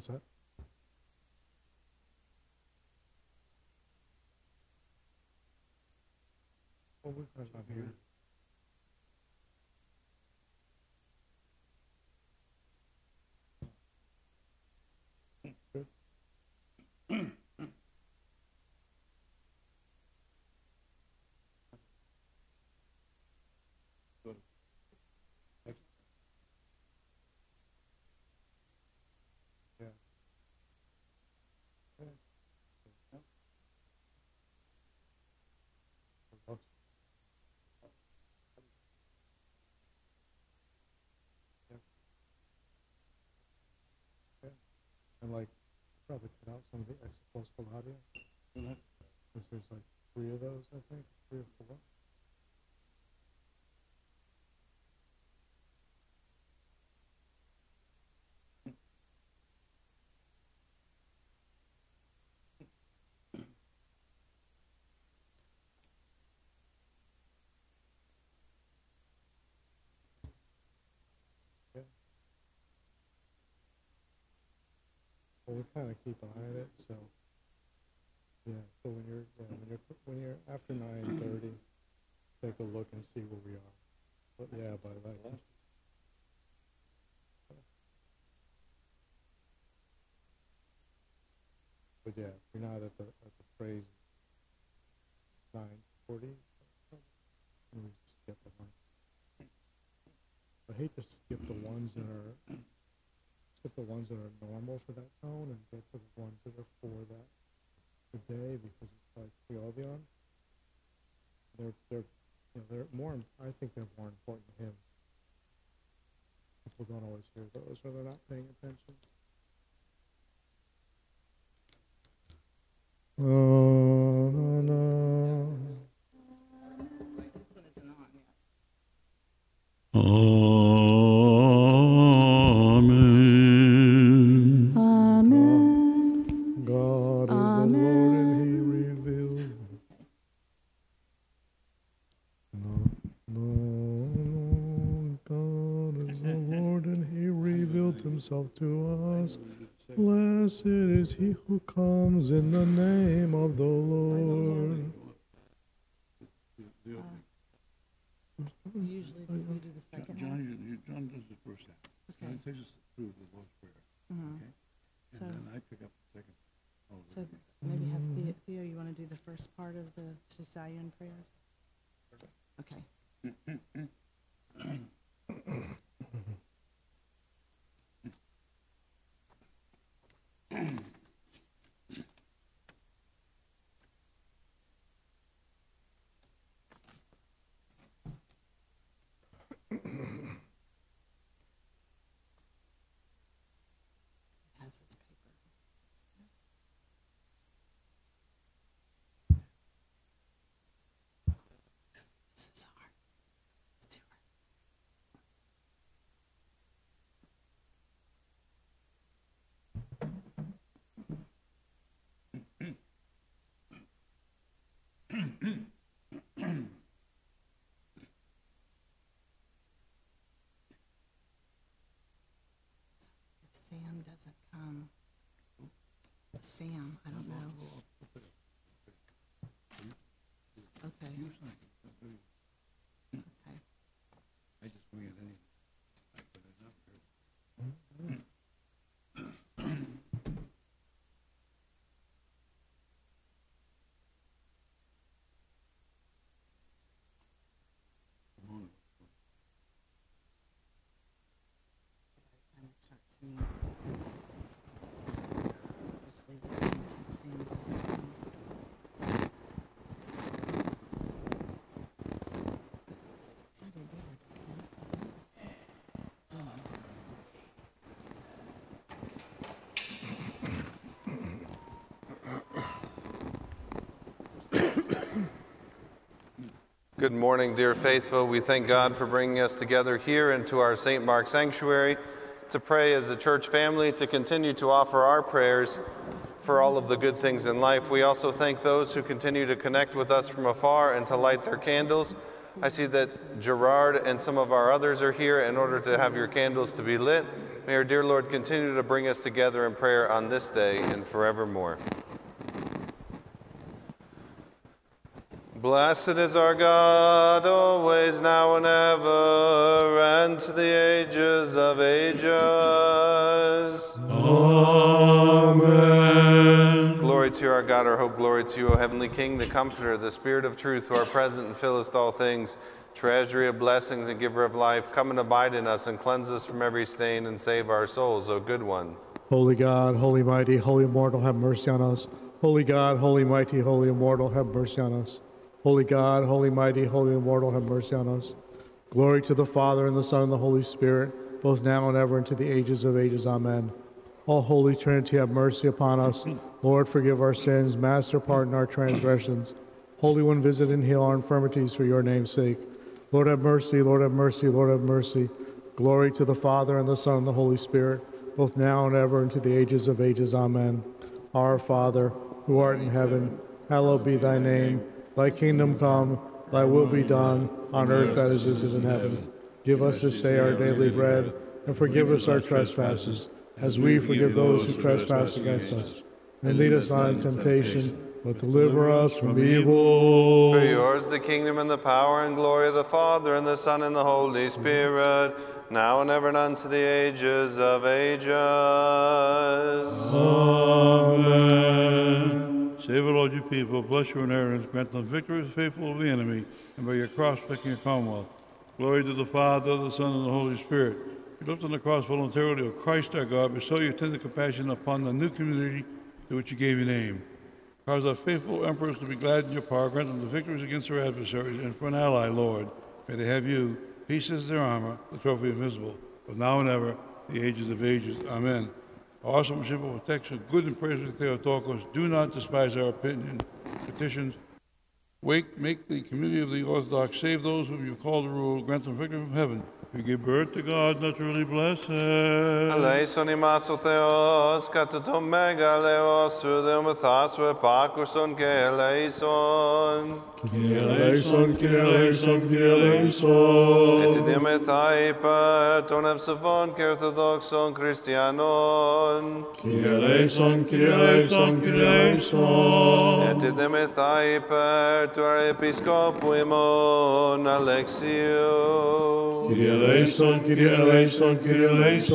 What's that? Oh, that's not here. Like, probably cut out some of the exclausculata. Mm-hmm. Because there's like three of those, I think, 3 or 4. We kind of keep an eye on it, so yeah. So when you're after 9:30, take a look and see where we are. But yeah, by like. But yeah, we're not at the phrase 9:40. And we skip the one. I hate to skip the ones that are. Get the ones that are normal for that tone and get to the ones that are for that today, because it's like Theobion. They're more. I think they're more important to him. People don't always hear those, or they're not paying attention. No, no. To us, blessed is he who comes in the name of the Lord. Usually we do the second half. John does the first half. Okay. John takes us through the Lord's Prayer. Uh-huh. Okay? And so then I pick up the second. Oh, so maybe have Theo, you want to do the first part of the Zion prayers? Okay. Doesn't come. Sam, I don't know. Okay. Okay. I just want to get any. I put it up here. Good morning, dear faithful. We thank God for bringing us together here into our St. Mark sanctuary to pray as a church family, to continue to offer our prayers for all of the good things in life. We also thank those who continue to connect with us from afar and to light their candles. I see that Gerard and some of our others are here in order to have your candles to be lit. May our dear Lord continue to bring us together in prayer on this day and forevermore. Blessed is our God, always, now, and ever, and to the ages of ages. Amen. Glory to you, our God, our hope. Glory to you, O heavenly King, the Comforter, the Spirit of truth, who are present and fillest all things, treasury of blessings and giver of life. Come and abide in us and cleanse us from every stain and save our souls, O good one. Holy God, holy mighty, holy immortal, have mercy on us. Holy God, holy mighty, holy immortal, have mercy on us. Holy God, holy mighty, holy immortal, have mercy on us. Glory to the Father, and the Son, and the Holy Spirit, both now and ever, and to the ages of ages. Amen. O Holy Trinity, have mercy upon us. Lord, forgive our sins. Master, pardon our transgressions. Holy One, visit and heal our infirmities for your name's sake. Lord, have mercy. Lord, have mercy. Lord, have mercy. Glory to the Father, and the Son, and the Holy Spirit, both now and ever, and to the ages of ages. Amen. Our Father, who art in heaven, hallowed be thy name. Thy kingdom come, thy will be done, on earth as it is in heaven. Give us this day our daily bread, and forgive us our trespasses, as we forgive those who trespass against us. And lead us not into temptation, but deliver us from evil. For yours the kingdom and the power and glory of the Father, and the Son, and the Holy Spirit, now and ever, and unto the ages of ages. Amen. Save, O Lord, your people, bless your inheritance, grant them victory faithful of the enemy, and by your cross make your commonwealth. Glory to the Father, the Son, and the Holy Spirit. You looked on the cross voluntarily of Christ our God, but so you tender compassion upon the new community to which you gave your name. Cause our faithful emperors to be glad in your power, grant them the victories against their adversaries, and for an ally, Lord, may they have you. Peace is their armor, the trophy invisible, but now and ever, the ages of ages. Amen. Our awesome worshipful protection, good and praiseworthy Theotokos, do not despise our opinion, petitions. Wake, make the community of the Orthodox, save those whom you call to rule, grant them victory from heaven. We give birth to God, naturally blessed. Eleison imaso Theos, katato megaleos, through the mythos, where Pacuson, Keleison. Keleison, Keleison, Keleison. Et the mythaipa, ton of Savon, Kerthodoxon, Christianon. Keleison, Keleison, Keleison. Et the mythaipa, to our episcopimon, Alexio. Eleison, Kyrie eleison, Kyrie eleison.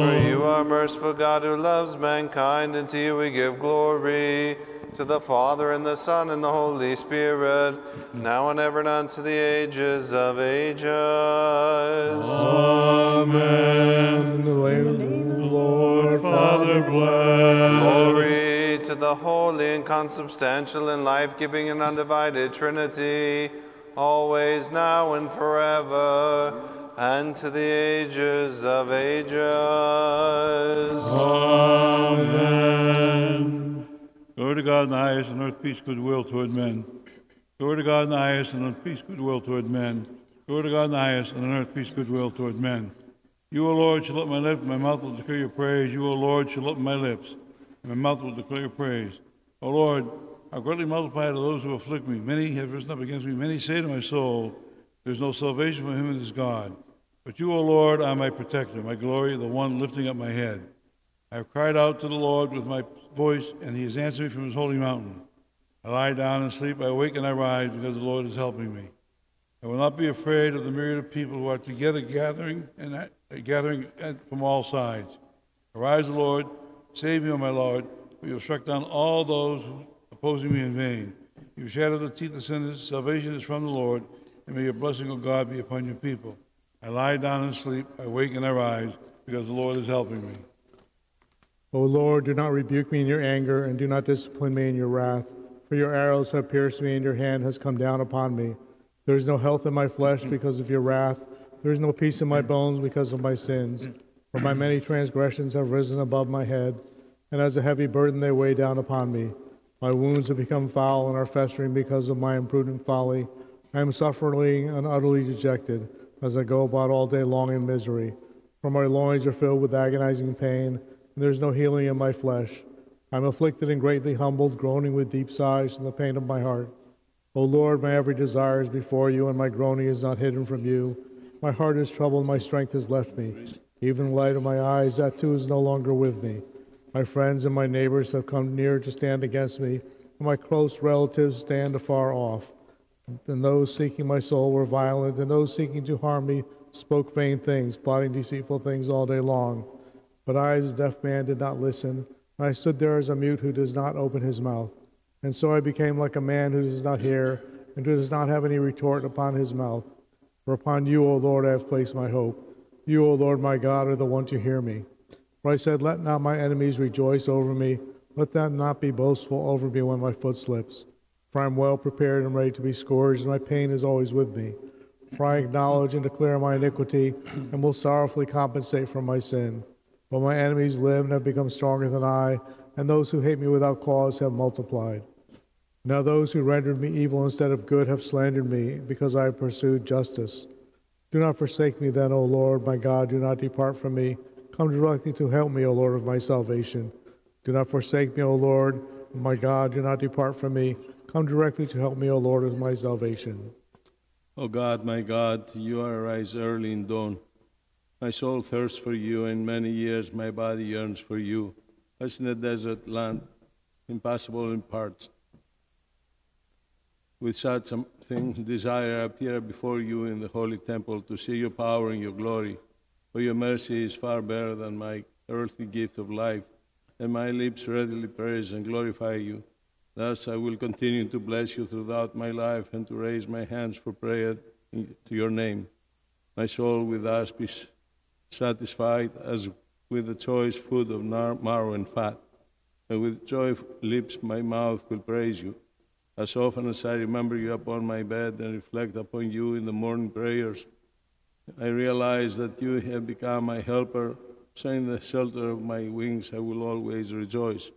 For you are merciful God who loves mankind, and to you we give glory, to the Father, and the Son, and the Holy Spirit, now and ever, and unto the ages of ages. Amen. In the name of the Lord, Father, bless. Glory to the holy and consubstantial and life-giving and undivided Trinity, always, now, and forever, and to the ages of ages. Amen. Glory to God in the highest, and earth peace, goodwill toward men. Glory to God in the highest, and earth peace, goodwill toward men. Glory to God in the highest, and earth peace, goodwill toward men. You, O Lord, shall open my lips, my mouth will declare your praise. You, O Lord, shall open my lips, and my mouth will declare your praise. O Lord, I greatly multiply to those who afflict me. Many have risen up against me. Many say to my soul, there is no salvation for him in this God. But you, O Lord, are my protector, my glory, the one lifting up my head. I have cried out to the Lord with my voice, and he has answered me from his holy mountain. I lie down and sleep, I awake and I rise, because the Lord is helping me. I will not be afraid of the myriad of people who are together gathering from all sides. Arise, O Lord, save me, O my Lord, for you have struck down all those who opposing me in vain. You shatter the teeth of sinners, salvation is from the Lord, and may your blessing, O God, be upon your people. I lie down and sleep, I wake and I rise, because the Lord is helping me. O Lord, do not rebuke me in your anger, and do not discipline me in your wrath. For your arrows have pierced me, and your hand has come down upon me. There is no health in my flesh because of your wrath. There is no peace in my bones because of my sins. For my many transgressions have risen above my head, and as a heavy burden they weigh down upon me. My wounds have become foul and are festering because of my imprudent folly. I am suffering and utterly dejected, as I go about all day long in misery. For my loins are filled with agonizing pain, and there is no healing in my flesh. I am afflicted and greatly humbled, groaning with deep sighs from the pain of my heart. O Lord, my every desire is before you, and my groaning is not hidden from you. My heart is troubled, my strength has left me. Even the light of my eyes, that too is no longer with me. My friends and my neighbors have come near to stand against me, and my close relatives stand afar off. And those seeking my soul were violent, and those seeking to harm me spoke vain things, plotting deceitful things all day long. But I, as a deaf man, did not listen, and I stood there as a mute who does not open his mouth. And so I became like a man who does not hear, and who does not have any retort upon his mouth. For upon you, O Lord, I have placed my hope. You, O Lord, my God, are the one to hear me. For I said, let not my enemies rejoice over me. Let them not be boastful over me when my foot slips. For I am well prepared and ready to be scourged, and my pain is always with me. For I acknowledge and declare my iniquity, and will sorrowfully compensate for my sin. But my enemies live and have become stronger than I, and those who hate me without cause have multiplied. Now those who rendered me evil instead of good have slandered me, because I have pursued justice. Do not forsake me then, O Lord, my God, do not depart from me. Come directly to help me, O Lord of my salvation. Do not forsake me, O Lord, my God, do not depart from me. Come directly to help me, O Lord of my salvation. O God, my God, you arise early in dawn. My soul thirsts for you, and many years my body yearns for you, as in a desert land, impassable in parts. With such a thing, desire, I appear before you in the holy temple to see your power and your glory, for your mercy is far better than my earthly gift of life, and my lips readily praise and glorify you. Thus I will continue to bless you throughout my life and to raise my hands for prayer to your name. My soul with us be satisfied as with the choice food of marrow and fat, and with joyful lips my mouth will praise you. As often as I remember you upon my bed and reflect upon you in the morning prayers, I realize that you have become my helper, so in the shelter of my wings I will always rejoice.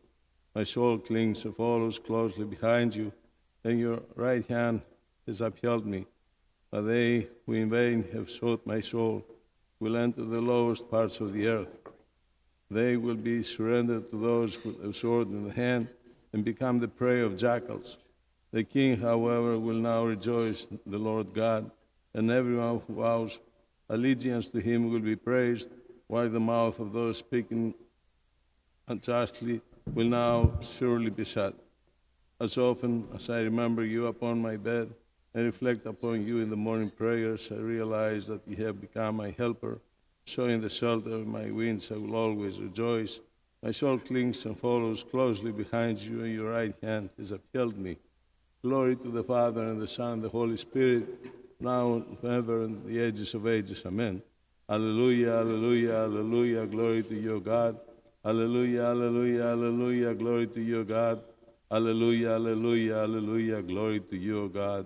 My soul clings and follows closely behind you, and your right hand has upheld me. But they who in vain have sought my soul will enter the lowest parts of the earth. They will be surrendered to those with a sword in the hand and become the prey of jackals. The king, however, will now rejoice in the Lord God, and everyone who vows allegiance to him will be praised, while the mouth of those speaking unjustly will now surely be shut. As often as I remember you upon my bed and reflect upon you in the morning prayers, I realize that you have become my helper, so in the shelter of my wings I will always rejoice. My soul clings and follows closely behind you, and your right hand has upheld me. Glory to the Father, and the Son, and the Holy Spirit, now and forever, and the ages of ages. Amen. Alleluia, alleluia, alleluia, glory to your God. Alleluia, alleluia, alleluia, glory to your God. Alleluia, alleluia, alleluia, glory to your God.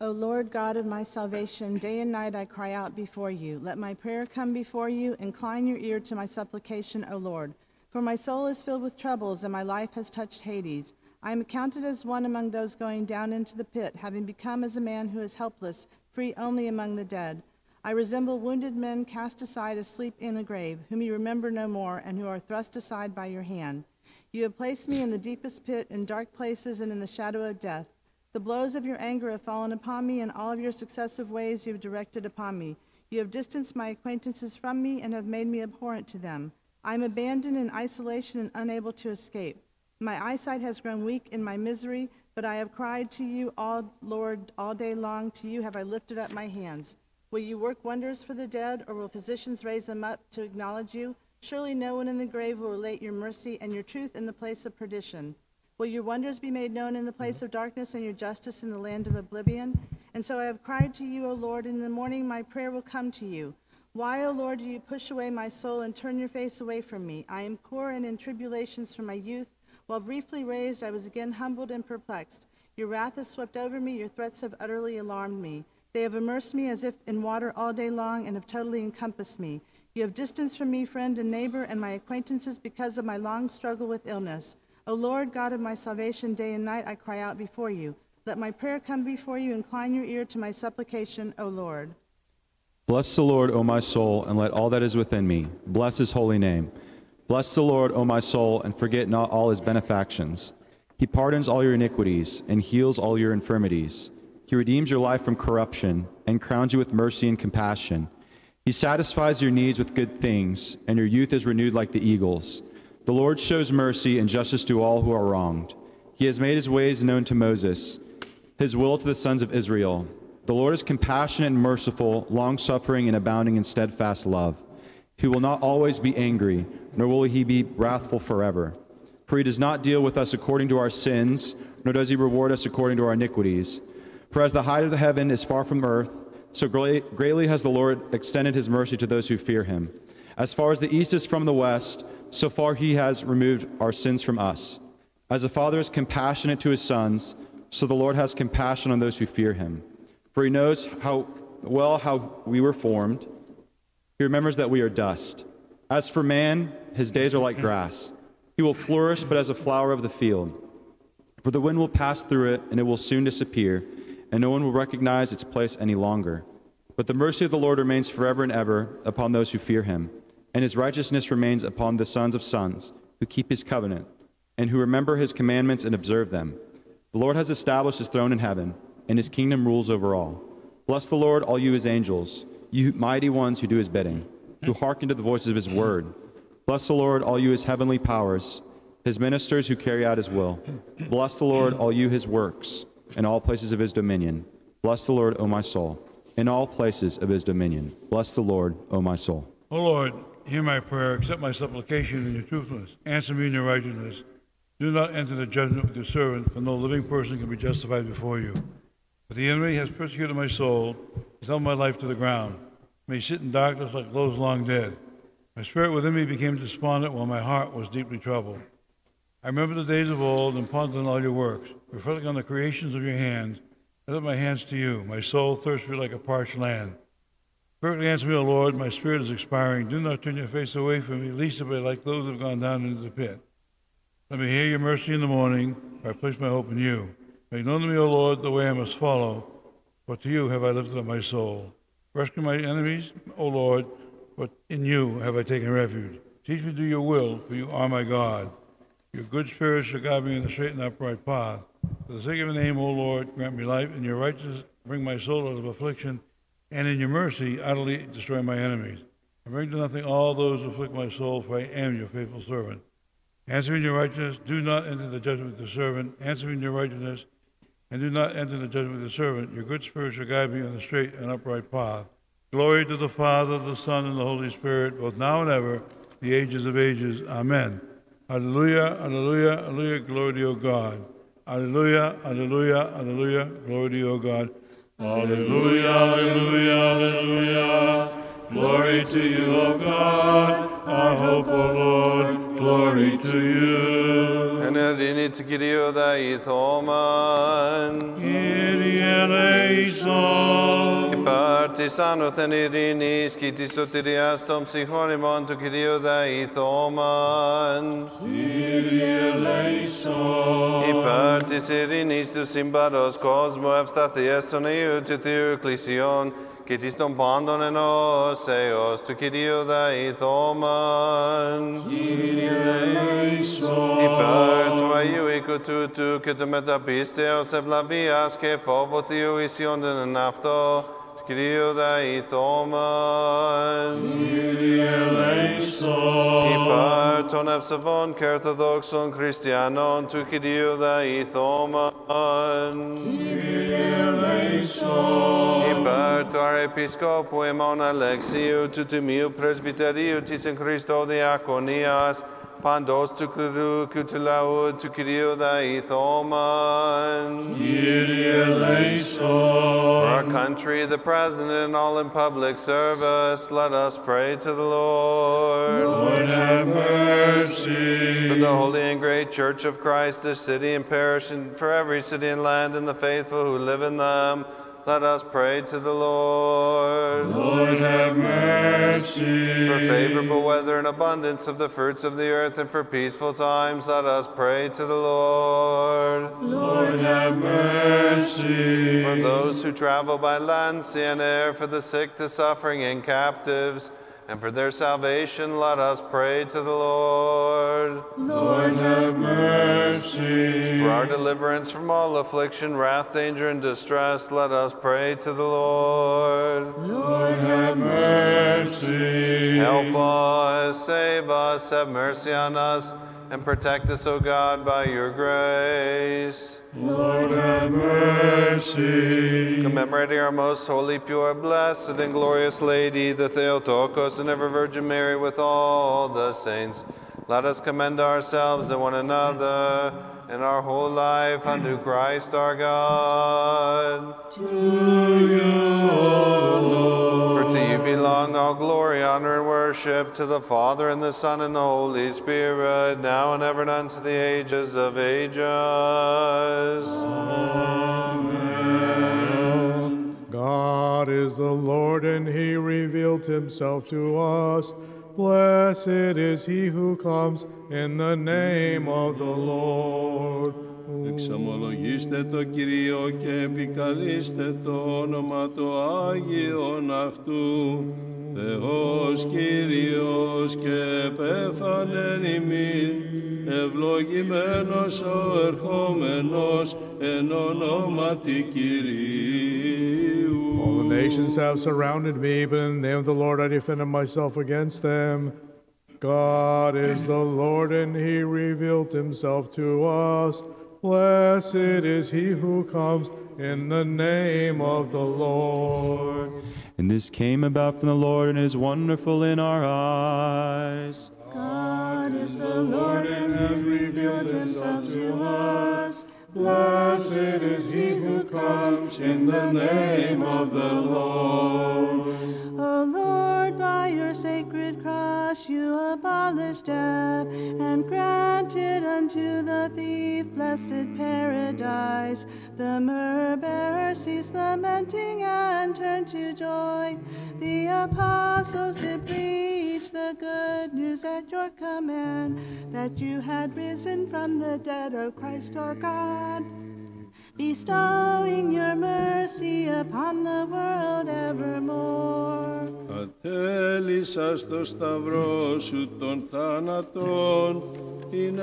O Lord God of my salvation, day and night I cry out before you. Let my prayer come before you. Incline your ear to my supplication, O Lord. For my soul is filled with troubles, and my life has touched Hades. I am accounted as one among those going down into the pit, having become as a man who is helpless, free only among the dead. I resemble wounded men cast aside asleep in a grave, whom you remember no more, and who are thrust aside by your hand. You have placed me in the deepest pit, in dark places, and in the shadow of death. The blows of your anger have fallen upon me, and all of your successive waves you have directed upon me. You have distanced my acquaintances from me, and have made me abhorrent to them. I am abandoned in isolation and unable to escape. My eyesight has grown weak in my misery, but I have cried to you, Lord, all day long. To you have I lifted up my hands. Will you work wonders for the dead, or will physicians raise them up to acknowledge you? Surely no one in the grave will relate your mercy and your truth in the place of perdition. Will your wonders be made known in the place of darkness, and your justice in the land of oblivion? And so I have cried to you, O Lord, and in the morning my prayer will come to you. Why, O Lord, do you push away my soul and turn your face away from me? I am poor and in tribulations from my youth. While briefly raised, I was again humbled and perplexed. Your wrath has swept over me, your threats have utterly alarmed me. They have immersed me as if in water all day long, and have totally encompassed me. You have distanced from me friend and neighbor and my acquaintances because of my long struggle with illness. O Lord, God of my salvation, day and night I cry out before you. Let my prayer come before you. Incline your ear to my supplication, O Lord. Bless the Lord, O my soul, and let all that is within me bless his holy name. Bless the Lord, O my soul, and forget not all his benefactions. He pardons all your iniquities and heals all your infirmities. He redeems your life from corruption and crowns you with mercy and compassion. He satisfies your needs with good things, and your youth is renewed like the eagles. The Lord shows mercy and justice to all who are wronged. He has made his ways known to Moses, his will to the sons of Israel. The Lord is compassionate and merciful, long-suffering and abounding in steadfast love. He will not always be angry, nor will he be wrathful forever. For he does not deal with us according to our sins, nor does he reward us according to our iniquities. For as the height of the heaven is far from earth, so greatly has the Lord extended his mercy to those who fear him. As far as the east is from the west, so far he has removed our sins from us. As a father is compassionate to his sons, so the Lord has compassion on those who fear him. For he knows how we were formed. He remembers that we are dust. As for man, his days are like grass. He will flourish but as a flower of the field. For the wind will pass through it, and it will soon disappear, and no one will recognize its place any longer. But the mercy of the Lord remains forever and ever upon those who fear him, and his righteousness remains upon the sons of sons, who keep his covenant, and who remember his commandments and observe them. The Lord has established his throne in heaven, and his kingdom rules over all. Bless the Lord, all you his angels, you mighty ones who do his bidding, who hearken to the voices of his word. Bless the Lord, all you his heavenly powers, his ministers who carry out his will. Bless the Lord, all you his works, in all places of his dominion. Bless the Lord, O my soul, in all places of his dominion. Bless the Lord, O my soul. O Lord, hear my prayer, accept my supplication in your truthfulness. Answer me in your righteousness. Do not enter the judgment with your servant, for no living person can be justified before you. But the enemy has persecuted my soul, has held my life to the ground. May he sit in darkness like those long dead. My spirit within me became despondent while my heart was deeply troubled. I remember the days of old and pondered on all your works, reflecting on the creations of your hands. I lift my hands to you. My soul thirsts for you like a parched land. Quickly answer me, O Lord, my spirit is expiring. Do not turn your face away from me, lest I be like those who have gone down into the pit. Let me hear your mercy in the morning, for I place my hope in you. Make known to me, O Lord, the way I must follow, for to you have I lifted up my soul. Rescue my enemies, O Lord, for in you have I taken refuge. Teach me to do your will, for you are my God. Your good spirit shall guide me in the straight and upright path. For the sake of your name, O Lord, grant me life, and your righteousness bring my soul out of affliction, and in your mercy utterly destroy my enemies. I bring to nothing all those who afflict my soul, for I am your faithful servant. Answer me in your righteousness, do not enter the judgment of the servant. Answer me in your righteousness, and do not enter the judgment of the servant. Your good spirit shall guide me on the straight and upright path. Glory to the Father, the Son, and the Holy Spirit, both now and ever, the ages of ages. Amen. Alleluia, alleluia, alleluia, glory to your God. Alleluia, alleluia, alleluia, glory to your God. Alleluia, alleluia, alleluia, glory to you, O God, our hope, O Lord, glory to you. And erinit Kyriota ithoman, Kyrie eleison. Υπάρτης άνωθεν ειρήνης και της σωτηρίας των ψυχών ημών του Κυρίου Δεϊθόμαν. Κύριε ελέησον. Υπάρτης ειρήνης του σύμπαντος κόσμου ευσταθίας των Υιού του Θείου Εκκλησιών και της των πάντων ενώσεως του Κυρίου Δεϊθόμαν. Κύριε ελέησον. Υπέρ του Αγίου οίκου τούτου και του μεταπίστεως ευλαβίας και φόβου Θείου ισιόντων εν αυτό, Kyrie Deithoman, Kyrie eleison. Υπέρ των ευσεβών και ορθοδόξων χριστιανών του Κυρίου Δεϊθόμαν, Kyrie eleison. Υπέρ του Αρεπισκόπου ημών Αλεξίου του Τιμίου Πρεσβυτερίου της εν Χριστώ διακονίας, παντός του κληρού και του λαού του Κυρίου Δεϊθόμαν. Kyrie eleison. For our country, the president, and all in public service, let us pray to the Lord. Lord, have mercy. For the holy and great Church of Christ, this city and parish, and for every city and land, and the faithful who live in them, let us pray to the Lord. Lord, have mercy. For favorable weather and abundance of the fruits of the earth and for peaceful times, let us pray to the Lord. Lord, have mercy. For those who travel by land, sea, and air, for the sick, the suffering, and captives, and for their salvation let us pray to the Lord. Lord, have mercy. For our deliverance from all affliction, wrath, danger, and distress, let us pray to the Lord. Lord, have mercy. Help us, save us, have mercy on us, and protect us, O God, by your grace. Lord, have mercy. Commemorating our most holy, pure, blessed, and glorious Lady, the Theotokos and ever-Virgin Mary, with all the saints, let us commend ourselves and one another and our whole life unto Christ our God. To you, O Lord. For to you belong all glory, honor, and worship, to the Father, and the Son, and the Holy Spirit, now and ever, and unto the ages of ages. Amen. God is the Lord, and he revealed himself to us. Blessed is he who comes in the name of the Lord. Εξομολογήστε το Κύριο και επικαλείστε το όνομα το Άγιον αυτού. Θεός Κύριος και επέφανεν ημίν, ευλογημένος ο ερχόμενος εν ονόματι Κυρίου. All the nations have surrounded me, but in the name of the Lord I defended myself against them. God is the Lord, and he revealed himself to us. Blessed is he who comes in the name of the Lord. And this came about from the Lord and is wonderful in our eyes. God is the Lord, and has revealed himself to us. Blessed is he who comes in the name of the Lord. O Lord, by your sacred cross you abolished death and granted unto the thief blessed paradise. The myrrh-bearer ceased lamenting and turned to joy. The apostles did preach the good news at your command, that you had risen from the dead, O Christ our God. Bestowing your mercy upon the world evermore. Ατέλησας το σταυρό σου των θάνατων, την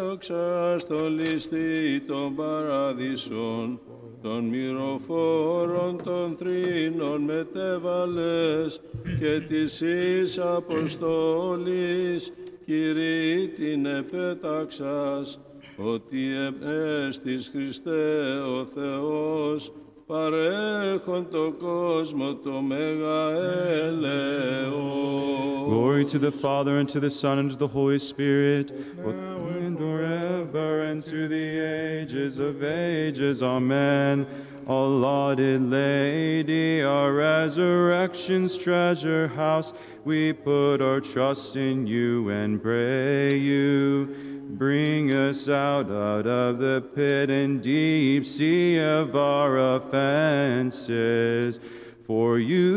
έωξας τον ληστή των παραδείσων, των μυροφόρων των θρήνων μετέβαλες και της εις αποστόλης, Κύριε την επέταξας. Ότι επέστης Χριστέ ο Θεός, παρέχον το κόσμο το μέγα έλεος. Glory to the Father, and to the Son, and to the Holy Spirit, now and forever, and to the ages of ages. Amen. O lauded Lady, our resurrection's treasure house, we put our trust in you and pray you. Bring us out of the pit and deep sea of our offenses. For you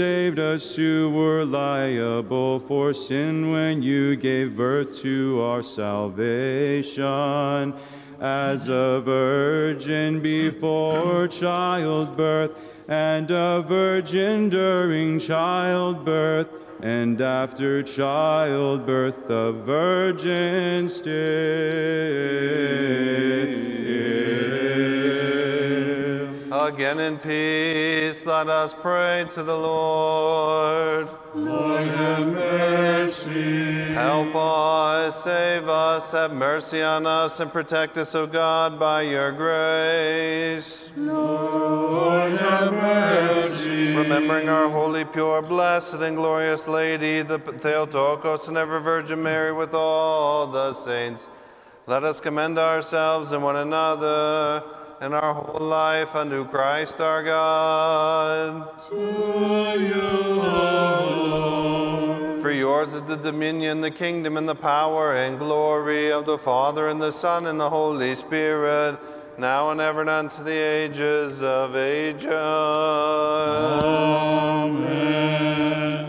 saved us who were liable for sin when you gave birth to our salvation. As a virgin before childbirth, and a virgin during childbirth, and after childbirth, the virgin still. Again in peace, let us pray to the Lord. Lord, have mercy. Help us, save us, have mercy on us, and protect us, O God, by your grace. Lord, have mercy. Remembering our holy, pure, blessed, and glorious Lady, the Theotokos and ever-Virgin Mary, with all the saints, let us commend ourselves and one another and our whole life unto Christ our God. To you, O Lord. For yours is the dominion, the kingdom, and the power and glory of the Father, and the Son, and the Holy Spirit, now and ever, and unto the ages of ages. Amen.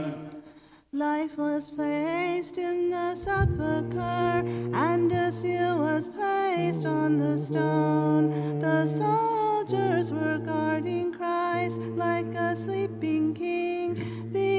Life was placed in the sepulchre, and a seal was placed on the stone. The soldiers were guarding Christ like a sleeping king. The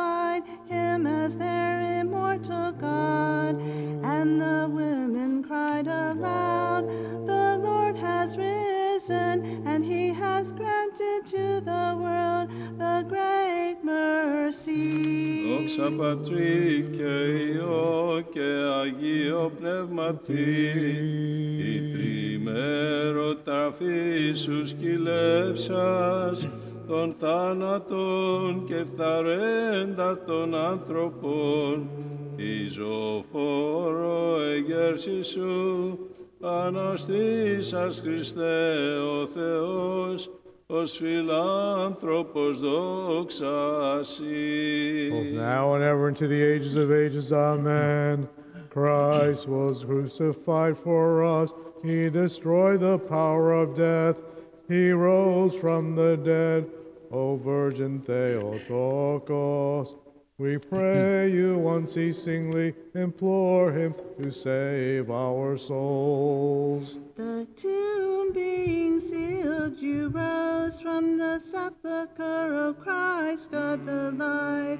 crucified him as their immortal God. And the women cried aloud, the Lord has risen, and he has granted to the world the great mercy. Δόξα Πατρί και Υιό και Αγίο Πνεύματι, η τριμέρο ταφή σου σκυλεύσας, των θάνατων και φθαρέντα των άνθρωπων, η ζωφόρο εγέρση σου, αναστήσας Χριστέ ο Θεός, ως φιλάνθρωπος δόξα σοι. Both now and ever into the ages of ages, amen. Christ was crucified for us. He destroyed the power of death. He rose from the dead. O Virgin Theotokos, we pray you unceasingly implore him to save our souls. The tomb being sealed, you rose from the sepulchre of Christ, God the light.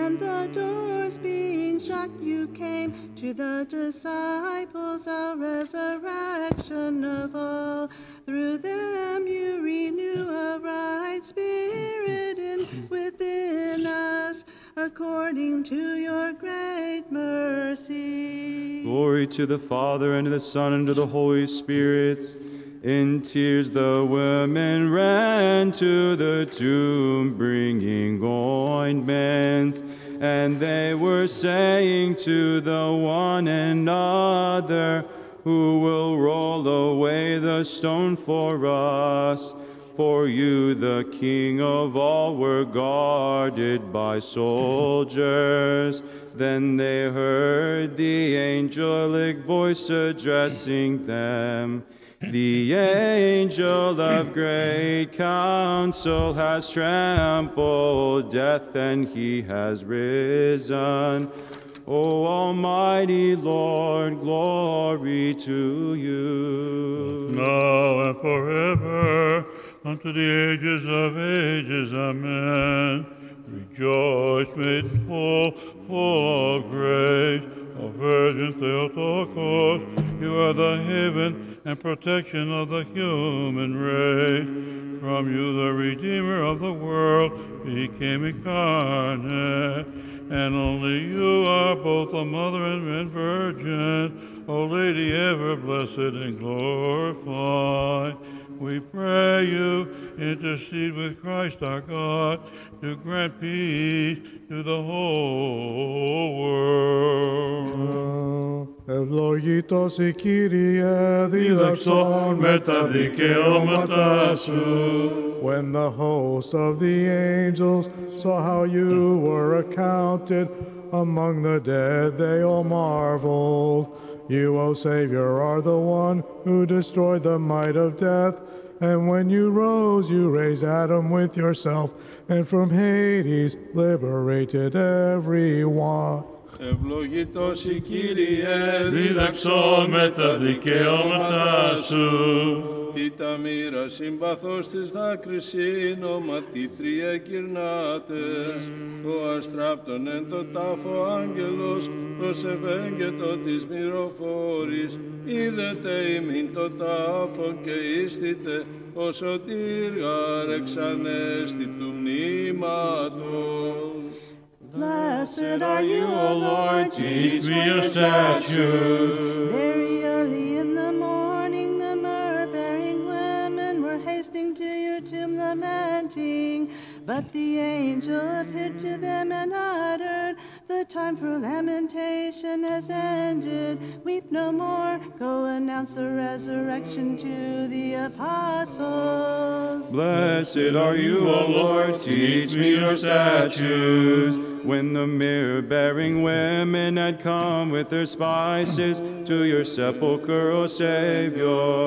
And the doors being shut, you came to the disciples, a resurrection of all. Through them you renew a right spirit in within us, according to your great mercy. Glory to the Father, and to the Son, and to the Holy Spirit. In tears the women ran to the tomb, bringing ointments. And they were saying to the one another, who will roll away the stone for us? For you, the King of all, were guarded by soldiers. Then they heard the angelic voice addressing them. The angel of great counsel has trampled death, and he has risen. O Almighty Lord, glory to you. Now and forever, unto the ages of ages, amen. Rejoice, made full of grace, O Virgin Theotokos. You are the haven and protection of the human race. From you the Redeemer of the world became incarnate. And only you are both a mother and virgin, O Lady ever blessed and glorified. We pray you, intercede with Christ our God, to grant peace to the whole world. Ευλογητός η Κύριε, διδαξών με τα δικαιώματά σου. When the host of the angels saw how you were accounted among the dead, they all marveled. You, O Savior, are the one who destroyed the might of death. And when you rose, you raised Adam with yourself, and from Hades liberated everyone. Ευλογητός η Κύριε, δίδαξον με τα δικαιώματά σου. Τι τα μοίρα συμπαθώς της δάκρυσιν, σύνο μαθήτρια κυρνάτε. Ο αστράπτων εν το τάφο άγγελος, προσεβέγγετο της μυροφόρης. Είδετε ημίν το τάφον και ίστητε, ο σωτήργαρ εξανέστη του μνήματος. Blessed are you, O Lord, teach me your statutes. Very early in the morning, the myrrh-bearing women were hastening to your tomb lamenting. But the angel appeared to them and uttered, the time for lamentation has ended. Weep no more, go announce the resurrection to the apostles. Blessed are you, O Lord, teach me your statutes. When the myrrh-bearing women had come with their spices to your sepulchre, O Savior,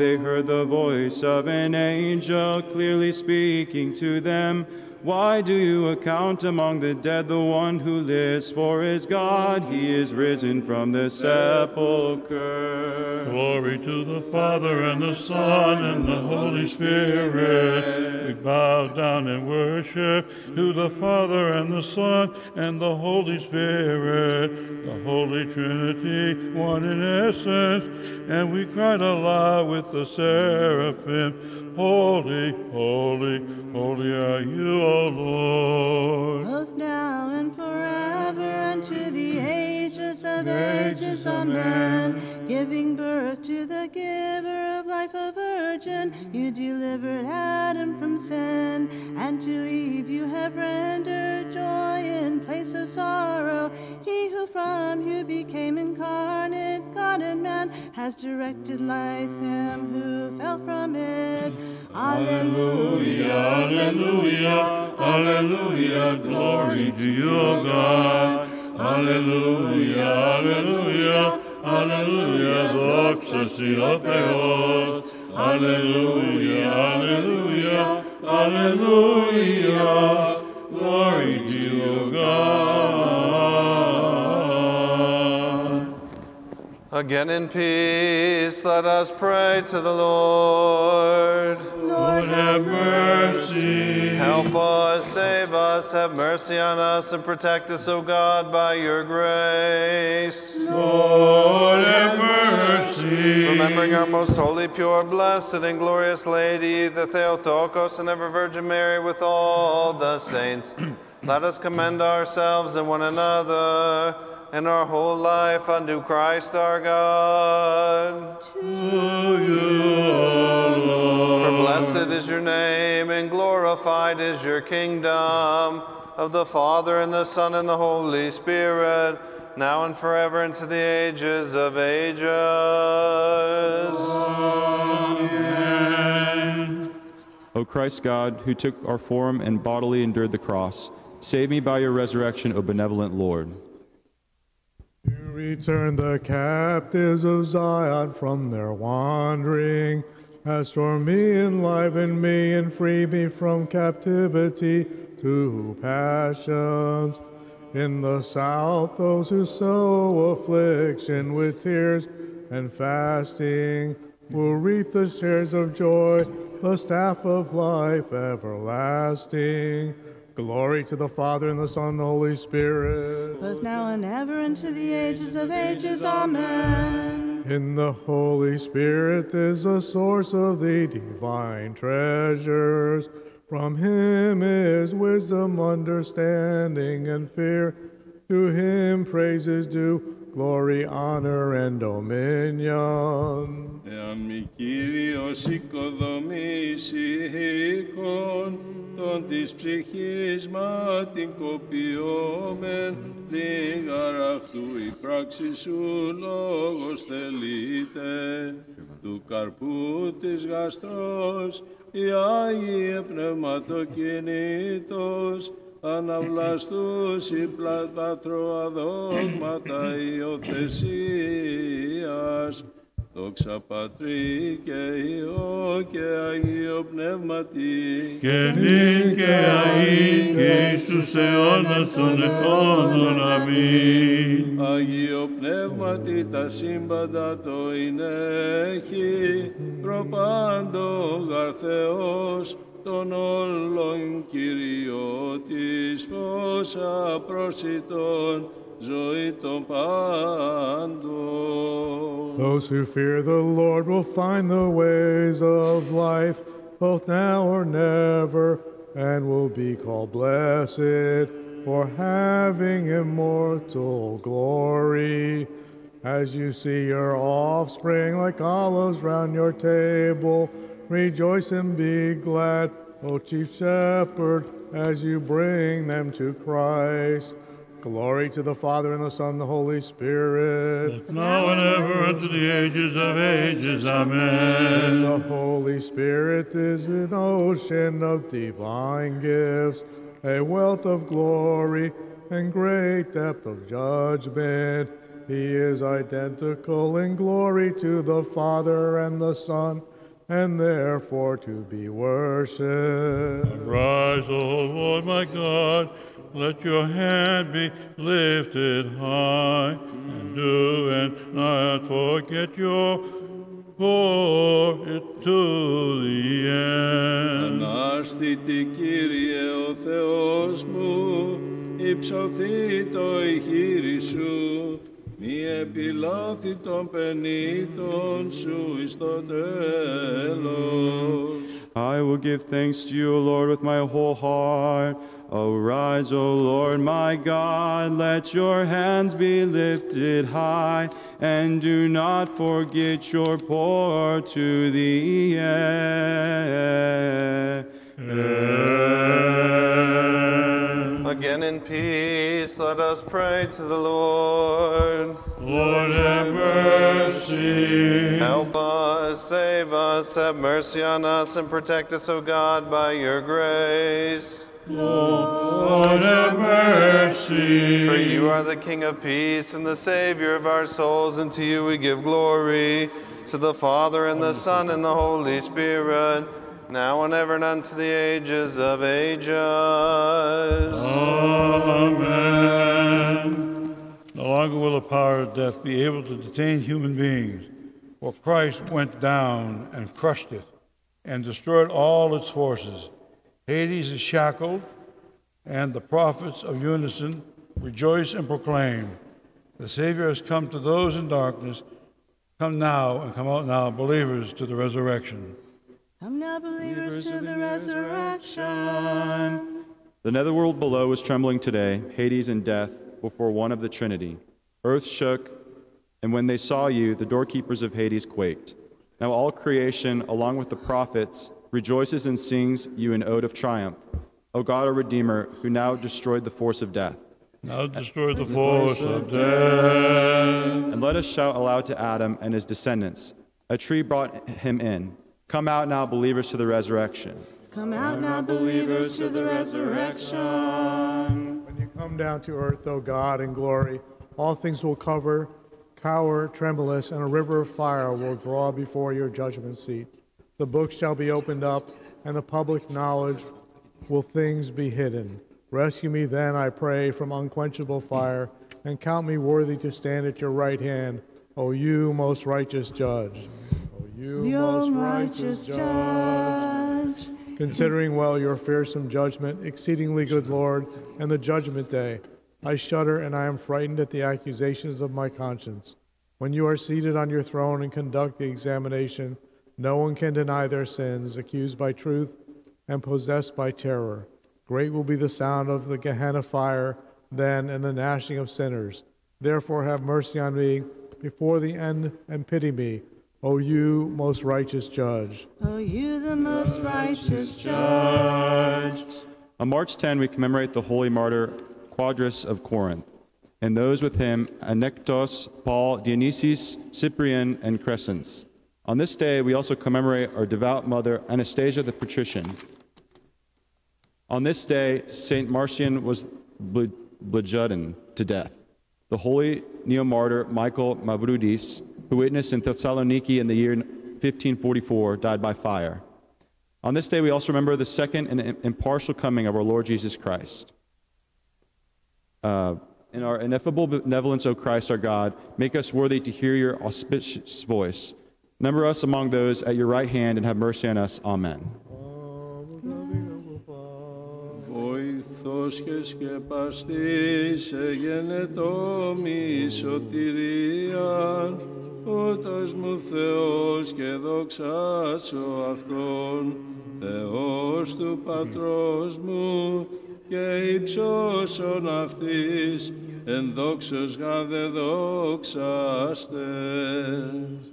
they heard the voice of an angel clearly speaking to them, Why do you account among the dead the one who lives? For is God, he is risen from the sepulchre. Glory to the Father, and the Son, and the Holy Spirit. We bow down and worship to the Father, and the Son, and the Holy Spirit, the Holy Trinity, one in essence. And we cried aloud with the seraphim, Holy, holy, holy are you, O Lord. Both now and forever, unto the ages of ages, amen. Giving birth to the giver of life, a virgin, you delivered Adam from sin. And to Eve you have rendered joy in place of sorrow. He who from you became incarnate, God and man, has directed life, him who fell from it. Alleluia, alleluia, alleluia, glory to you, O God. Alleluia, alleluia, alleluia, δόξα Θεός. Alleluia, alleluia, alleluia, glory to you, O God. Again in peace, let us pray to the Lord. Lord, have mercy. Help us, save us, have mercy on us, and protect us, O God, by your grace. Lord, have mercy. Remembering our most holy, pure, blessed, and glorious Lady, the Theotokos and ever-Virgin Mary, with all the saints, let us commend ourselves and one another and our whole life unto Christ our God. To you, O Lord. For blessed is your name, and glorified is your kingdom, of the Father, and the Son, and the Holy Spirit, now and forever, into the ages of ages. Amen. O Christ God, who took our form and bodily endured the cross, save me by your resurrection, O benevolent Lord. You return the captives of Zion from their wandering. As for me, enliven me and free me from captivity to passions. In the south, those who sow affliction with tears and fasting will reap the shares of joy, the staff of life everlasting. Glory to the Father, and the Son, and the Holy Spirit. Both now and ever, and to the ages of ages. Amen. In the Holy Spirit is the source of the divine treasures. From him is wisdom, understanding, and fear. To him praise is due, glory, honor, and dominion. Εάν μη Κύριος οικοδομήσει οίκον, των της ψυχής μάτιν κοπιόμεν, πλήγαρα αυτού η πράξη σου λόγος θελείται, του καρπού της γαστρός, η Άγιε πνευματοκινήτως, αναβλαστούς η πλατατροα δόγματα υιοθεσίας. Δόξα Πατρί και Υιό και Αγίο Πνεύματι, και νυν και αΐ και Ιησούς αιώνας των αιώνων. Αμήν. Αγίο Πνεύματι τα σύμπαντα το ενέχει, προπάντο γαρ Θεός, τον όλων Κυριώτης, φώσα προσιτών, ζωή των πάντων. Those who fear the Lord will find the ways of life, both now or never, and will be called blessed, for having immortal glory. As you see your offspring like olives round your table, rejoice and be glad, O Chief Shepherd, as you bring them to Christ. Glory to the Father, and the Son, and the Holy Spirit. Now and ever, unto the ages of ages. Amen. The Holy Spirit is an ocean of divine gifts, a wealth of glory, and great depth of judgment. He is identical in glory to the Father and the Son and therefore to be worshipped. Arise, O Lord my God, let your hand be lifted high, and do and not forget your poor to the end. Ανάστητη Κύριε ο Θεός μου, υψωθεί το ηχείρι σου, μη επιλάθη των πενήτων σου εις το τέλος. I will give thanks to you, O Lord, with my whole heart. Arise, O Lord my God, let your hands be lifted high, and do not forget your poor to the end. Again in peace, let us pray to the Lord. Lord, have mercy. Help us, save us, have mercy on us, and protect us, O God, by your grace. Lord, have mercy. For you are the King of peace and the Savior of our souls, and to you we give glory, to the Father and the Son and the Holy Spirit, now and ever and unto the ages of ages. Amen. No longer will the power of death be able to detain human beings, for Christ went down and crushed it and destroyed all its forces. Hades is shackled, and the prophets of Unison rejoice and proclaim, the Savior has come to those in darkness. Come now and come out now, believers, to the resurrection. Come now, believers, to the resurrection. The netherworld below was trembling today, Hades and death, before one of the Trinity. Earth shook, and when they saw you, the doorkeepers of Hades quaked. Now all creation, along with the prophets, rejoices and sings you an ode of triumph, O God, our Redeemer, who now destroyed the force of death. Now destroy the force of death. And let us shout aloud to Adam and his descendants. A tree brought him in. Come out now, believers, to the resurrection. Come out now, believers, to the resurrection. When you come down to earth, O God, in glory, all things will cower, tremulous, and a river of fire will draw before your judgment seat. The book shall be opened up, and the public knowledge will things be hidden. Rescue me then, I pray, from unquenchable fire, and count me worthy to stand at your right hand, O you most righteous judge. O you most righteous judge. Considering well your fearsome judgment, exceedingly good Lord, and the judgment day, I shudder and I am frightened at the accusations of my conscience. When you are seated on your throne and conduct the examination, no one can deny their sins, accused by truth and possessed by terror. Great will be the sound of the Gehenna fire then, and the gnashing of sinners. Therefore have mercy on me before the end, and pity me, O you most righteous judge. O you the most righteous judge. On March 10, we commemorate the holy martyr Quadratus of Corinth, and those with him, Anectos, Paul, Dionysius, Cyprian, and Crescens. On this day, we also commemorate our devout mother, Anastasia the Patrician. On this day, St. Martian was bludgeoned to death. The holy neo-martyr Michael Mavrudis, who witnessed in Thessaloniki in the year 1544, died by fire. On this day, we also remember the second and impartial coming of our Lord Jesus Christ. In our ineffable benevolence, O Christ our God, make us worthy to hear your auspicious voice. Number us among those at your right hand, and have mercy on us. Amen. Βοηθός και σκεπαστής εγενετό μη σωτηρίαν, ούτως μου Θεός και δοξάσω Αυτόν, Θεός του Πατρός μου, και υψώσον αυτής, εν δόξος γάδε δοξάστες.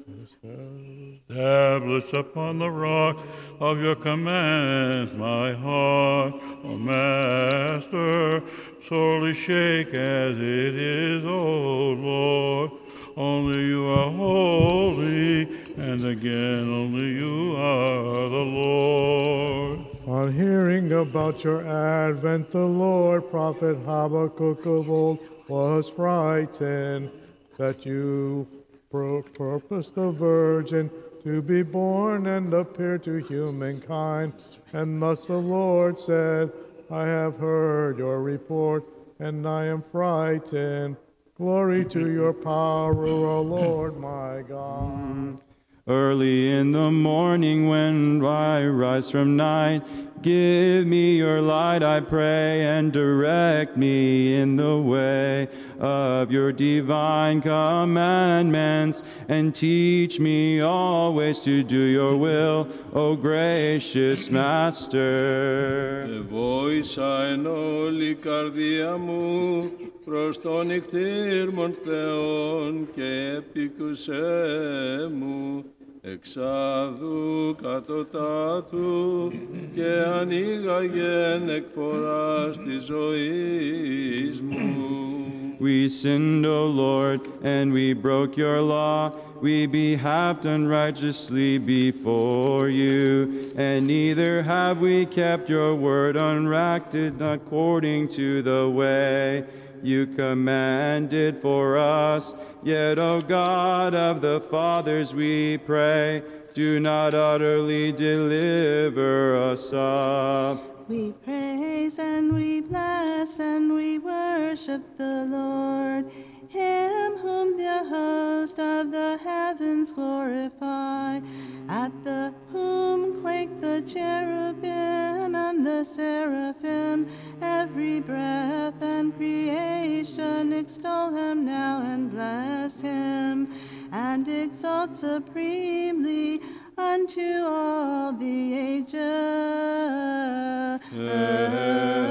Establish upon the rock of your command my heart, O Master, sorely shake as it is, O Lord. Only you are holy, and again only you are the Lord. On hearing about your advent, the Lord prophet Habakkuk of old was frightened that you purposed the virgin to be born and appear to humankind. And thus the Lord said, I have heard your report, and I am frightened. Glory to your power, O Lord my God. Early in the morning when I rise from night, give me your light, I pray, and direct me in the way of your divine commandments, and teach me always to do your will, O gracious Master. The voice I know, Licardiamu. Προς τον νυχτήρμον Θεόν και επίκουσέ μου, εξάδου κατωτάτου και ανοίγαγεν εκφοράς της ζωής μου. We sinned, O Lord, and we broke your law. We behaved unrighteously before you, and neither have we kept your word unracted according to the way you commanded for us. Yet, O God of the fathers, we pray, do not utterly deliver us up. We praise and we bless and we worship the Lord, him whom the host of the heavens glorify, at the whom quake the cherubim and the seraphim, every breath and creation extol him now and bless him, and exalt supremely unto all the ages. Amen.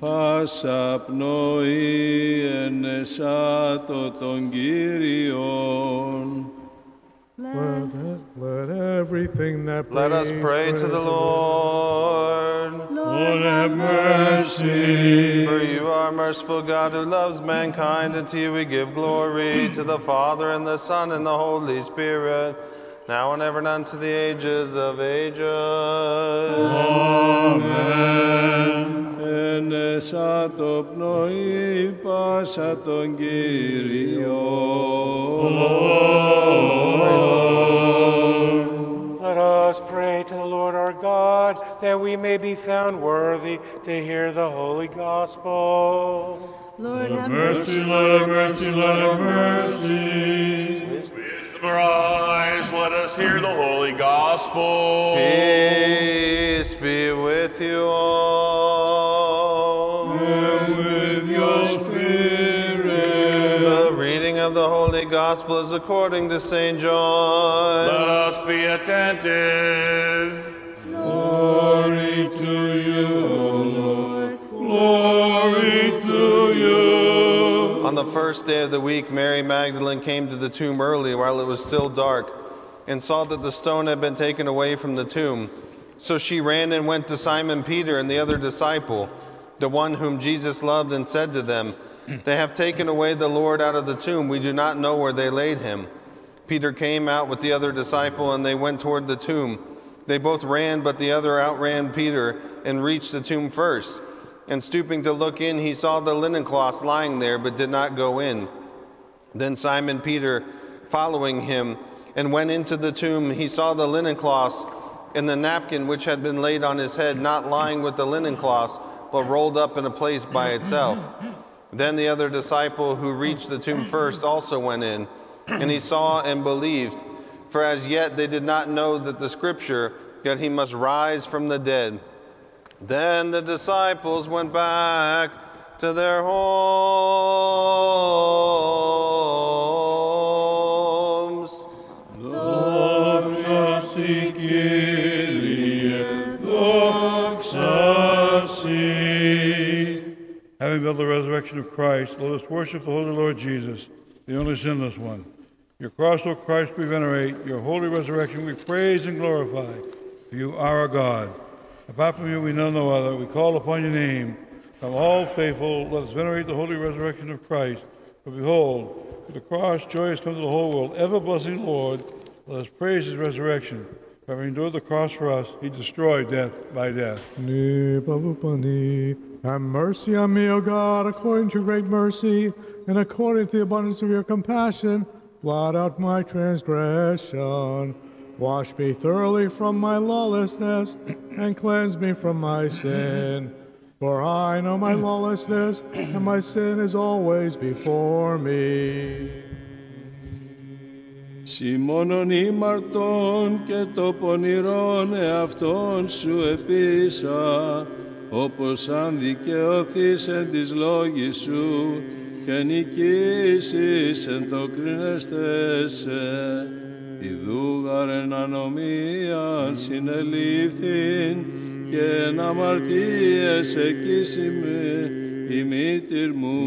Πάσα πνοή εν εσάτω των Κύριων. Let everything that let us pray to the Lord. Lord, have mercy. For you are merciful God who loves mankind, and to you we give glory, to the Father and the Son and the Holy Spirit, now and ever and unto the ages of ages. Amen. Εν εσάτω πνοή πάσα τον Κύριον. Let us pray to the Lord our God, that we may be found worthy to hear the holy gospel. Lord, have mercy, Lord, have mercy, Lord, have mercy. Wisdom arise, let us hear the holy gospel. Peace be with you all. And with your spirit. The reading of the holy gospel is according to St. John. Let us be attentive. Glory to you, O Lord. Glory to you. On the first day of the week, Mary Magdalene came to the tomb early while it was still dark and saw that the stone had been taken away from the tomb. So she ran and went to Simon Peter and the other disciple, the one whom Jesus loved, and said to them, "They have taken away the Lord out of the tomb. We do not know where they laid him." Peter came out with the other disciple, and they went toward the tomb. They both ran, but the other outran Peter and reached the tomb first. And stooping to look in, he saw the linen cloths lying there, but did not go in. Then Simon Peter, following him, and went into the tomb, he saw the linen cloths and the napkin which had been laid on his head, not lying with the linen cloths, but rolled up in a place by itself. Then the other disciple who reached the tomb first also went in, and he saw and believed, for as yet they did not know that the scripture, that he must rise from the dead. Then the disciples went back to their homes. Having beheld the resurrection of Christ, let us worship the Holy Lord Jesus, the only sinless one. Your cross, O Christ, we venerate. Your holy resurrection we praise and glorify. For you are our God. Apart from you, we know no other. We call upon your name. From all faithful, let us venerate the holy resurrection of Christ. For behold, through the cross, joy has come to the whole world. Ever-blessing Lord, Let us praise his resurrection. Having endured the cross for us, he destroyed death by death. Have mercy on me, O God, according to your great mercy, and according to the abundance of your compassion, blot out my transgression. Wash me thoroughly from my lawlessness, and cleanse me from my sin. For I know my lawlessness, and my sin is always before me. Σημώνον ημαρτών και το πονηρόν εαυτόν σου επίσα, όπως αν δικαιωθείς εν της λόγης σου και νικήσεις εν το κρίνεσθεσαι. Ιδού γαρεν ανομίαν συνελήφθην και εν αμαρτίες εκείσημε η μήτηρ μου.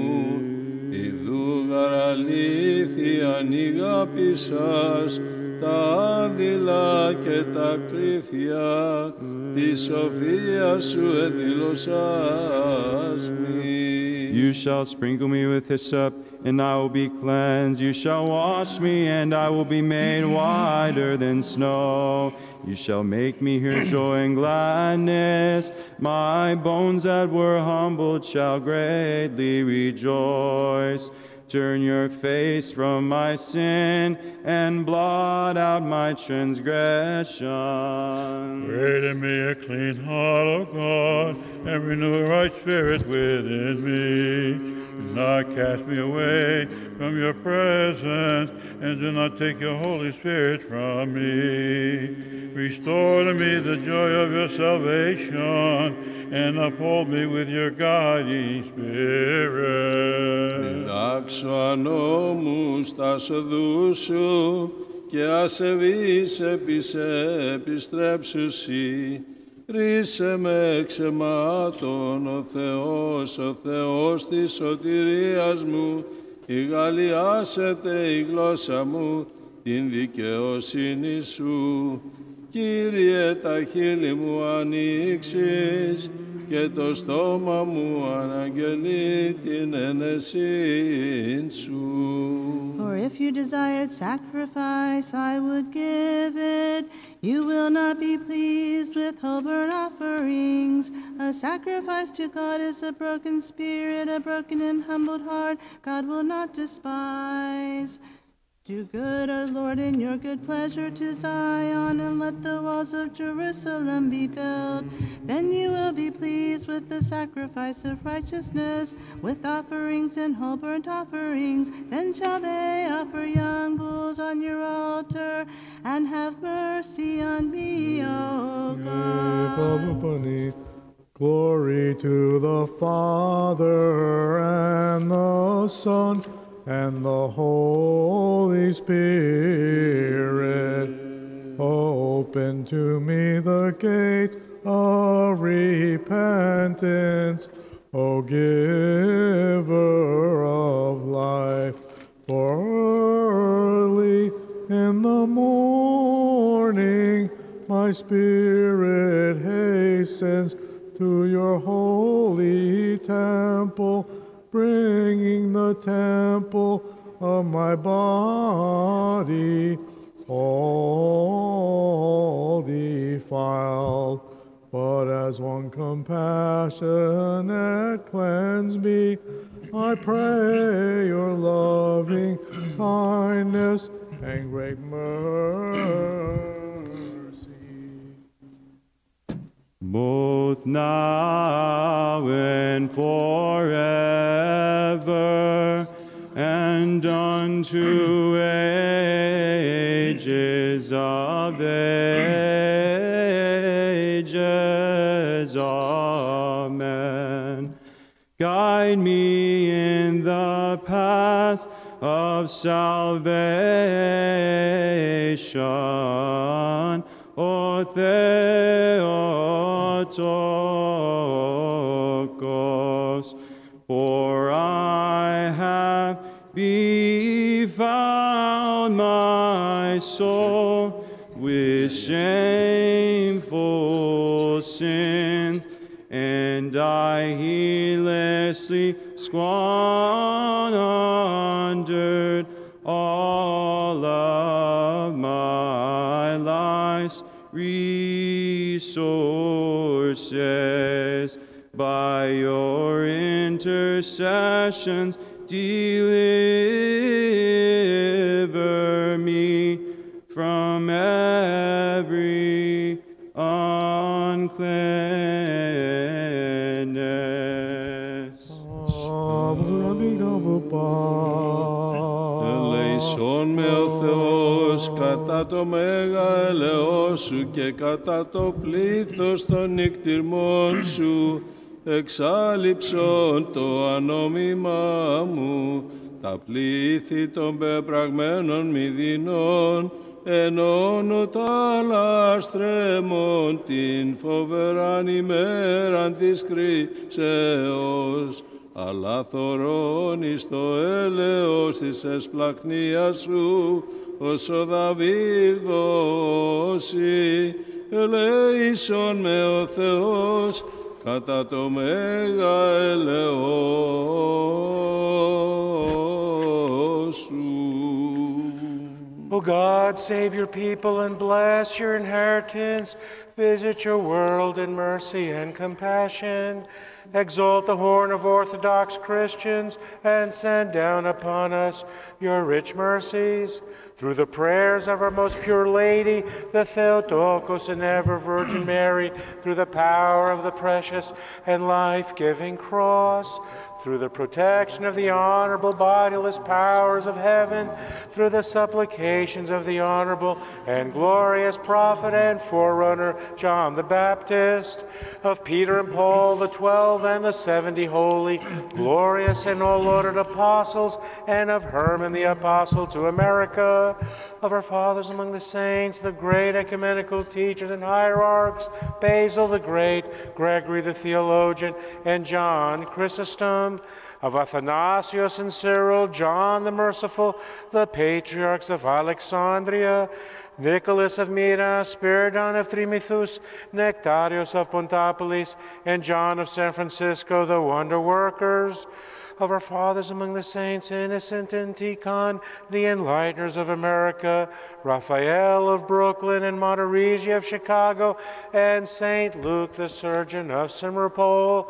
Ιδού γαραλήθη ανηγάπη σας, τα άδειλα και τα κρύφια, τη σοφία σου εδήλωσάς μη. You shall sprinkle me with hyssop, and I will be cleansed. You shall wash me, and I will be made whiter than snow. You shall make me hear joy and gladness. My bones that were humbled shall greatly rejoice. Turn your face from my sin and blot out my transgression. Create in me a clean heart, O God, and renew a right spirit within me. Do not cast me away from your presence, and do not take your Holy Spirit from me. Restore to me the joy of your salvation, and uphold me with your guiding spirit. Διδάξω ανόμους τας οδούς σου, και ασεβείς επιστρέψουσι. Ρίσε με εξ αιμάτων, ο Θεός της σωτηρίας μου, ηγαλιάσεται η γλώσσα μου την δικαιοσύνη σου. Κύριε, τα χείλη μου ανοίξεις και το στόμα μου αναγγελεί την ένεσήν σου. For if you desired sacrifice, I would give it. You will not be pleased with whole burnt offerings. A sacrifice to God is a broken spirit, a broken and humbled heart God will not despise. Do good, O Lord, in your good pleasure to Zion, and let the walls of Jerusalem be built. Then you will be pleased with the sacrifice of righteousness, with offerings and whole burnt offerings. Then shall they offer young bulls on your altar, and have mercy on me, O God. Glory to the Father and the Son, and the Holy Spirit. Open to me the gate of repentance, O giver of life. For early in the morning my spirit hastens to your holy temple, bringing the temple of my body, all defiled. But as one compassionate cleanse me, I pray your loving kindness and great mercy. Both now and forever, and unto ages of ages. Amen. Guide me in the path of salvation, O Theotokos, for I have befouled my soul with shameful sins, and I heedlessly squandered all of my boundless resources. By your intercessions, deliver me from every uncleanness. Ελέησον με ο Θεός κατά το μέγα ελεός σου και κατά το πλήθος των νυκτηρμών σου. Εξάλειψον το ανώμημά μου, τα πλήθη των πεπραγμένων μηδινών, ενώνω τα λάστρεμον την φοβεράν ημέραν της κρίσεως, αλλά θωρών εις το έλεος της εσπλαχνίας σου, ως ο Δαβίδ βοώσει. Ελέησον με ο Θεός, κατά το μέγα ελεός σου. O God, save your people and bless your inheritance. Visit your world in mercy and compassion. Exalt the horn of Orthodox Christians and send down upon us your rich mercies. Through the prayers of our most pure Lady, the Theotokos and ever-Virgin Mary, through the power of the precious and life-giving cross, through the protection of the honorable bodiless powers of heaven, through the supplications of the honorable and glorious prophet and forerunner John the Baptist, of Peter and Paul, the 12 and the 70 holy, glorious and all-ordered apostles, and of Herman the apostle to America, of our fathers among the saints, the great ecumenical teachers and hierarchs, Basil the Great, Gregory the Theologian, and John Chrysostom, of Athanasius and Cyril, John the Merciful, the patriarchs of Alexandria, Nicholas of Myra, Spyridon of Trimithus, Nectarios of Pontopolis, and John of San Francisco, the wonder workers, of our fathers among the saints, Innocent and Tikhon, the enlighteners of America, Raphael of Brooklyn and Monterey of Chicago, and St. Luke, the surgeon of Simmerpole,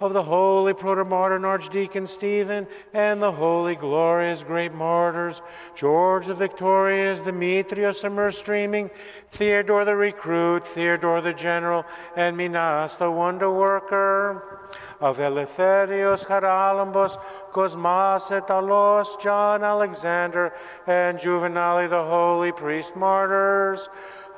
of the holy proto-martyr Archdeacon Stephen and the holy glorious great martyrs, George the Victorious, Demetrius the Merstreaming, Theodore the Recruit, Theodore the General, and Minas the Wonder Worker, of Eleutherios, Haralambos, Cosmas Etalos, John Alexander, and Juvenali the holy priest martyrs,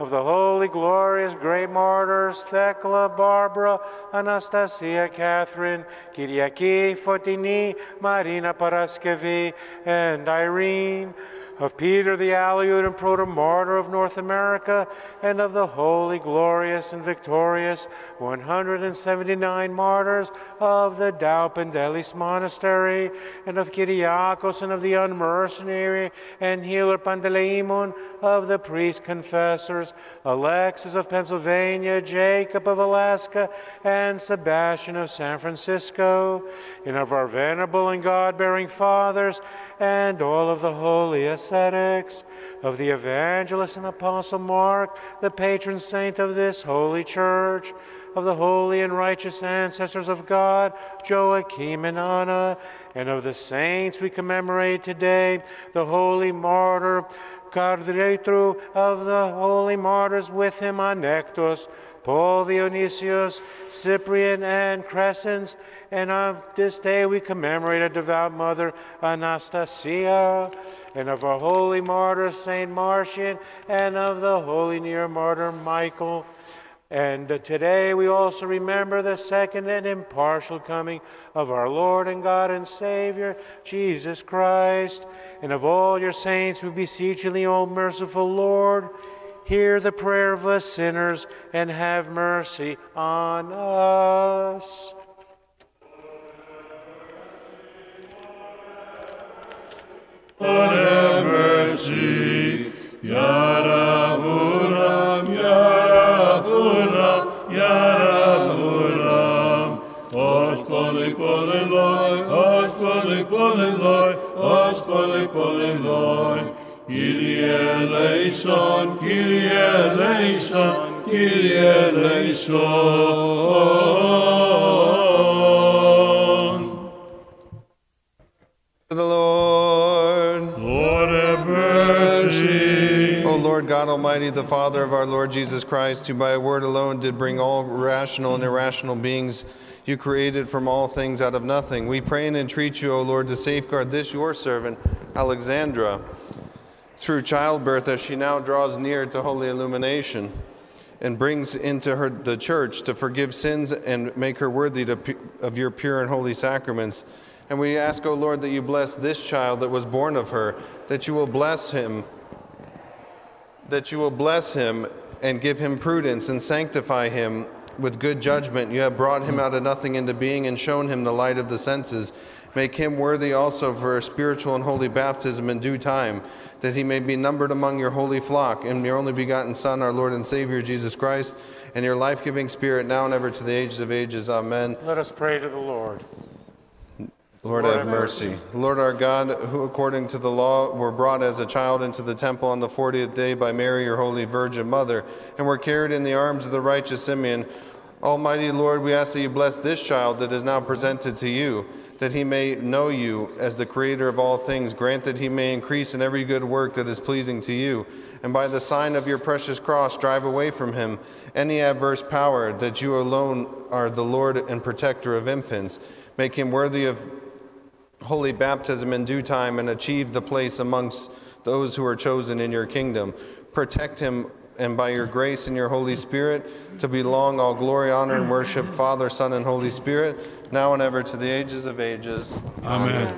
of the holy, glorious, great martyrs, Thecla, Barbara, Anastasia, Catherine, Kyriaki, Fotini, Marina Paraskevi, and Irene, of Peter the Aleut and proto-martyr of North America, and of the holy, glorious, and victorious 179 martyrs of the Daupandelis Monastery, and of Kyriakos, and of the unmercenary and healer Panteleimon, of the priest confessors, Alexis of Pennsylvania, Jacob of Alaska, and Sebastian of San Francisco, and of our venerable and God-bearing fathers, and all of the holy ascetics, of the evangelist and apostle Mark, the patron saint of this holy church, of the holy and righteous ancestors of God, Joachim and Anna, and of the saints we commemorate today, the holy martyr Cardiretru, of the holy martyrs with him Anectos, Paul, Dionysius, Cyprian, and Crescens, and on this day we commemorate a devout mother, Anastasia, and of our holy martyr, St. Martian, and of the holy near martyr, Michael. And today we also remember the second and impartial coming of our Lord and God and Savior, Jesus Christ, and of all your saints we beseech you, the O merciful Lord, hear the prayer of us sinners, and have mercy on us. Lord, have mercy. Yara huram, yara huram, yara huram. Hospoli poliloi, hospoli poliloi, hospoli poliloi. Kyrie eleison, Kyrie eleison, Kyrie eleison. To the Lord. Lord have mercy. O Lord God Almighty, the Father of our Lord Jesus Christ, who by a word alone did bring all rational and irrational beings, you created from all things out of nothing. We pray and entreat you, O Lord, to safeguard this, your servant, Alexandra, through childbirth as she now draws near to holy illumination and brings into her the church to forgive sins and make her worthy of your pure and holy sacraments. And we ask, O Lord, that you bless this child that was born of her, that you will bless him, and give him prudence and sanctify him with good judgment. You have brought him out of nothing into being and shown him the light of the senses. Make him worthy also for a spiritual and holy baptism in due time, that he may be numbered among your holy flock, and your only begotten Son, our Lord and Savior, Jesus Christ, and your life-giving Spirit, now and ever, to the ages of ages. Amen. Let us pray to the Lord. Lord, have mercy. Lord our God, who according to the law were brought as a child into the temple on the 40th day by Mary, your holy Virgin Mother, and were carried in the arms of the righteous Simeon, Almighty Lord, we ask that you bless this child that is now presented to you, that he may know you as the creator of all things. Grant that he may increase in every good work that is pleasing to you, and by the sign of your precious cross, drive away from him any adverse power, that you alone are the Lord and protector of infants. Make him worthy of holy baptism in due time and achieve the place amongst those who are chosen in your kingdom. Protect him, and by your grace and your Holy Spirit, to belong all glory, honor, and worship, Father, Son, and Holy Spirit, now and ever, to the ages of ages. Amen.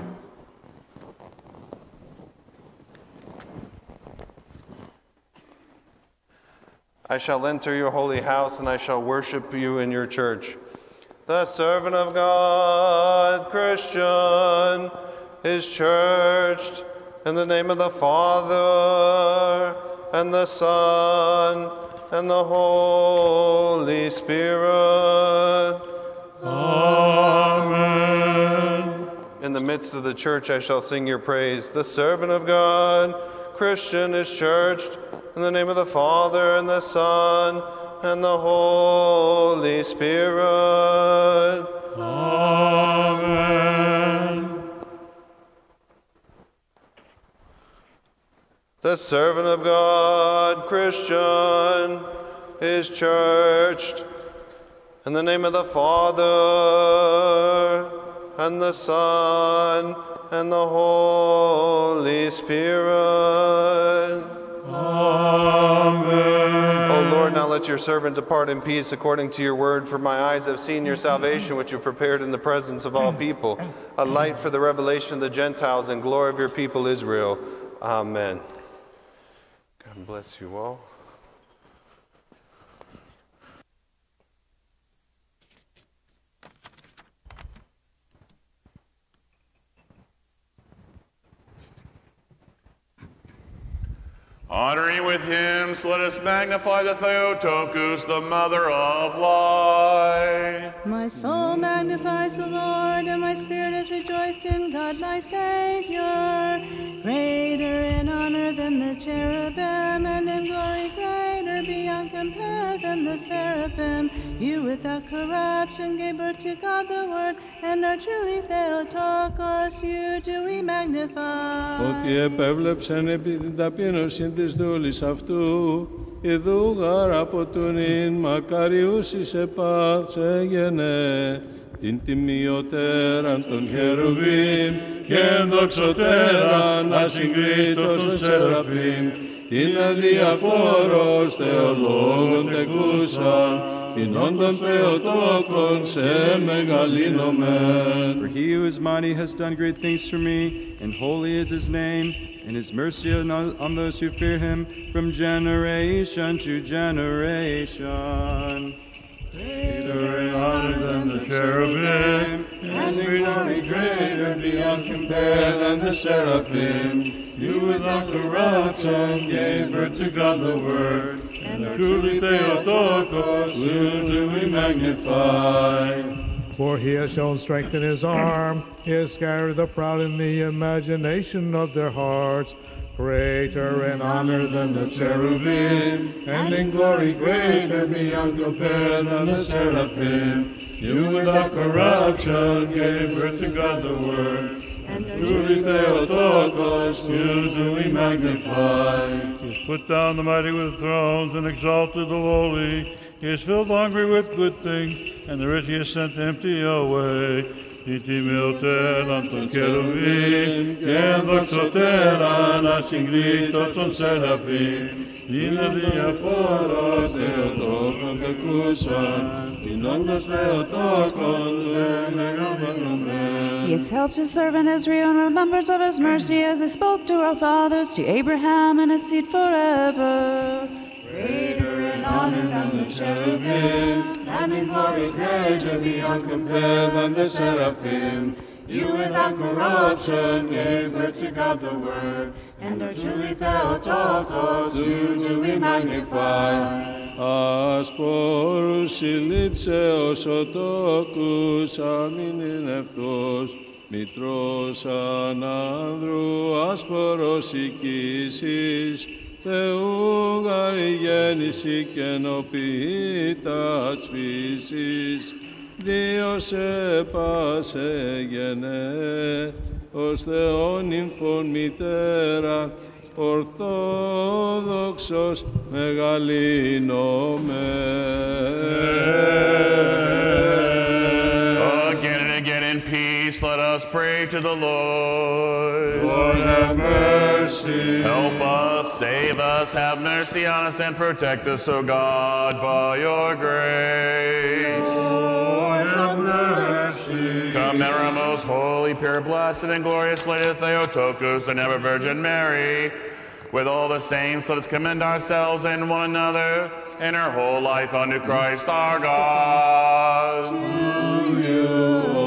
I shall enter your holy house, and I shall worship you in your church. The servant of God, Christian, is churched in the name of the Father, and the Son, and the Holy Spirit. Amen. In the midst of the church I shall sing your praise. The servant of God, Christian, is churched in the name of the Father, and the Son, and the Holy Spirit. Amen. The servant of God, Christian, is churched in the name of the Father, and the Son, and the Holy Spirit. Amen. Now let your servant depart in peace according to your word, for my eyes have seen your salvation, which you prepared in the presence of all people, a light for the revelation of the Gentiles and glory of your people Israel. Amen. God bless you all. Honoring with hymns, let us magnify the Theotokos, the mother of light. My soul magnifies the Lord, and my spirit is rejoiced in God my Savior. Greater in honor than the cherubim, and in glory greater beyond compare than the seraphim. You without corruption gave birth to God the Word, and are truly Theotokos, you do we magnify. Ότι επέβλεψεν επί την ταπείνωσιν της δούλης αυτού, ειδούγαρ από τον ειν μακαριούσις επάξεγενε, την τιμιωτέραν των χερουβίμ και ενδοξωτέραν ασυγκρίτως των σεραφίμ, την αδιαφόρος θεολόγων τεκούσαν, in for he who is mighty has done great things for me, and holy is his name, and his mercy on those who fear him from generation to generation. Greater in honor than the cherubim, and in glory greater beyond compare than the seraphim. You without corruption gave birth to God the Word, and truly Theotokos, you do we magnify. For he has shown strength in his arm, he has scattered the proud in the imagination of their hearts. Greater in honor than the cherubim, and in glory greater beyond compare than the seraphim. You without corruption gave birth to God the Word, and truly Theotokos, you duly magnified. He has put down the mighty with thrones and exalted the lowly. He has filled the hungry with good things, and the rich he has sent empty away. He has helped his servant Israel and remembers of his mercy as he spoke to our fathers, to Abraham and his seed forever. Greater in honor than the cherubim, and in glory greater beyond compare than the seraphim. You without corruption gave birth to God the Word, and are truly Theotokos, you duly magnified. Ασπόρους συλλήψεως ο τόκους αμήν ηλευτός, μητρός ανάνδρου ασπόρος οικίσης, Θεού γαρη γέννηση καινοποιητάς φύσης, Διος επάσε γενέ, ως Θεόν υμφών μητέρα, ορθόδοξος μεγαλύνομαι. Again and again in peace, let us pray to the Lord. Lord, have mercy. Help us, save us, have mercy on us, and protect us, O God, by your grace. Lord, have mercy. Remember our most holy, pure, blessed, and glorious Lady Theotokos, the ever Virgin Mary. With all the saints, let us commend ourselves and one another in our whole life unto Christ our God. To you, O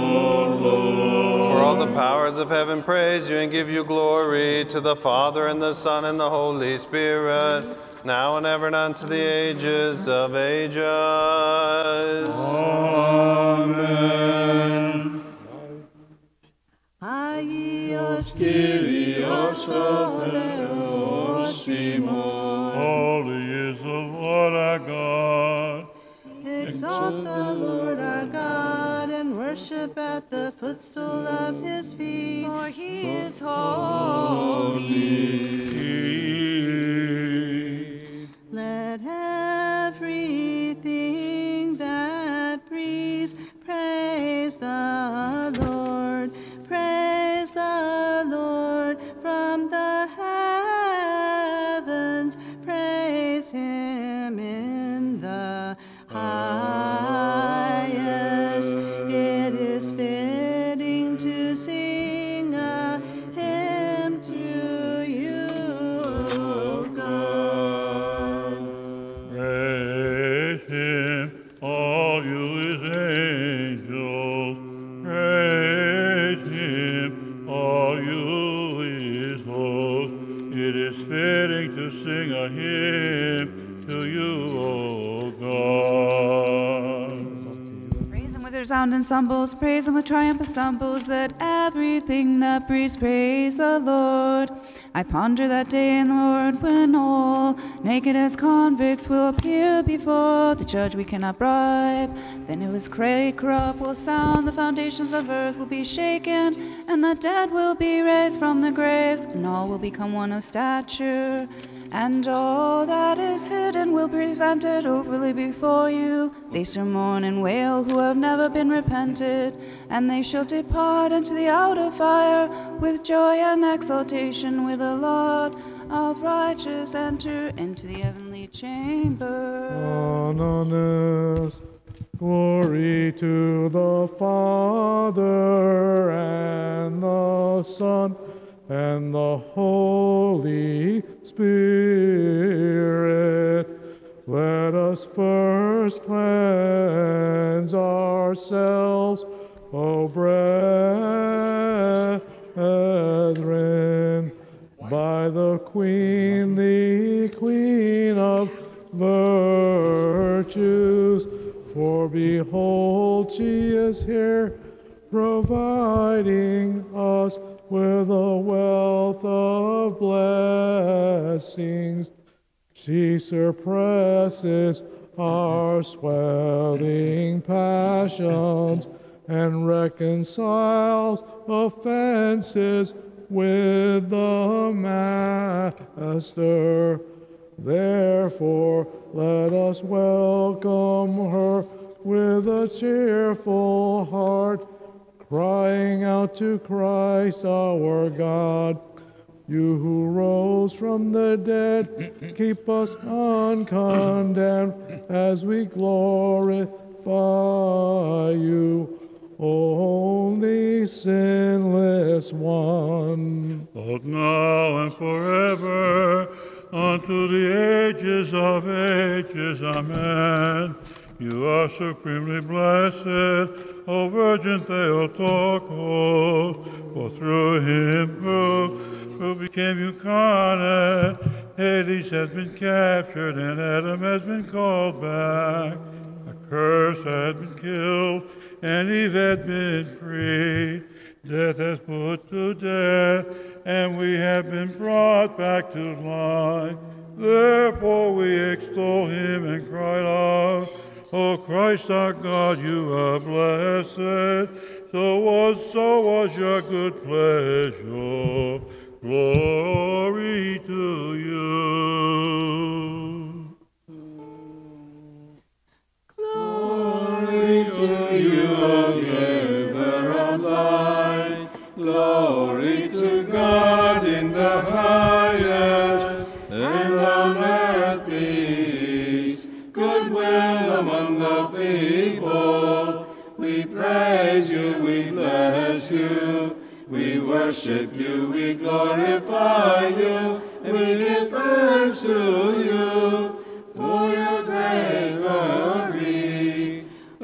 Lord. For all the powers of heaven praise you and give you glory, to the Father, and the Son, and the Holy Spirit, now and ever and unto the ages of ages. Amen. Agios Kyrios o Theos imon. Holy is the Lord our God. Exalt the Lord our God and worship at the footstool of his feet, for he is holy. Let everything that breathes praise the Lord. Praise the Lord from the heavens, praise him in the highest. It is fitting to sing a hymn to you, O God. Praise him, all you his angels, praise him, all you his hosts. It is fitting to sing a hymn to you, O God. Praise him with resounding cymbals, praise him with triumphant stumbles. Let everything that breathes praise the Lord. I ponder that day in the Lord when all, naked as convicts, will appear before the judge we cannot bribe. Then it was great crop will sound, the foundations of earth will be shaken, and the dead will be raised from the graves, and all will become one of stature. And all that is hidden will be presented openly before you. They shall mourn and wail who have never been repented, and they shall depart into the outer fire with joy and exultation, with a lot of righteous enter into the heavenly chamber. Anonymous. Glory to the Father and the Son and the Holy Spirit. Let us first cleanse ourselves, O brethren, by the Queen of virtues. For behold, she is here, providing us with a wealth of blessings. She surpasses our swelling passions and reconciles offenses with the Master. Therefore, let us welcome her with a cheerful heart, crying out to Christ our God, you who rose from the dead, keep us uncondemned as we glorify you, only sinless one. Both now and forever, unto the ages of ages. Amen. You are supremely blessed, O Virgin Theotokos, for through him who became incarnate, Hades has been captured and Adam has been called back. A curse has been killed and Eve has been free. Death has put to death and we have been brought back to life. Therefore we extol him and cry out, O Christ our God, you are blessed, so was your good pleasure. Glory to you. Glory to you, O giver of light. Glory to God in the highest, and on earth peace, goodwill among the people. We praise you, we bless you, we worship you, we glorify you, and we give thanks to you for your great glory. O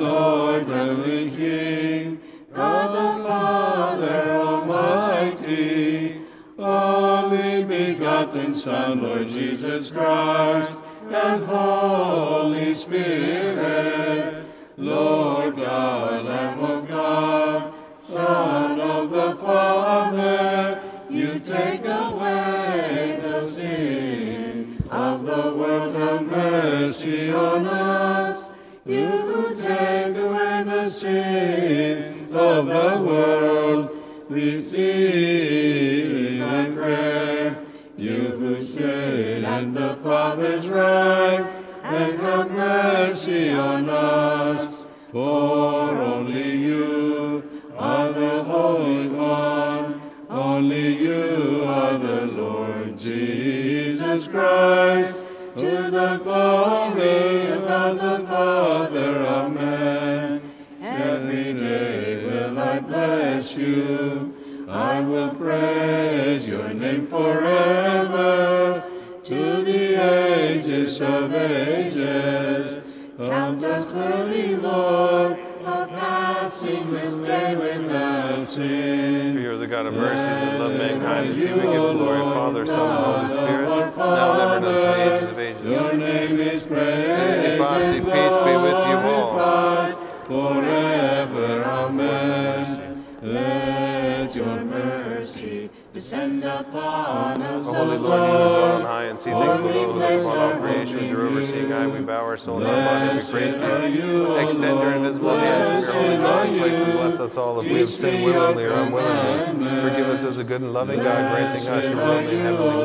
Lord, heavenly King, God the Father Almighty, only begotten Son, Lord Jesus Christ, and Holy Spirit, Lord God, Lamb of God, Son of the Father, you take away the sin of the world, have mercy on us. You who take away the sins of the world, receive my prayer. You who sit at the Father's right, and have mercy on us. For only you are the Holy One, only you are the Lord Jesus Christ, to the glory of the Father, amen. Every day will I bless you, I will praise your name forever, to the ages of ages. Count us worthy, Lord, of passing this day without sin. For you are the God of mercies and love mankind, and to you we give glory, Father, Son, and Holy Spirit, now and ever unto the ages of ages. Your name is praised and glorified, peace be with you all, forever, amen. Let your mercy descend upon us, O Holy Lord, you who dwell on high and see things below, look upon all creation through overseeing eye, we bow our soul and our body, we pray to you. Extend your invisible hand from your holy dwelling place and bless us all if we have sinned willingly or unwillingly. Forgive us as a good and loving God, granting us your worldly heavenly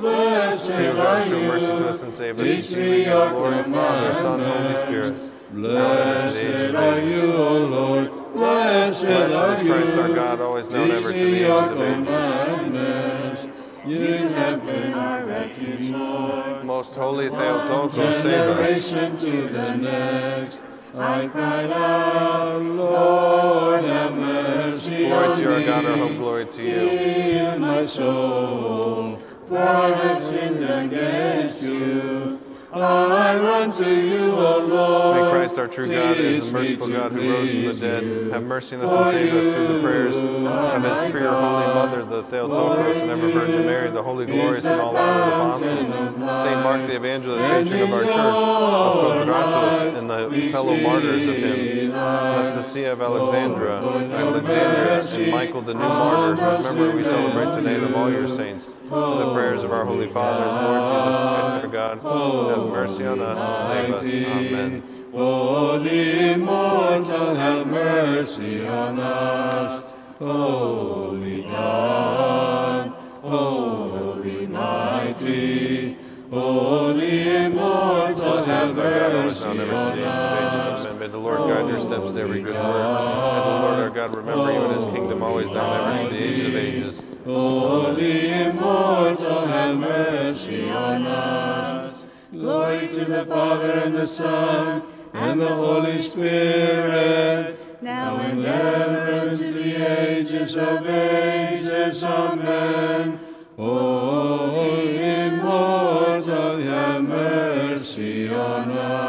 blessings. For your God, show mercy to us and save us. In Jesus' name, glory, Father, Son, and Holy Spirit. Blessed are you, O Lord. Blessed is Christ our God, always now and ever, to the ages of ages. You have been our refuge, Lord. Most holy Theotokos, save us. Generation to the next, I cried out, Lord, have mercy on me. Glory to you, our God, our hope, glory to you. Heal my soul, for I have sinned against you. I run to you, O Lord. May Christ, our true God, is the merciful God who rose from the dead, have mercy on us and save us through the prayers of his pure holy mother, the Theotokos, and ever Virgin Mary, the holy, glorious, and all honored apostles, St. Mark the evangelist, patron of our church, of Quadratus, and the fellow martyrs of him, Anastasia of Alexandria, and Michael the new martyr, whose memory we celebrate today, and of all your saints, for the prayers of our holy fathers, Lord Jesus Christ, our God, have mercy on us and save us. Amen. Holy Mortal, have mercy on us. Holy God, Holy Mighty, Holy Immortal, have mercy on us. May the Lord guide your steps to every good work. May the Lord our God remember you in his kingdom always, now ever to the age of ages. Holy Immortal, have mercy on us. Glory to the Father, and the Son, and the Holy Spirit, now and ever, and to the ages of ages. Amen. Holy Immortal, have mercy on us.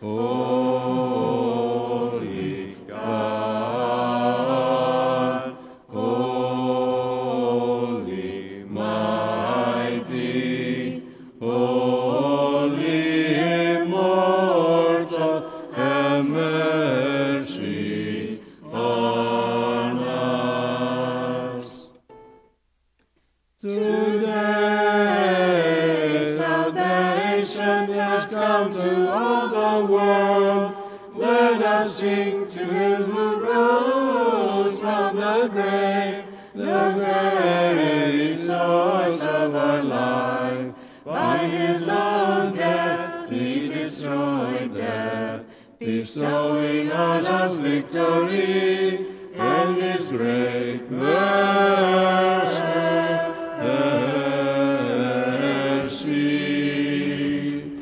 Holy God, Holy Mighty, Holy Immortal, have mercy on us. Today salvation has come to all the world. Let us sing to him who rose from the very source of our life. By his own death he destroyed death, bestowing on us victory, and his great mercy.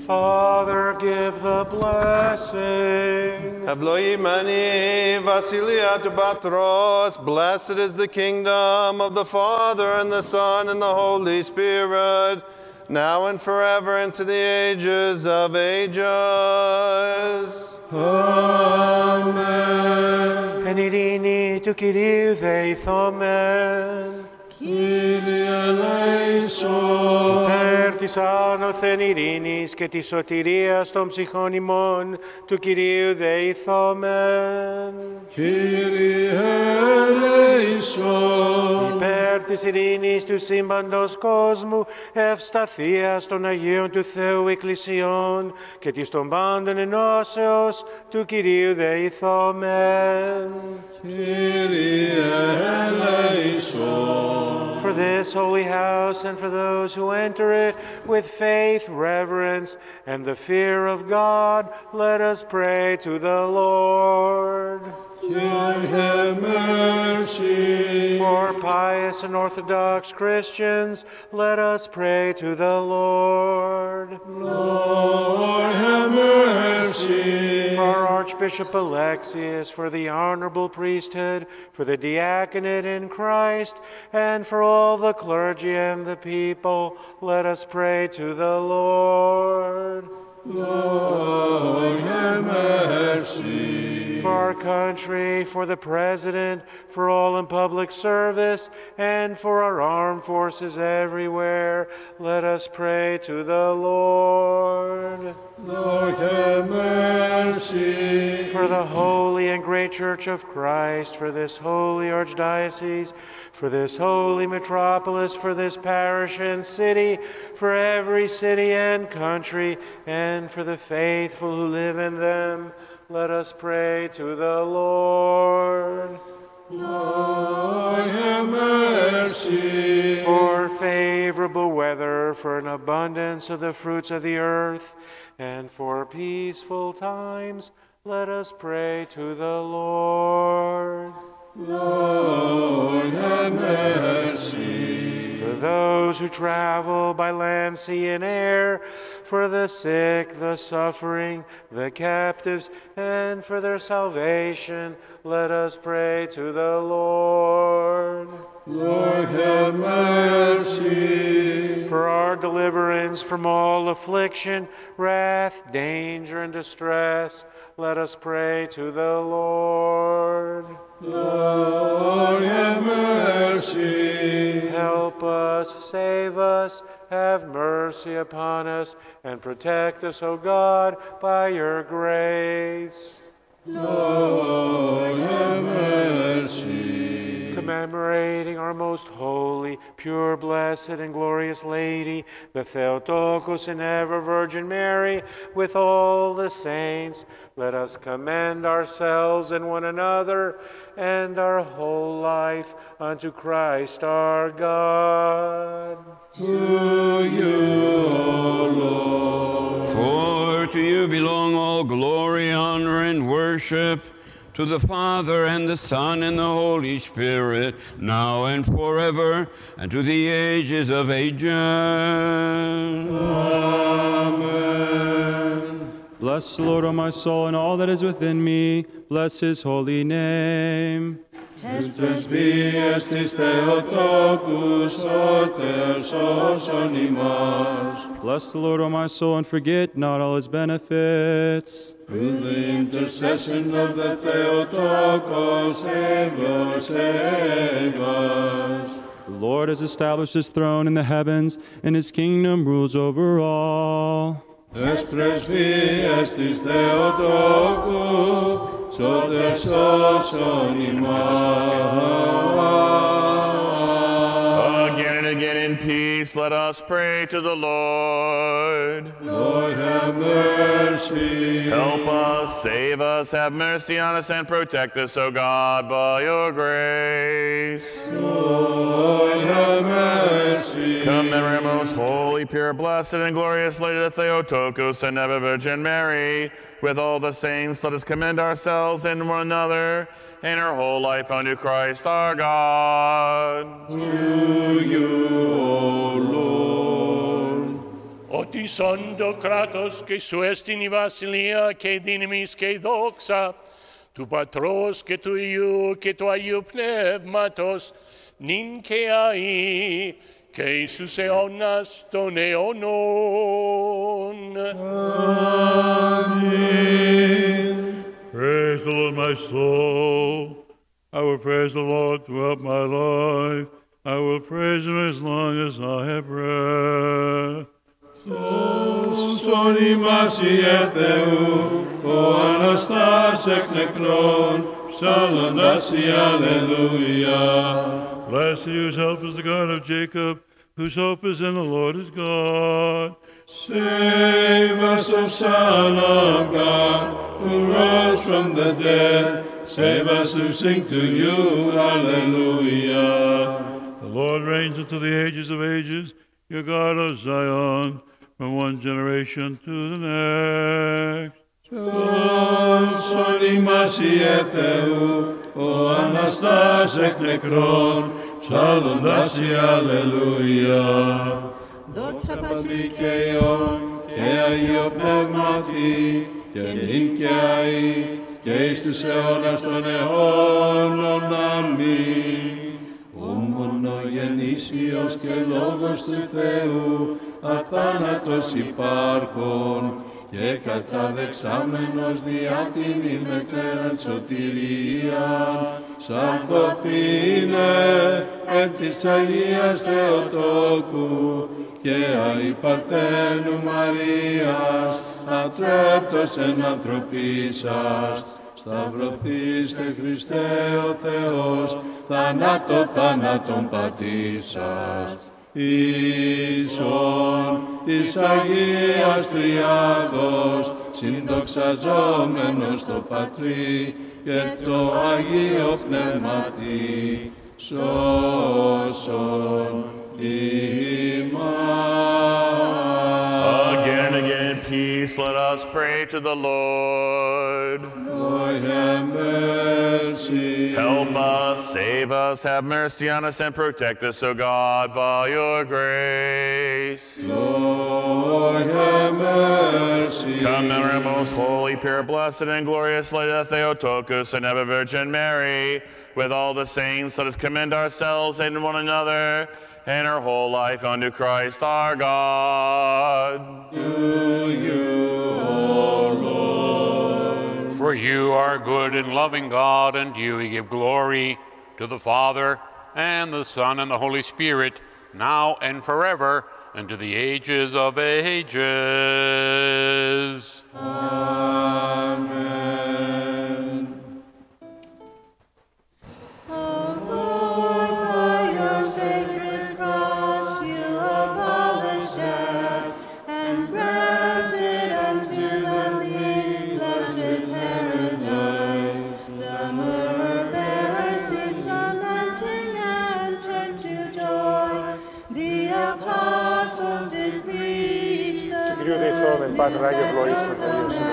Father, give the blessing. Havloimani vasiliat batros. Blessed is the kingdom of the Father, and the Son, and the Holy Spirit, now and forever, and to the ages of ages. Amen. Εν ειρήνη του Κυρίου δεηθόμεν. Κύριε ελέησον. Υπέρ της άνωθεν ειρήνης και της σωτηρίας των ψυχών ημών του Κυρίου δεηθόμεν. Κύριε ελέησον. Υπέρ της ειρήνης του σύμπαντος κόσμου, ευσταθείας των Αγίων του Θεού Εκκλησιών και της των πάντων ενώσεως του Κυρίου δεηθόμεν. Κύριε ελέησον. For this holy house and for those who enter it with faith, reverence, and the fear of God, let us pray to the Lord. Lord, have mercy. For pious and Orthodox Christians, let us pray to the Lord. Lord, have mercy. For Archbishop Alexius, for the honorable priesthood, for the diaconate in Christ, and for all the clergy and the people, let us pray to the Lord. Lord, have mercy. For our country, for the President, for all in public service, and for our armed forces everywhere, let us pray to the Lord. Lord, have mercy. For the holy and great Church of Christ, for this holy archdiocese, for this holy metropolis, for this parish and city, for every city and country, and for the faithful who live in them, let us pray to the Lord. Lord, have mercy. For favorable weather, for an abundance of the fruits of the earth, and for peaceful times, let us pray to the Lord. Lord, have mercy. For those who travel by land, sea, and air, for the sick, the suffering, the captives, and for their salvation, let us pray to the Lord. Lord, have mercy. For our deliverance from all affliction, wrath, danger, and distress, let us pray to the Lord. Lord, have mercy. Help us, save us, have mercy upon us, and protect us, O God, by your grace. Lord, have mercy. Commemorating our most holy, pure, blessed, and glorious Lady, the Theotokos and ever-Virgin Mary, with all the saints, let us commend ourselves and one another and our whole life unto Christ our God. To you, O Lord. For to you belong all glory, honor, and worship, to the Father, and the Son, and the Holy Spirit, now and forever, and to the ages of ages. Amen. Bless the Lord, O my soul, and all that is within me. Bless his holy name. Tes vies tis Theotokos, oteros animas. Bless the Lord, O my soul, and forget not all his benefits. Through the intercessions of the Theotokos, Savior, save us. The Lord has established his throne in the heavens, and his kingdom rules over all. Tes vies tis Theotokos. Again and again in peace, let us pray to the Lord. Lord, have mercy. Help us, save us, have mercy on us, and protect us, O God, by your grace. Lord, have mercy. Commemorate most holy, pure, blessed, and glorious Lady the Theotokos and ever-Virgin Mary. With all the saints, let us commend ourselves and one another and our whole life unto Christ our God. To you, O Lord. Ότι σον το κράτος και σου έστειν η βασιλεία και η δύναμις και η δόξα του Πατρός και του Υιού και του Αγίου Πνεύματος νυν και αεί και Ιησούς αιώνας των αιώνων. Amen. Praise the Lord, my soul. I will praise the Lord throughout my life. I will praise him as long as I have breath. Σον ημασιε Θεού, ο Αναστάς εκ νεκρών, ψάλλοντας η Αλληλούια. Blessed whose help is the God of Jacob, whose hope is in the Lord is God. Save us, O Son of God, who rose from the dead. Save us who sing to you, Alleluia. The Lord reigns until the ages of ages, your God of Zion, from one generation to the next. Σον ημασιε Θεού, ο Αναστάς εκ νεκρών, ψάλλοντας η Αλληλούια. Δόξα Πατρί και Υιόν και Αγίω Πνεύματι, και νυν και αεί, και εις τους αιώνας των αιώνων. Αμήν. Ο μονογεννήσιος και Λόγος του Θεού, αθάνατος υπάρχον, και καταδεξάμενος διά την ημετέραν σωτηρίαν, σαρκωθήνε εν της Αγίας Θεοτόκου και αϊπαρθένου Μαρίας, ατρέπτος εν ανθρωπίσας. Σταυρωθήστε Χριστέ ο Θεός, θανάτω θανάτων πατήσας. Ίσον της Αγίας Τριάδος, συνδοξαζόμενος το Πατρί και το Αγίο Πνεύματι, σώσον ημάς. Again, again, in peace, let us pray to the Lord. Lord, have mercy. Help us, save us, have mercy on us, and protect us, O God, by your grace. Lord, have mercy. Commemorate most holy, pure, blessed, and glorious Lady Theotokos and ever-Virgin Mary. With all the saints, let us commend ourselves and one another and our whole life unto Christ our God. To you, O Lord. For you are good and loving God, and you give glory to the Father, and the Son, and the Holy Spirit, now and forever, and to the ages of ages. Amen. Χριστό με πάντα Άγιο Λόγιο στον Αγίο Σύνολο.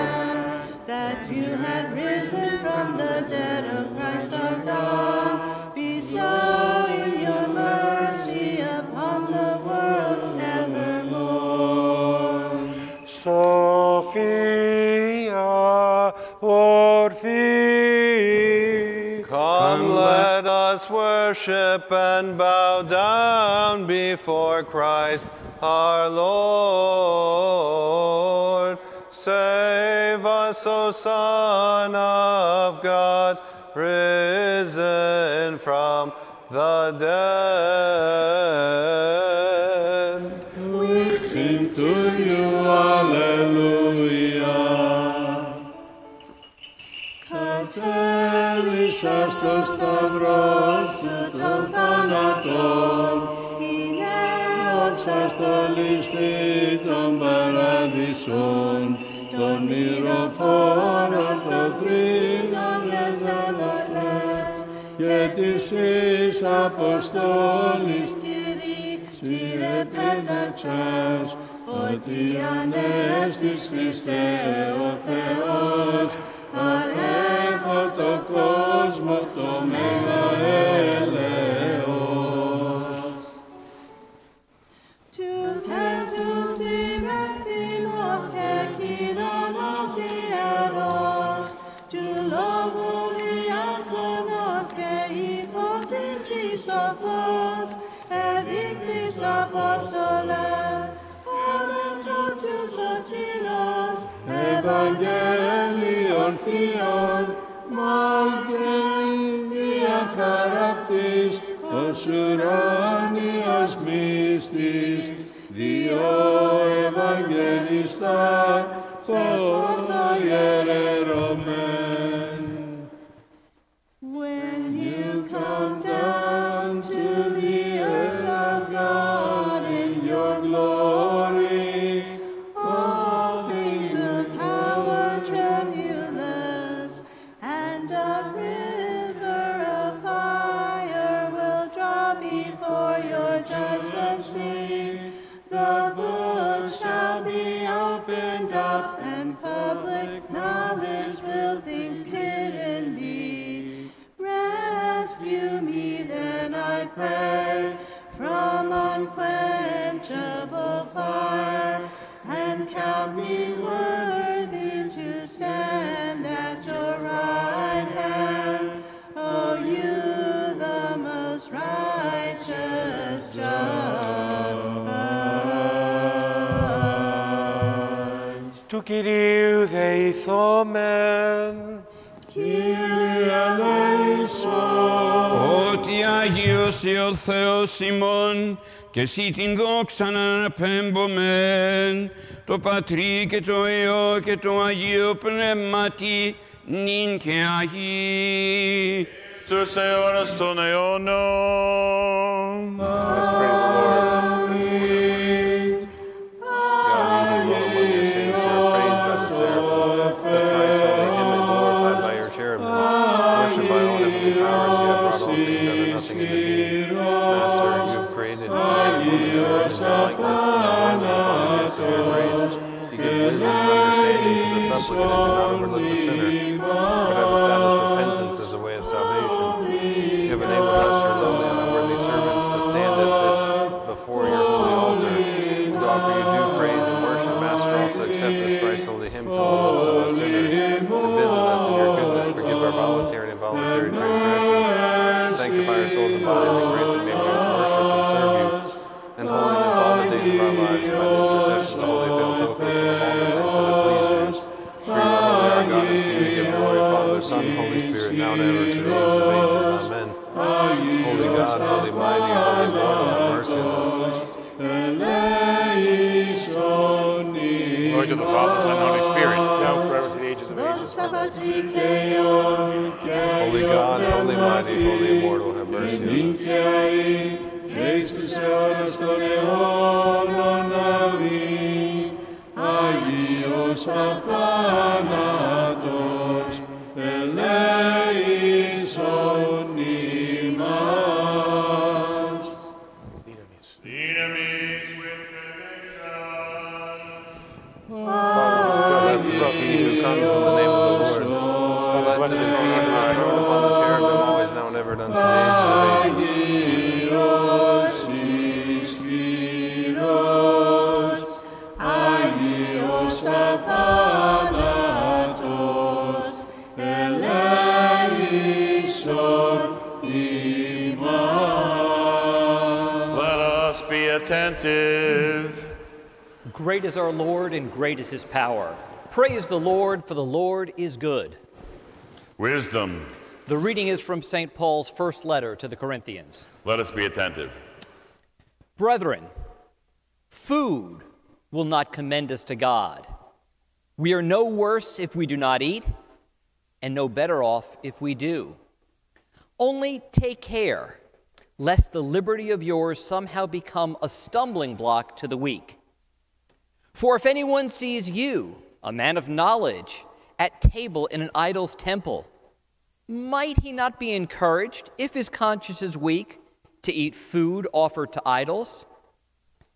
That you had risen from the dead, O Christ our God, bestow in your mercy upon the world evermore. Sophia, Orthia, come let us worship and bow down before Christ our Lord. Save us, O Son of God, risen from the dead. We sing to you, Alleluia. Κατέλησας το σταυρό σου των θανάτων, εξαστολιστή των παραδείσων, των μυροφόρων, των θρήνων και τεβαλές και της εις αποστόλης, Κύριε, πέταξας, ότι ανέστης Χριστέ ο Θεός, παρέχω το κόσμο το μέγα έλεος. Apostolae, Amentotus Otiros, Evangelion Theon, Magen Dian Caraptis, Osuranios Mystis, Dio Evangelista, Sepulta Hieromen. When you come down to the earth, God, in your glory, all things with power tremulous, and a river of fire will drop before your judgment seat. The book shall be opened up, and public knowledge will things hidden be. Rescue me, then I pray, from unquenchable fire, and count me worthy to stand at your right hand, O you the most righteous judge. Του Κυρίου δεηθόμεν. Κύριε ελέησον. Ότι άγιωσε ο Θεός ημών και εσύ την δόξαν αναπέμπομεν, το Πατρί και το Υιό και το Αγίο Πνεύματι νυν και Αγίοι στους αιώνας των αιώνων. Αμήν. Worship by all heavenly powers, you have brought all things out of nothing into being. Master, you have created man in your image and likeness, and have drawn him from the midst of your grace. You give wisdom and understanding to the supplicant, and do not overlook the sinner, but have established repentance as a way of salvation. You have enabled us, your lowly and unworthy servants, to stand at this before your holy altar, and to offer you due praise and worship. Master, also accept this thrice holy hymn to all those sinners, and visit us in your goodness, forgive our voluntary and involuntary transgressions, sanctify our souls and bodies, and grant that we may worship and serve you in holiness all the days of our lives, by the intercession of the holy Theotokos and of all the saints that have pleased you. For you are holy, our God, and to you we give glory, Father, Son, Holy Spirit, now and ever, to the age of ages. Amen. Holy God, holy mighty, holy immortal, have mercy on us. Glory to the Father, Son, Holy Spirit, now forever to the ages of ages. Holy God, holy mighty, holy immortal, have mercy on us. Lead us with benediction. is he who comes in the name of the Lord. Blessed is he who is thrown upon the cherubim, who is now and ever done to the age of ages. Attentive. Great is our Lord, and great is his power. Praise the Lord, for the Lord is good. Wisdom. The reading is from St. Paul's first letter to the Corinthians. Let us be attentive. Brethren, food will not commend us to God. We are no worse if we do not eat, and no better off if we do. Only take care lest the liberty of yours somehow become a stumbling block to the weak. For if anyone sees you, a man of knowledge, at table in an idol's temple, might he not be encouraged, if his conscience is weak, to eat food offered to idols?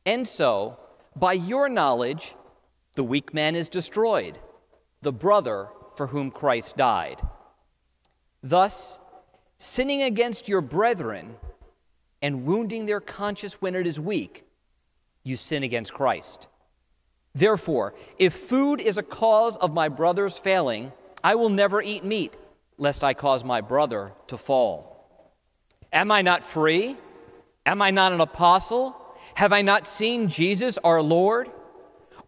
And so, by your knowledge, the weak man is destroyed, the brother for whom Christ died. Thus, sinning against your brethren, and wounding their conscience when it is weak, you sin against Christ. Therefore, if food is a cause of my brother's failing, I will never eat meat, lest I cause my brother to fall. Am I not free? Am I not an apostle? Have I not seen Jesus our Lord?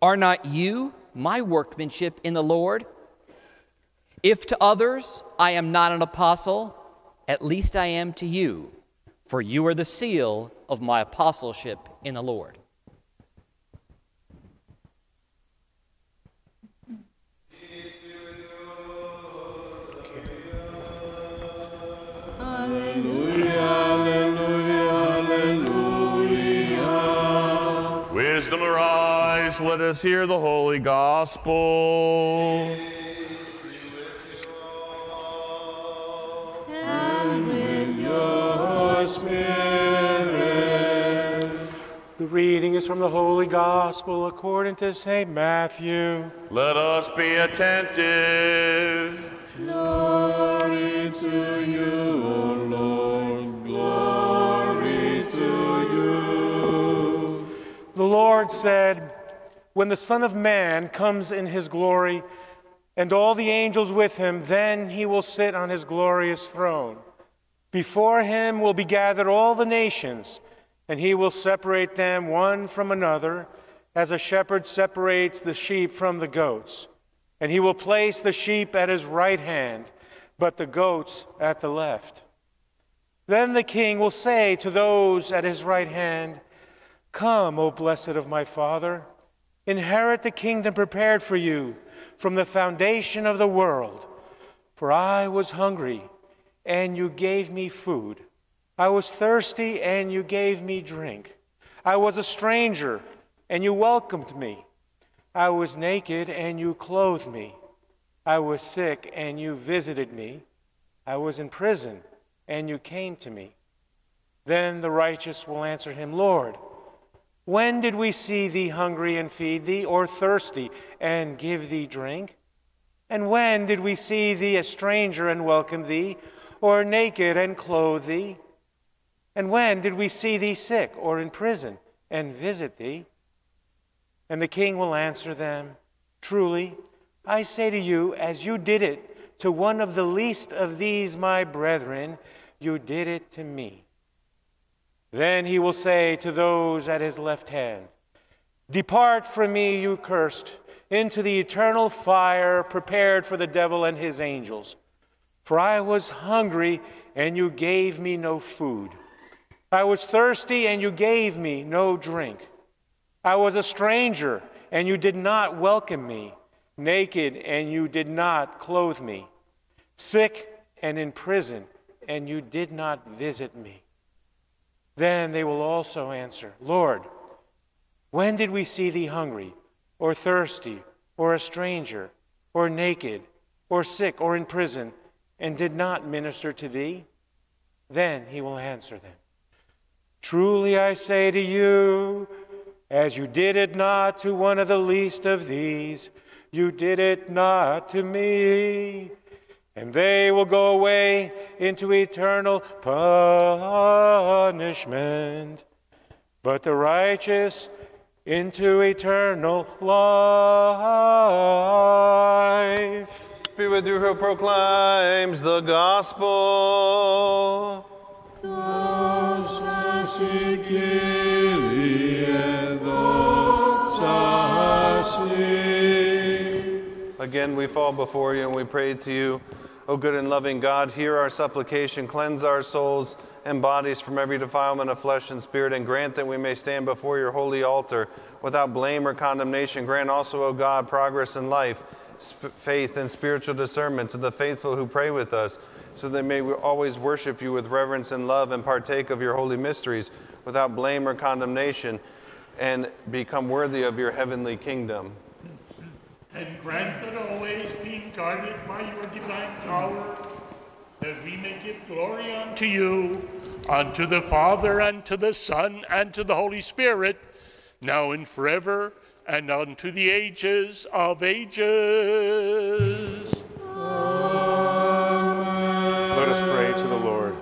Are not you my workmanship in the Lord? If to others I am not an apostle, at least I am to you. For you are the seal of my apostleship in the Lord. Alleluia, alleluia, alleluia. Wisdom, arise, let us hear the holy gospel. Spirit. The reading is from the Holy Gospel according to St. Matthew. Let us be attentive. Glory to you, O Lord. Glory to you. The Lord said, when the Son of Man comes in his glory, and all the angels with him, then he will sit on his glorious throne. Before him will be gathered all the nations, and he will separate them one from another, as a shepherd separates the sheep from the goats. And he will place the sheep at his right hand, but the goats at the left. Then the king will say to those at his right hand, come, O blessed of my Father, inherit the kingdom prepared for you from the foundation of the world. For I was hungry, and you gave me food. I was thirsty, and you gave me drink. I was a stranger, and you welcomed me. I was naked, and you clothed me. I was sick, and you visited me. I was in prison, and you came to me. Then the righteous will answer him, Lord, when did we see thee hungry and feed thee, or thirsty and give thee drink? And when did we see thee a stranger and welcome thee, or naked and clothe thee? And when did we see thee sick or in prison and visit thee? And the king will answer them, truly, I say to you, as you did it to one of the least of these my brethren, you did it to me. Then he will say to those at his left hand, depart from me, you cursed, into the eternal fire prepared for the devil and his angels. For I was hungry, and you gave me no food. I was thirsty, and you gave me no drink. I was a stranger, and you did not welcome me. Naked, and you did not clothe me. Sick and in prison, and you did not visit me. Then they will also answer, Lord, when did we see thee hungry, or thirsty, or a stranger, or naked, or sick, or in prison, and did not minister to thee? Then he will answer them, truly I say to you, as you did it not to one of the least of these, you did it not to me. And they will go away into eternal punishment, but the righteous into eternal life. Be with you who proclaims the gospel. Again, we fall before you and we pray to you, O good and loving God, hear our supplication, cleanse our souls and bodies from every defilement of flesh and spirit, and grant that we may stand before your holy altar without blame or condemnation. Grant also, O God, progress in life, faith, and spiritual discernment to the faithful who pray with us, so they may always worship you with reverence and love and partake of your holy mysteries without blame or condemnation, and become worthy of your heavenly kingdom. And grant that always being guarded by your divine power, that we may give glory unto you, unto the Father, and to the Son, and to the Holy Spirit, now and forever, and unto the ages of ages. Amen. Let us pray to the Lord.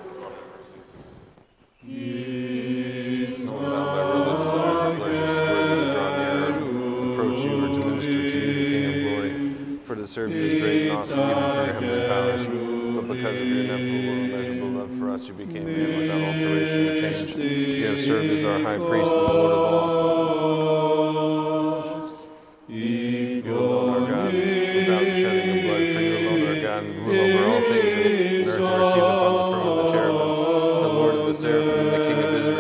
For to serve you is great and awesome, even for your heavenly powers, but because of your ineffable and immeasurable love for us, you became man without alteration or change. You have served as our high priest and Lord of all. You alone are God, without shedding of blood, for you alone are God, and rule over all things in earth, and receive upon the throne of the cherubim, the Lord of the seraphim, and the King of Israel.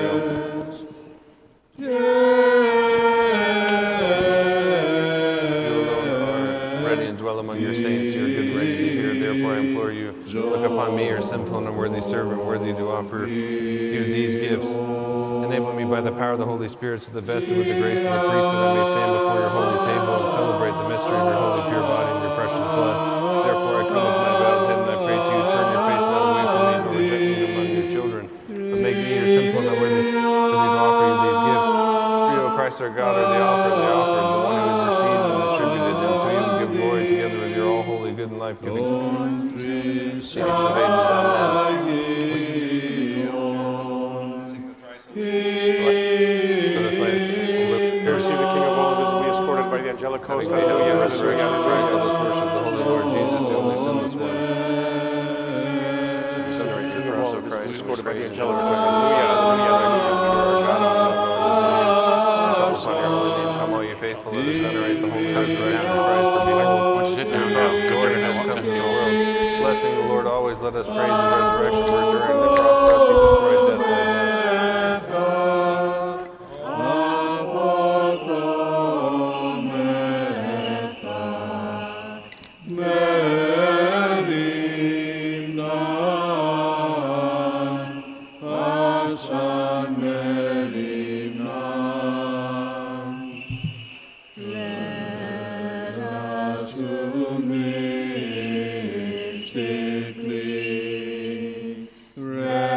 Look upon me, your sinful and unworthy servant, worthy to offer you these gifts. Enable me by the power of the Holy Spirit to the best and with the grace of the priesthood, that I may stand before your holy table and celebrate the mystery of your holy pure body and your precious blood. Therefore I come with my bowed head and I pray to you, turn your face not away from me, nor reject me among your children, but make me, your sinful and unworthy servant, worthy to offer you these gifts. For you, O Christ our God, are the offer, the one who is received and distributed, and to you we give glory together with your all holy, good, and life-giving Spirit. Sing the Here is you, the King of all of us, and be escorted by the angelic host. Hallelujah, the resurrection of Christ, let us worship the Holy Lord Jesus, the only sinless one. The cross of Christ, escorted by the angelic host. Hallelujah, the resurrection of Christ, God of the Lord. Come, all you faithful, let us venerate the holy resurrection of Christ, for behold, the world. Blessing the Lord always, let us praise the resurrection, for during the cross for us he destroyed death. Right.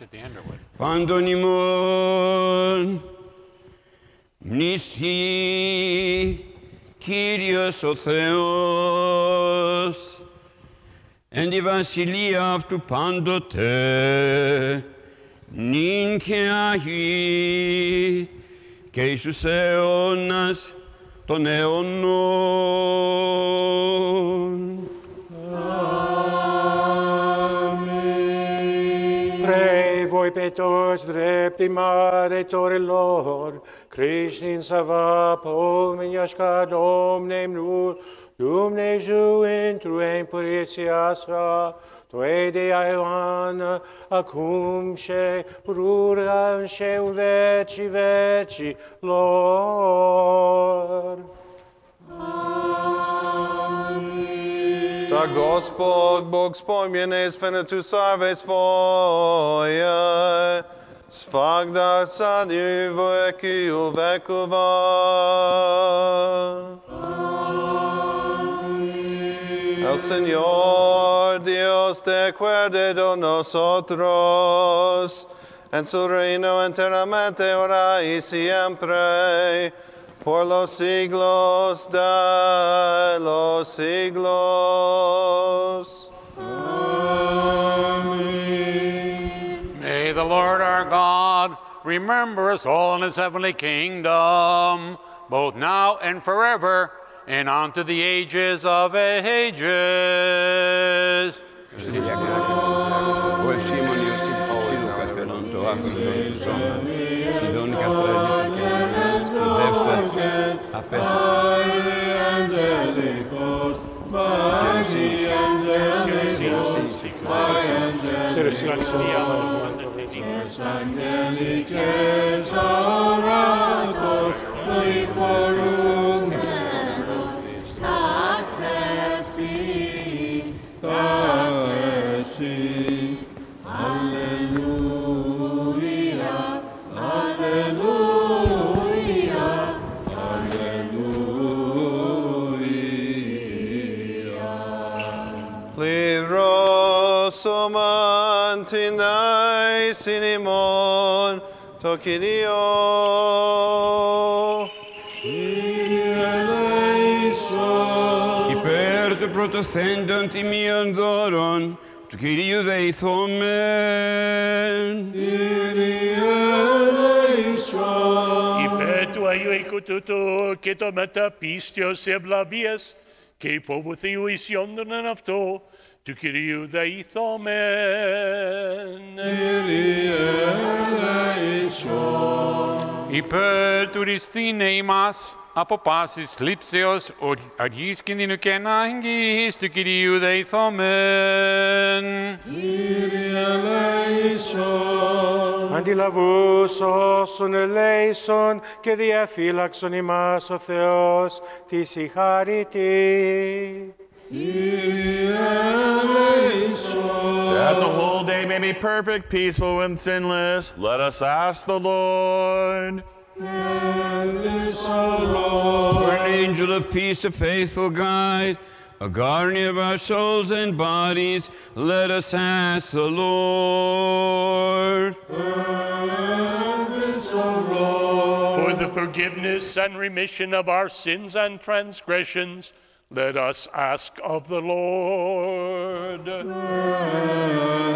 At the end or what? Pandonimon Mnisti Kyrios o Theos and the Vasilia after Pandote Ninkeahi Keisus Eonas ton Eonon. Petos dreptimare torilor, Crescens avapom iascadom nemnur, Dumnezeu intru impuritiasa, Toe dea Ioana, acum și purura în șeu vecii vecii lor. Da Gospod Bog spomjene svenetu sarve svoje, Svagdar sad I veki u vekova. El Señor Dios te acuerde de nosotros, en su reino enteramente ora y siempre, por los siglos de los siglos. Amen. May the Lord our God remember us all in his heavenly kingdom, both now and forever, and unto the ages of ages. Tinai sinimon tokirio. Υπέρ του πρωτοθέντων τιμίων δώρων του Κυρίου δεηθόμεν. Υπέρ του Αγίου Οικουτούτου και το μεταπίστεως ευλαβίας και υποβουθείου ισιόντων αυτό του Κυρίου δεηθόμεν. Υπέρ του ρηστίνε ημάς, από πάσης λήψεως, αργής κινδύνου και ανάγκης του Κυρίου δεηθόμεν. Κύριε ελέησον. Αντιλαβούς όσων ελέησον και διαφύλαξον ημάς ο Θεός της η χαριτή. That the whole day may be perfect, peaceful, and sinless, let us ask the Lord. For an angel of peace, a faithful guide, a guardian of our souls and bodies, let us ask the Lord. For the forgiveness and remission of our sins and transgressions, let us ask of the Lord.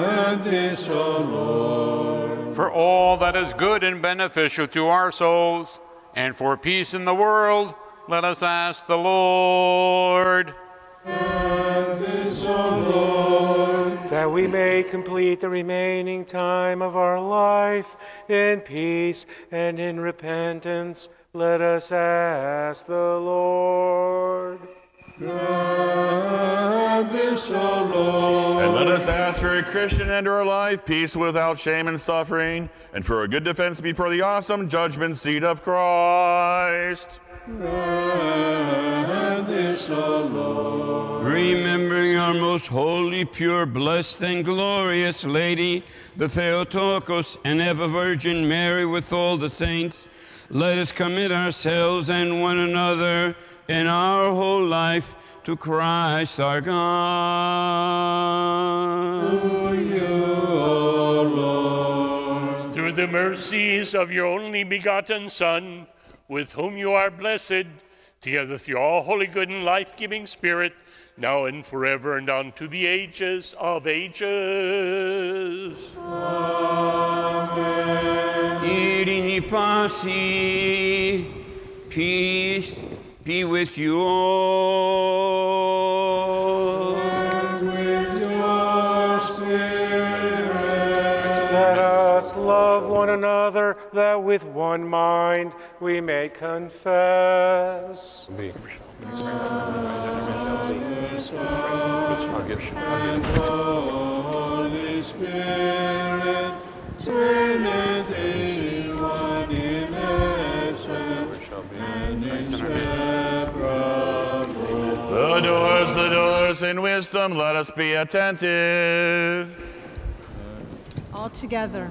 Grant this, O Lord. For all that is good and beneficial to our souls, and for peace in the world, let us ask the Lord. Grant this, O Lord. That we may complete the remaining time of our life in peace and in repentance, let us ask the Lord. Grant this, O Lord. And let us ask for a Christian end to our life, peace without shame and suffering, and for a good defense before the awesome judgment seat of Christ. Grant this, O Lord. Remembering our most holy, pure, blessed, and glorious Lady, the Theotokos and ever-Virgin Mary with all the saints, let us commit ourselves and one another in our whole life to Christ our God. To you, O Lord. Through the mercies of your only begotten Son, with whom you are blessed, together through all holy, good, and life-giving Spirit, now and forever and unto the ages of ages. Amen. Irene Pasi, peace be with you all. And with your spirit. Let us love one another, that with one mind we may confess. And Holy Spirit, Trinity, one in essence, and inseparable. The doors in wisdom, let us be attentive. All together,